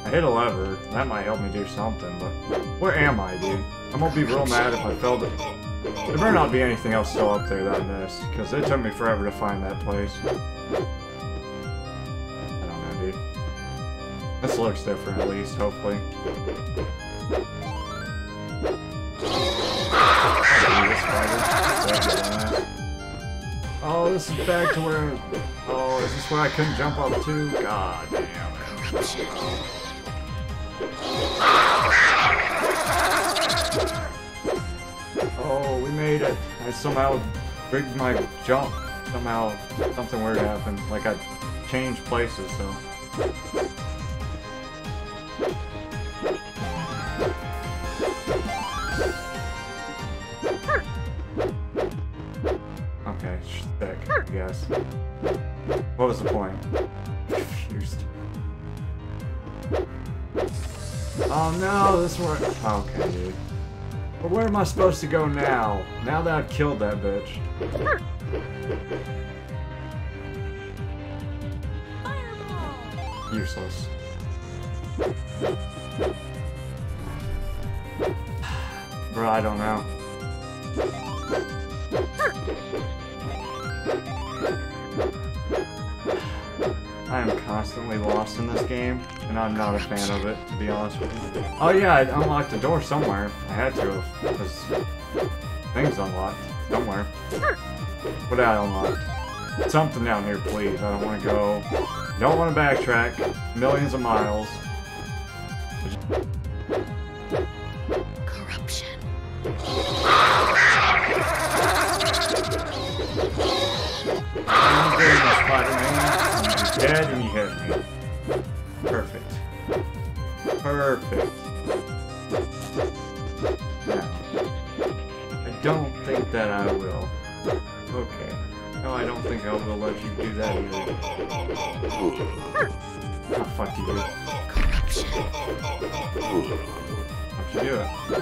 I hit a lever. That might help me do something, but... Where am I, dude? I'm gonna be real mad if I failed it. There better not be anything else still up there that I missed, because it took me forever to find that place. I don't know, dude. This looks different, at least, hopefully. Oh, this is back to where... Oh, is this where I couldn't jump up to? God damn it. Oh, we made it. I somehow rigged my jump. Somehow something weird happened. Like I changed places, so... Guess. What was the point? Confused. Oh no, this worked. Oh, okay, dude. But where am I supposed to go now? Now that I've killed that bitch. Fireball. Useless. Bro, I don't know. I am constantly lost in this game, and I'm not a fan of it, to be honest with you. Oh yeah, I unlocked a door somewhere. I had to, because things unlocked somewhere. What did I unlock? Something down here, please. I don't want to go. Don't want to backtrack. Millions of miles. Corruption. I'm doing this, Spider-Man. Dead and you hit me. Perfect. Perfect. Now, I don't think that I will. Okay. No, I don't think I will let you do that either. Oh, fuck you. How'd you do it?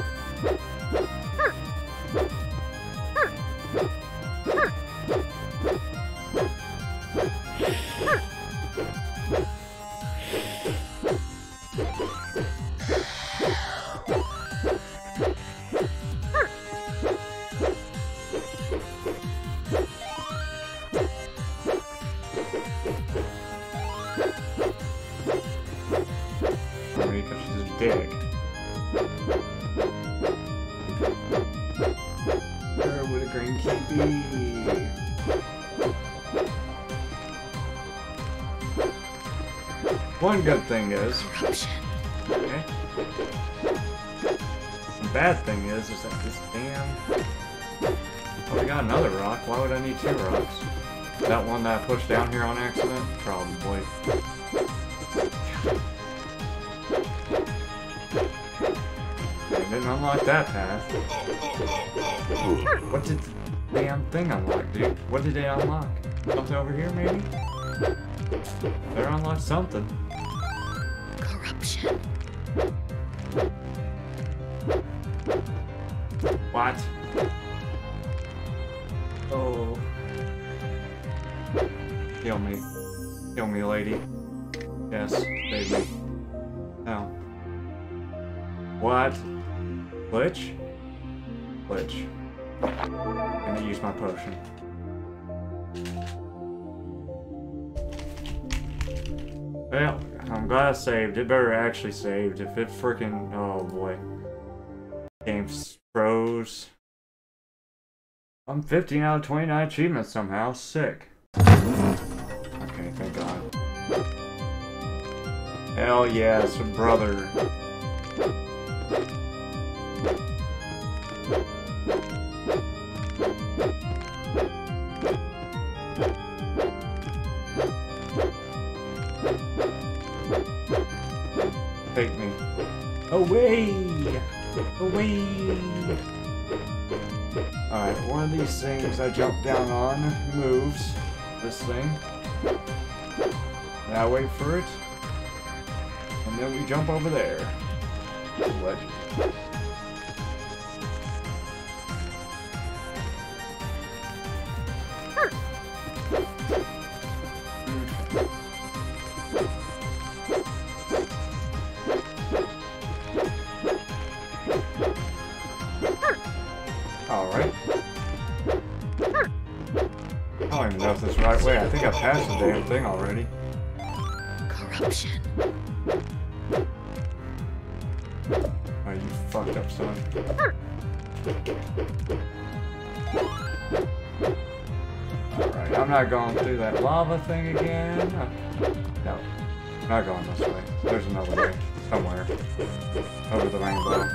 One good thing is, okay. The bad thing is that this damn... Oh, I got another rock. Why would I need two rocks? That one that I pushed down here on accident? Probably. I didn't unlock that path. What did the damn thing unlock, dude? What did they unlock? Something over here, maybe? They unlocked something. What? Oh. Kill me. Kill me, lady. Yes, baby. No. What? Glitch? Glitch. I'm gonna use my potion. Well, I'm glad I saved. It better actually saved. If it freaking... Oh boy. Game froze. I'm 15 out of 29 achievements somehow. Sick. Okay, thank God. Hell yes, brother. Away! Away! Alright, one of these things I jump down on moves. This thing. Now wait for it. And then we jump over there. What? Wait, I think I passed the damn thing already. Corruption. Oh, you fucked up, son. Alright, I'm not going through that lava thing again. No. I'm not going this way. There's another way. Somewhere. Over the rainbow.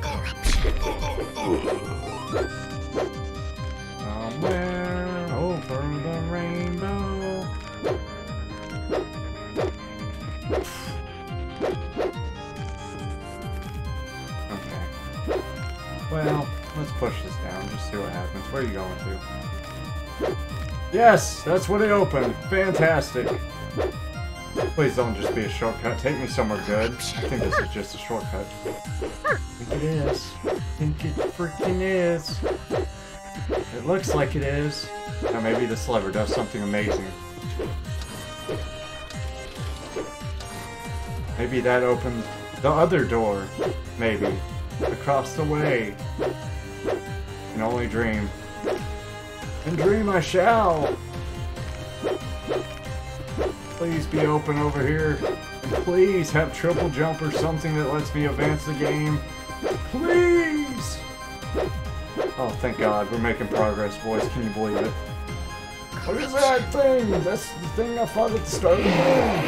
Corruption. Somewhere. Over the rainbow. Okay. Well, let's push this down. Just see what happens. Where are you going to? Yes! That's what it opened! Fantastic! Please don't just be a shortcut. Take me somewhere good. I think this is just a shortcut. I think it is. I think it freaking is. It looks like it is. Now maybe the lever does something amazing. Maybe that opens the other door. Maybe. Across the way. And only dream. And dream I shall! Please be open over here. And please have triple jump or something that lets me advance the game. Please! Oh, thank God, we're making progress, boys. Can you believe it? What is that thing? That's the thing I fought at the start of the game.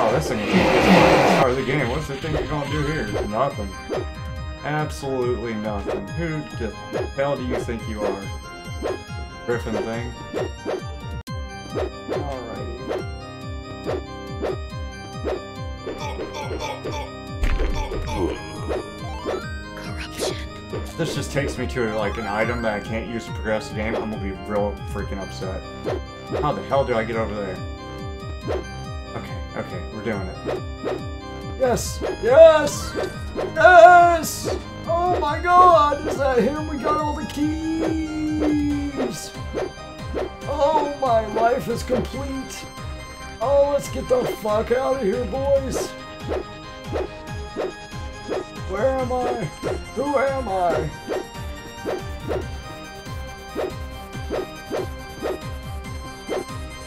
Oh, this thing is the biggest part at the start of the game. What's the thing you're gonna do here? Nothing. Absolutely nothing. Who the hell do you think you are? Griffin thing? Alrighty. Corruption. If this just takes me to like an item that I can't use to progress the game, I'm gonna be real freaking upset. How the hell do I get over there? Okay, okay, we're doing it. Yes! Yes! Yes! Oh my God! Is that him? We got all the keys! Oh, my life is complete! Oh, let's get the fuck out of here, boys! Where am I? Who am I?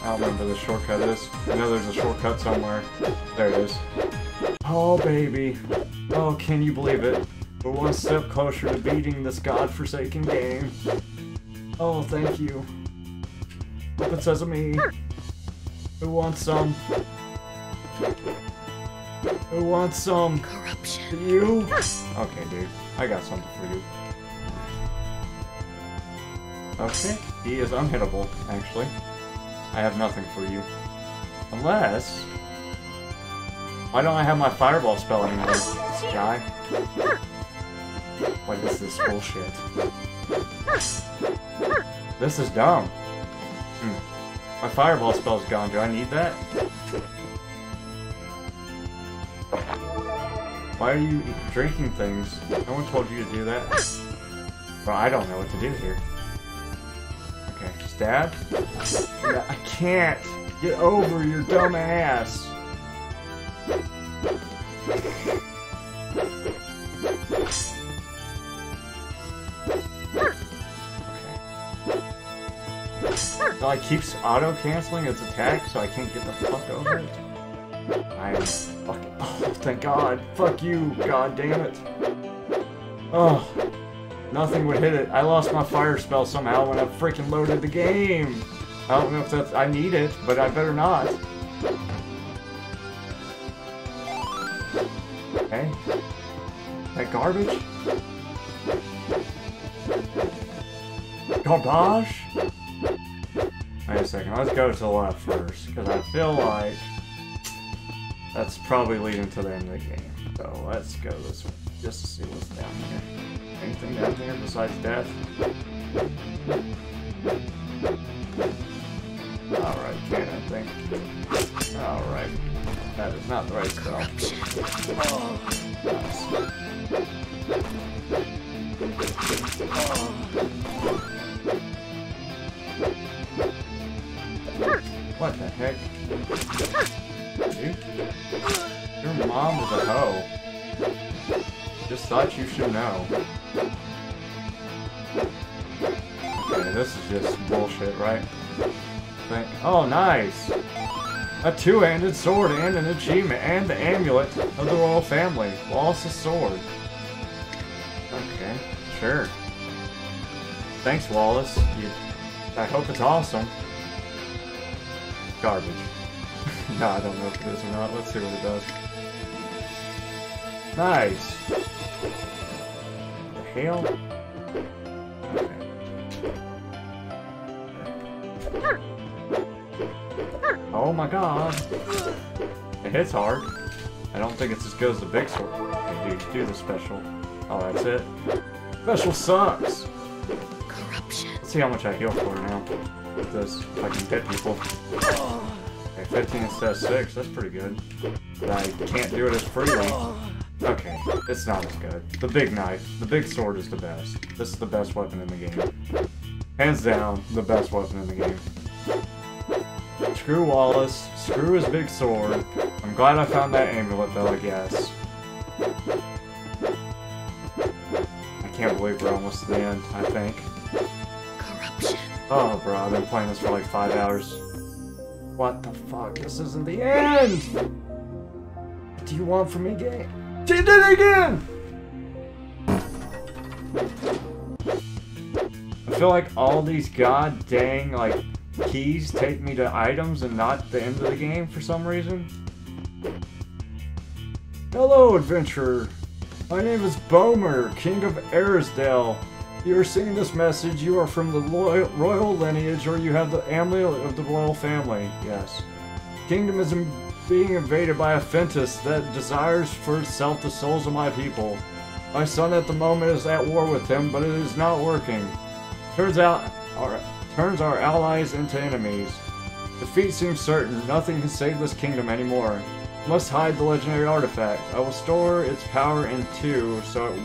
I don't remember the shortcut is. I know there's a shortcut somewhere. There it is. Oh, baby. Oh, can you believe it? We're one step closer to beating this godforsaken game. Oh, thank you. Hope it says of me. Who wants some? Who wants some? Corruption. You? Okay, dude. I got something for you. Okay. He is unhittable, actually. I have nothing for you. Unless... Why don't I have my fireball spell anymore, guy? What is this bullshit? This is dumb. My fireball spell's gone. Do I need that? Why are you drinking things? No one told you to do that. Well, I don't know what to do here. Okay, stab? No, I can't! Get over your dumb ass! Okay. Well, it keeps auto-canceling its attack, so I can't get the fuck over it. I am fucking... Oh, thank God. Fuck you, God damn it. Oh, nothing would hit it. I lost my fire spell somehow when I freaking loaded the game. I don't know if that's... I need it, but I better not. Okay. That garbage? Garbage? Wait a second. Let's go to the left first, because I feel like... That's probably leading to the end of the game. So let's go this way, just to see what's down here. Anything down here besides death? Alright, can't I think. Alright. That is not the right spell. Oh, nice. Oh. What the heck? Dude, your mom was a hoe. Just thought you should know. Okay, this is just bullshit, right? Think. Oh, nice! A two-handed sword and an achievement and the amulet of the royal family. Wallace's sword. Okay, sure. Thanks, Wallace. I hope it's awesome. Garbage. No, I don't know if it is or not. Let's see what it does. Nice! The hell? Okay. Oh my god! It hits hard. I don't think it's as good as the big sword. Okay, dude, do the special. Oh, that's it. Special sucks! Corruption. Let's see how much I heal for now. With this, if I can hit people. Okay, 15 instead of 6, that's pretty good. But I can't do it as freely. Okay, it's not as good. The big knife, the big sword is the best. This is the best weapon in the game. Hands down, the best weapon in the game. Screw Wallace, screw his big sword. I'm glad I found that amulet though, I guess. I can't believe we're almost to the end, I think. Corruption. Oh, bro, I've been playing this for like 5 hours. What the fuck? This isn't the end! What do you want from me, game? She did it again! I feel like all these god dang, like, keys take me to items and not the end of the game for some reason. Hello, adventurer. My name is Bomer, King of Arisdale. You are seeing this message, you are from the royal lineage, or you have the amulet of the royal family. Yes. Kingdom is being invaded by a Fentis that desires for itself the souls of my people. My son at the moment is at war with him, but it is not working. Turns our allies into enemies. Defeat seems certain. Nothing can save this kingdom anymore. Must hide the legendary artifact. I will store its power in 2, so it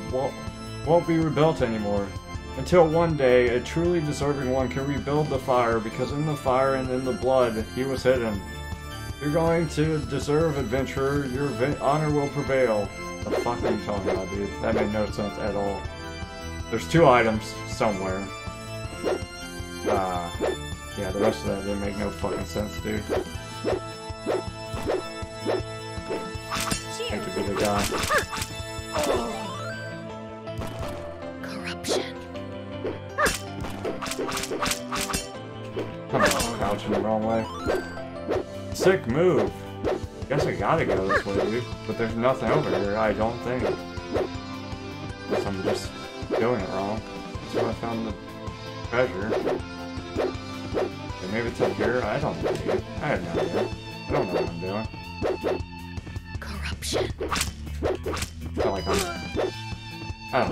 won't be rebuilt anymore. Until one day, a truly deserving one can rebuild the fire, because in the fire and in the blood, he was hidden. You're going to deserve, adventurer. Your honor will prevail. The fuck are you talking about, dude? That made no sense at all. There's 2 items somewhere. Yeah, the rest of that didn't make no fucking sense, dude. Thank you for the guy. Come on, crouching the wrong way. Sick move! Guess I gotta go this way, dude. But there's nothing over here, I don't think. Guess I'm just doing it wrong. So I found the treasure. And maybe it's up here? I don't know, dude. I have no idea. I don't know what I'm doing. Corruption. I feel like I don't know.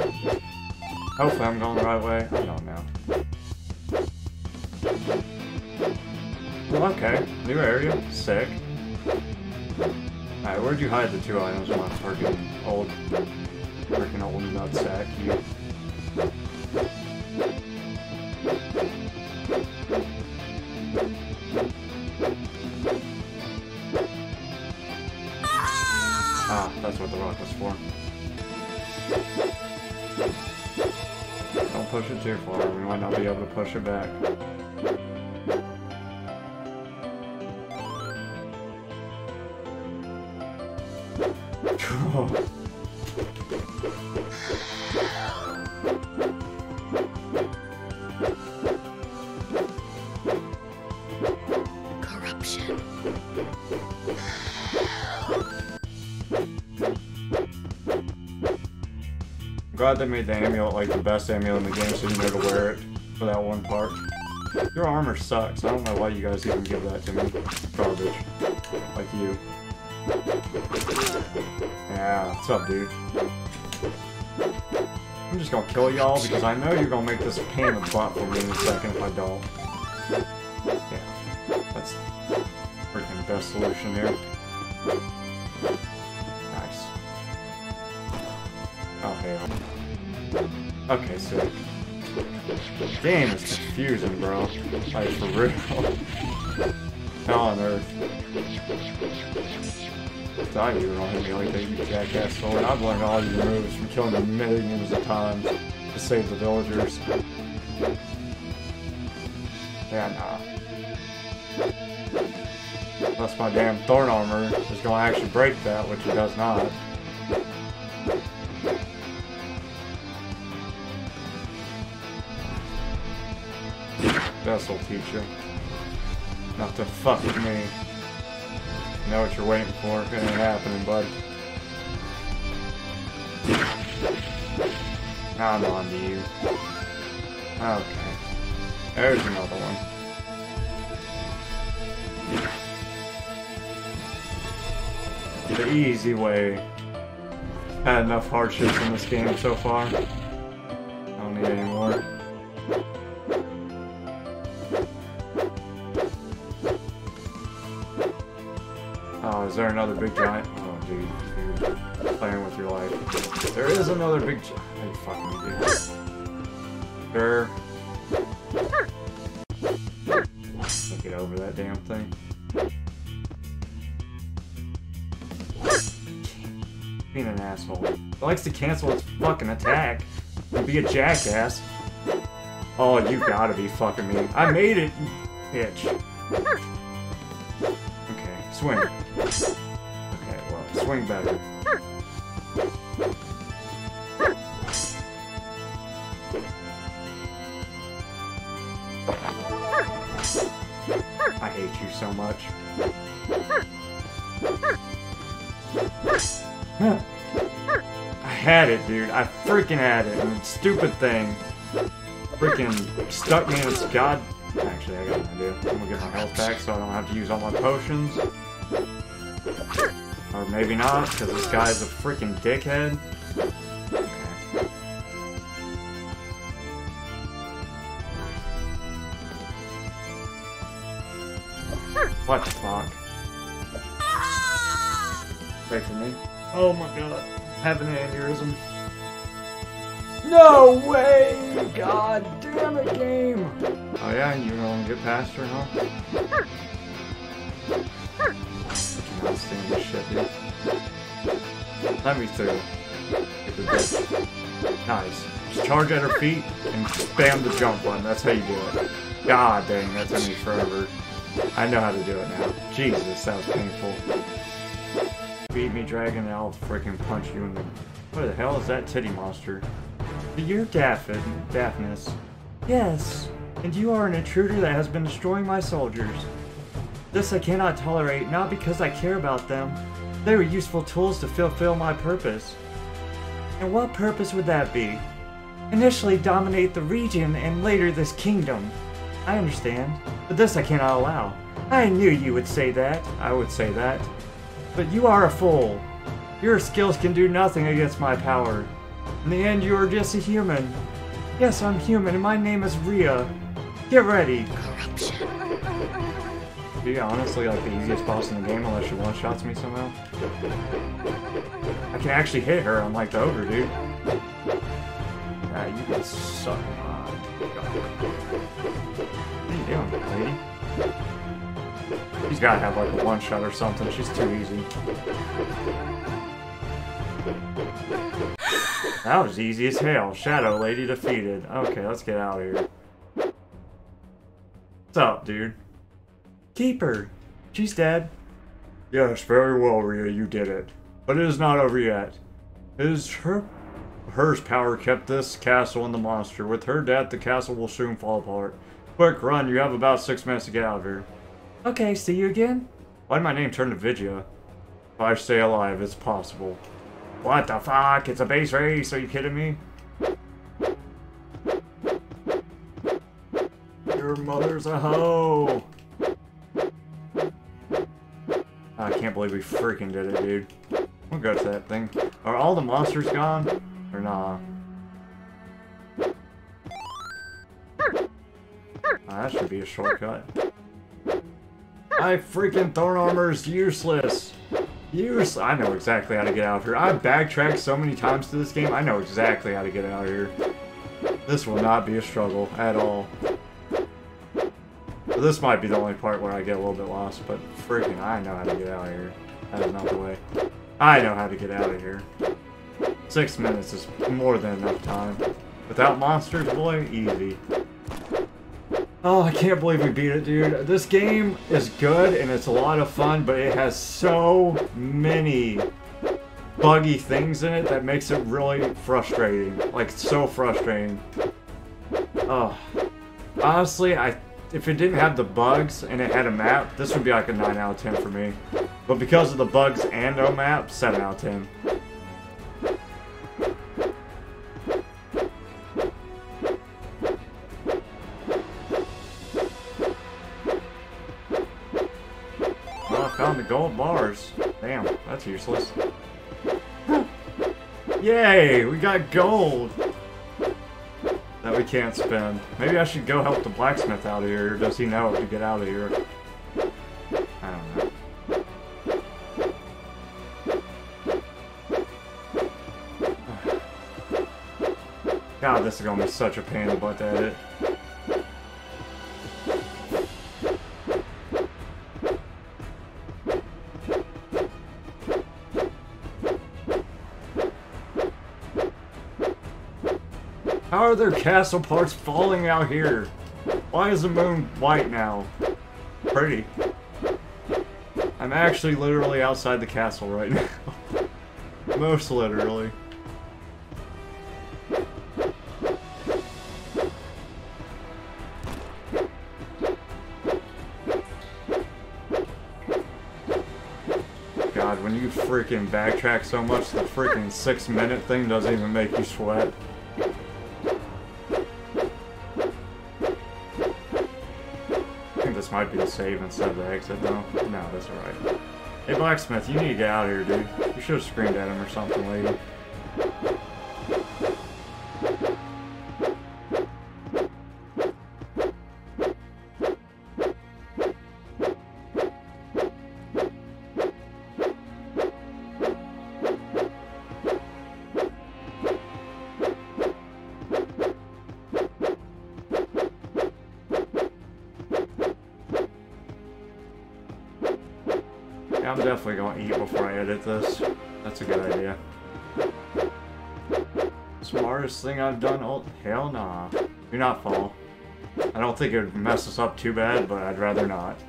Hopefully I'm going the right way. I don't know. Okay, new area, sick. Alright, where'd you hide the 2 items on my freaking old nutsack, you? Ah, that's what the rock was for. Don't push it too far, we might not be able to push it back. Corruption. I'm glad they made the amulet like the best amulet in the game so you know to wear it for that one part. Your armor sucks. I don't know why you guys even give that to me. Garbage. Like you. Yeah, what's up, dude? I'm just gonna kill y'all because I know you're gonna make this a pain in the butt for me in a second if I don't. Yeah, that's the freaking best solution here. Nice. Okay. Okay, so this game is confusing, bro. Like, for real. Hell on earth. I thought you were going to hit me like that, you jackass sword. I've learned all your moves from killing them millions of times to save the villagers. Yeah, nah. Unless my damn thorn armor is going to actually break that, which it does not. This'll teach you. Not to fuck with me. I know what you're waiting for. It ain't happening, bud. I'm on to you. Okay. There's another one. The easy way. Had enough hardships in this game so far. I don't need any more. Is there another big giant? Oh, dude, you're playing with your life. There is another big giant. Hey, fuck me, dude. Sure. Can't get over that damn thing. Being an asshole. It likes to cancel its fucking attack and be a jackass. Oh, you gotta be fucking me. I made it, you bitch. Okay, swing. Okay, well, swing better. I hate you so much. I had it, dude. I freaking had it. And the stupid thing freaking stuck me in its god. Actually, I got an idea. I'm gonna get my health back so I don't have to use all my potions. Or maybe not, because this guy's a freaking dickhead. Okay. What the fuck? Wait for me. Oh my god. I have an aneurysm. No way! God damn it, game! Oh yeah, you gonna get past her, huh? I'm not seeing this shit, dude. Let me through. Get the bitch. Nice. Just charge at her feet and spam the jump button. That's how you do it. God dang, that took me forever. I know how to do it now. Jesus, that was painful. Beat me, dragon, and I'll freaking punch you in the... What the hell is that titty monster? You're Daphnis. Yes, and you are an intruder that has been destroying my soldiers. This I cannot tolerate, not because I care about them. They were useful tools to fulfill my purpose. And what purpose would that be? Initially dominate the region and later this kingdom. I understand, but this I cannot allow. I knew you would say that. I would say that. But you are a fool. Your skills can do nothing against my power. In the end, you are just a human. Yes, I'm human, and my name is Rhea. Get ready. Corruption. Dude, honestly, like the easiest boss in the game, unless she one-shots me somehow. I can actually hit her, unlike the ogre, dude. Ah, you can suck my god. What are you doing, lady? She's gotta have like a one-shot or something. She's too easy. That was easy as hell. Shadow Lady defeated. Okay, let's get out of here. What's up, dude? Keep her. She's dead. Yes, very well, Rhea, you did it. But it is not over yet. It is hers power kept this castle and the monster. With her death, the castle will soon fall apart. Quick, run. You have about 6 minutes to get out of here. Okay, see you again? Why did my name turn to Vigia? If I stay alive, it's possible. What the fuck? It's a base race. Are you kidding me? Your mother's a hoe. I can't believe believe we freaking did it, dude. We'll go to that thing. Are all the monsters gone? Or nah? That should be a shortcut. My freaking thorn armor is useless. I know exactly how to get out of here. I backtracked so many times to this game. I know exactly how to get out of here. This will not be a struggle at all. But this might be the only part where I get a little bit lost, but freaking I know how to get out of here. That is not the way. I know how to get out of here. 6 minutes is more than enough time. Without monsters, boy, easy. Oh, I can't believe we beat it, dude. This game is good, and it's a lot of fun, but it has so many buggy things in it that makes it really frustrating. Like, so frustrating. Oh. Honestly, if it didn't have the bugs and it had a map, this would be like a 9 out of 10 for me. But because of the bugs and no map, 7 out of 10. Gold bars. Damn, that's useless. Yay, we got gold! That we can't spend. Maybe I should go help the blacksmith out of here, or does he know to get out of here? I don't know. God, this is gonna be such a pain in the butt to edit. How are their castle parts falling out here? Why is the moon white now? Pretty. I'm actually literally outside the castle right now. Most literally. God, when you freaking backtrack so much, the freaking 6-minute thing doesn't even make you sweat. Might be the save instead of the exit, though. No, that's alright. Hey, blacksmith, you need to get out of here, dude. You should have screamed at him or something, lady. I'm definitely gonna eat before I edit this. That's a good idea. Smartest thing I've done. Oh, hell nah. Do not fall. I don't think it would mess us up too bad, but I'd rather not.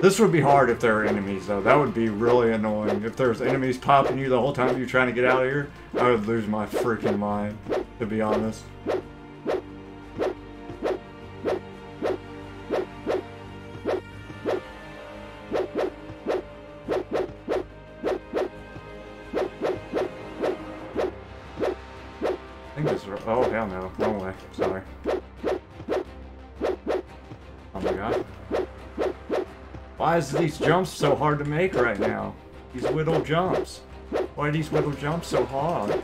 This would be hard if there were enemies, though. That would be really annoying. If there's enemies popping you the whole time you're trying to get out of here, I would lose my freaking mind, to be honest. Why is these jumps so hard to make right now? These little jumps. Why are these little jumps so hard?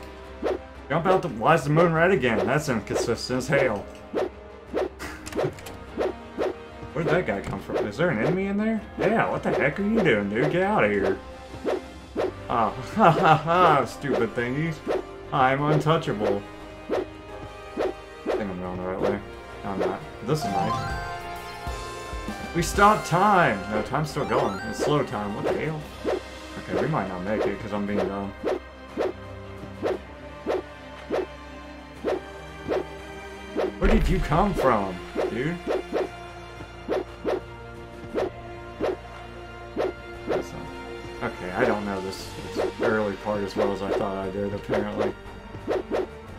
Jump out the... Why is the moon red again? That's inconsistent as hell. Where'd that guy come from? Is there an enemy in there? Yeah, what the heck are you doing, dude? Get out of here. Oh, ha ha ha, stupid thingies. I'm untouchable. I think I'm going the right way. No, I'm not. This is nice. We stopped time! No, time's still going. It's slow time. What the hell? Okay, we might not make it because I'm being dumb. Where did you come from, dude? That's not... Okay, I don't know this early part as well as I thought I did, apparently.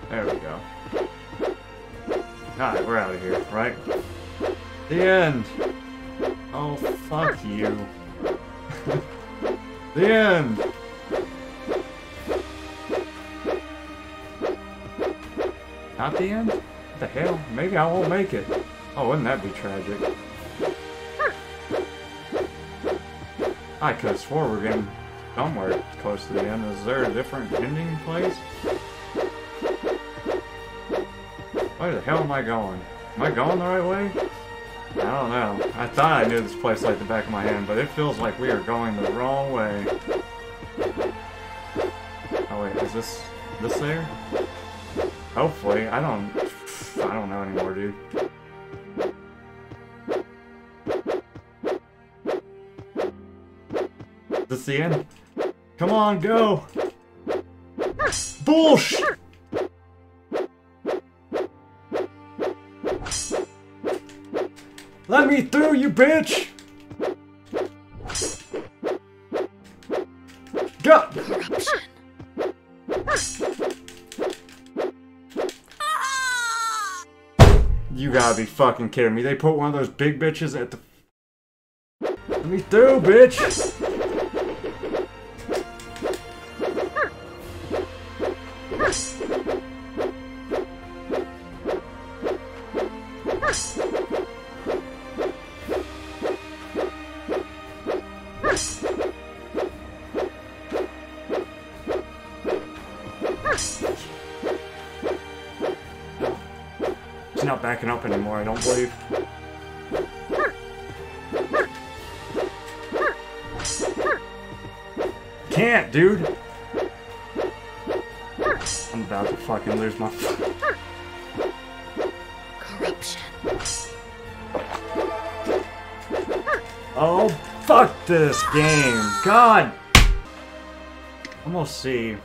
There we go. Alright, we're out of here, right? The end! Oh, fuck you. The end! Not the end? What the hell? Maybe I won't make it. Oh, wouldn't that be tragic? I could have swore we're getting somewhere close to the end. Is there a different ending place? Where the hell am I going? Am I going the right way? I don't know. I thought I knew this place like the back of my hand, but it feels like we are going the wrong way. Oh wait, is this there? Hopefully. I don't know anymore, dude. Is this the end? Come on, go! Bullshit! Let me through, you bitch! Go! Corruption. You gotta be fucking kidding me. They put one of those big bitches at the... Let me through, bitch! Up anymore, I don't believe. Can't, dude! I'm about to fucking lose my... Corruption. Oh, fuck this game! God! I'm gonna see...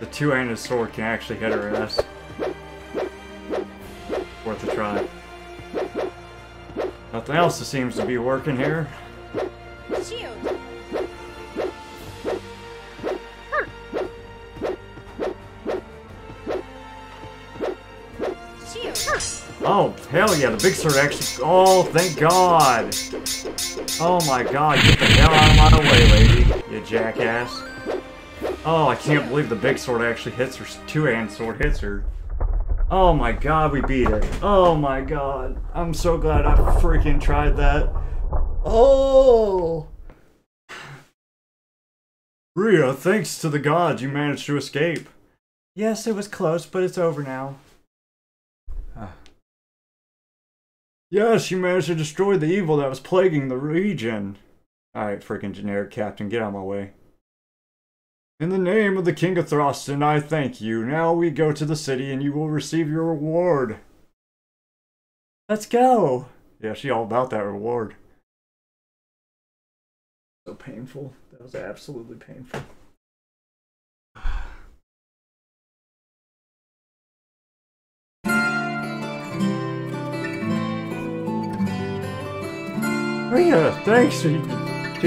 The two-handed sword can actually hit her ass. Worth a try. Nothing else that seems to be working here. Shield. Oh, hell yeah, the big sword actually... Oh, thank God! Oh my God, get the hell out of my way, lady, you jackass. Oh, I can't believe the big sword actually hits her, two-hand sword hits her. Oh my God, we beat it. Oh my God. I'm so glad I freaking tried that. Oh! Rhea, thanks to the gods, you managed to escape. Yes, it was close, but it's over now. Yes, you managed to destroy the evil that was plaguing the region. Alright, freaking generic captain, get out of my way. In the name of the King of Thurston, I thank you. Now we go to the city and you will receive your reward. Let's go. Yeah, she all about that reward. So painful. That was absolutely painful. Rhea, thanks. To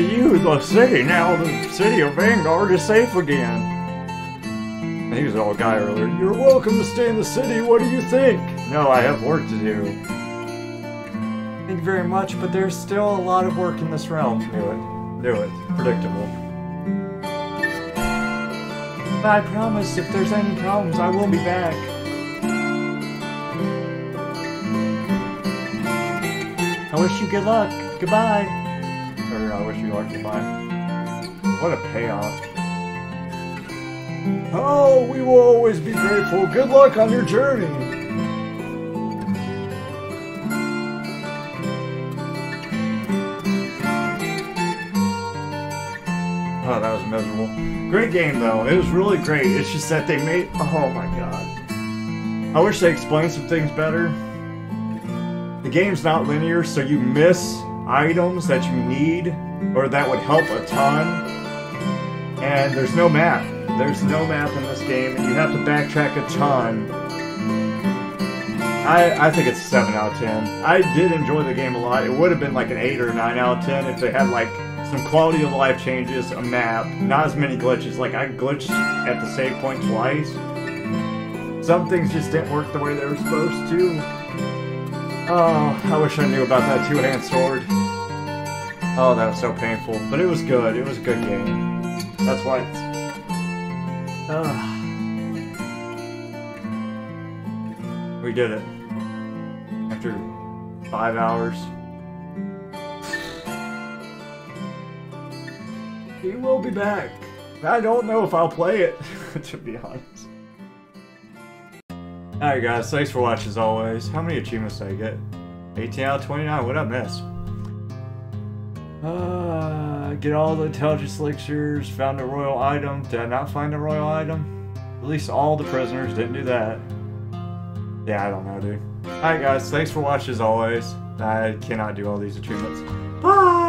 you, the city. Now the city of Vanguard is safe again. He was an old guy earlier. You're welcome to stay in the city. What do you think? No, I have work to do. Thank you very much, but there's still a lot of work in this realm. Do it. Predictable. But I promise, if there's any problems, I will be back. I wish you good luck. Goodbye. I wish you luck. Goodbye. What a payoff. Oh, we will always be grateful. Good luck on your journey. Oh, that was miserable. Great game, though. It was really great. It's just that they made... Oh, my God. I wish they explained some things better. The game's not linear, so you miss... items that you need or that would help a ton, and there's no map in this game, and you have to backtrack a ton. I think it's a 7 out of 10. I did enjoy the game a lot. It would have been like an 8 or 9 out of 10 if they had like some quality of life changes, a map, not as many glitches. Like I glitched at the save point twice. Some things just didn't work the way they were supposed to. Oh, I wish I knew about that two-hand sword. Oh, that was so painful. But it was good. It was a good game. That's why it's... We did it. After 5 hours. will be back. I don't know if I'll play it, to be honest. Alright guys, thanks for watching as always. How many achievements did I get? 18 out of 29, what I missed? Get all the intelligence elixirs, found a royal item. Did I not find a royal item? Release all the prisoners, didn't do that. Yeah, I don't know, dude. Alright guys, thanks for watching as always. I cannot do all these achievements. Bye!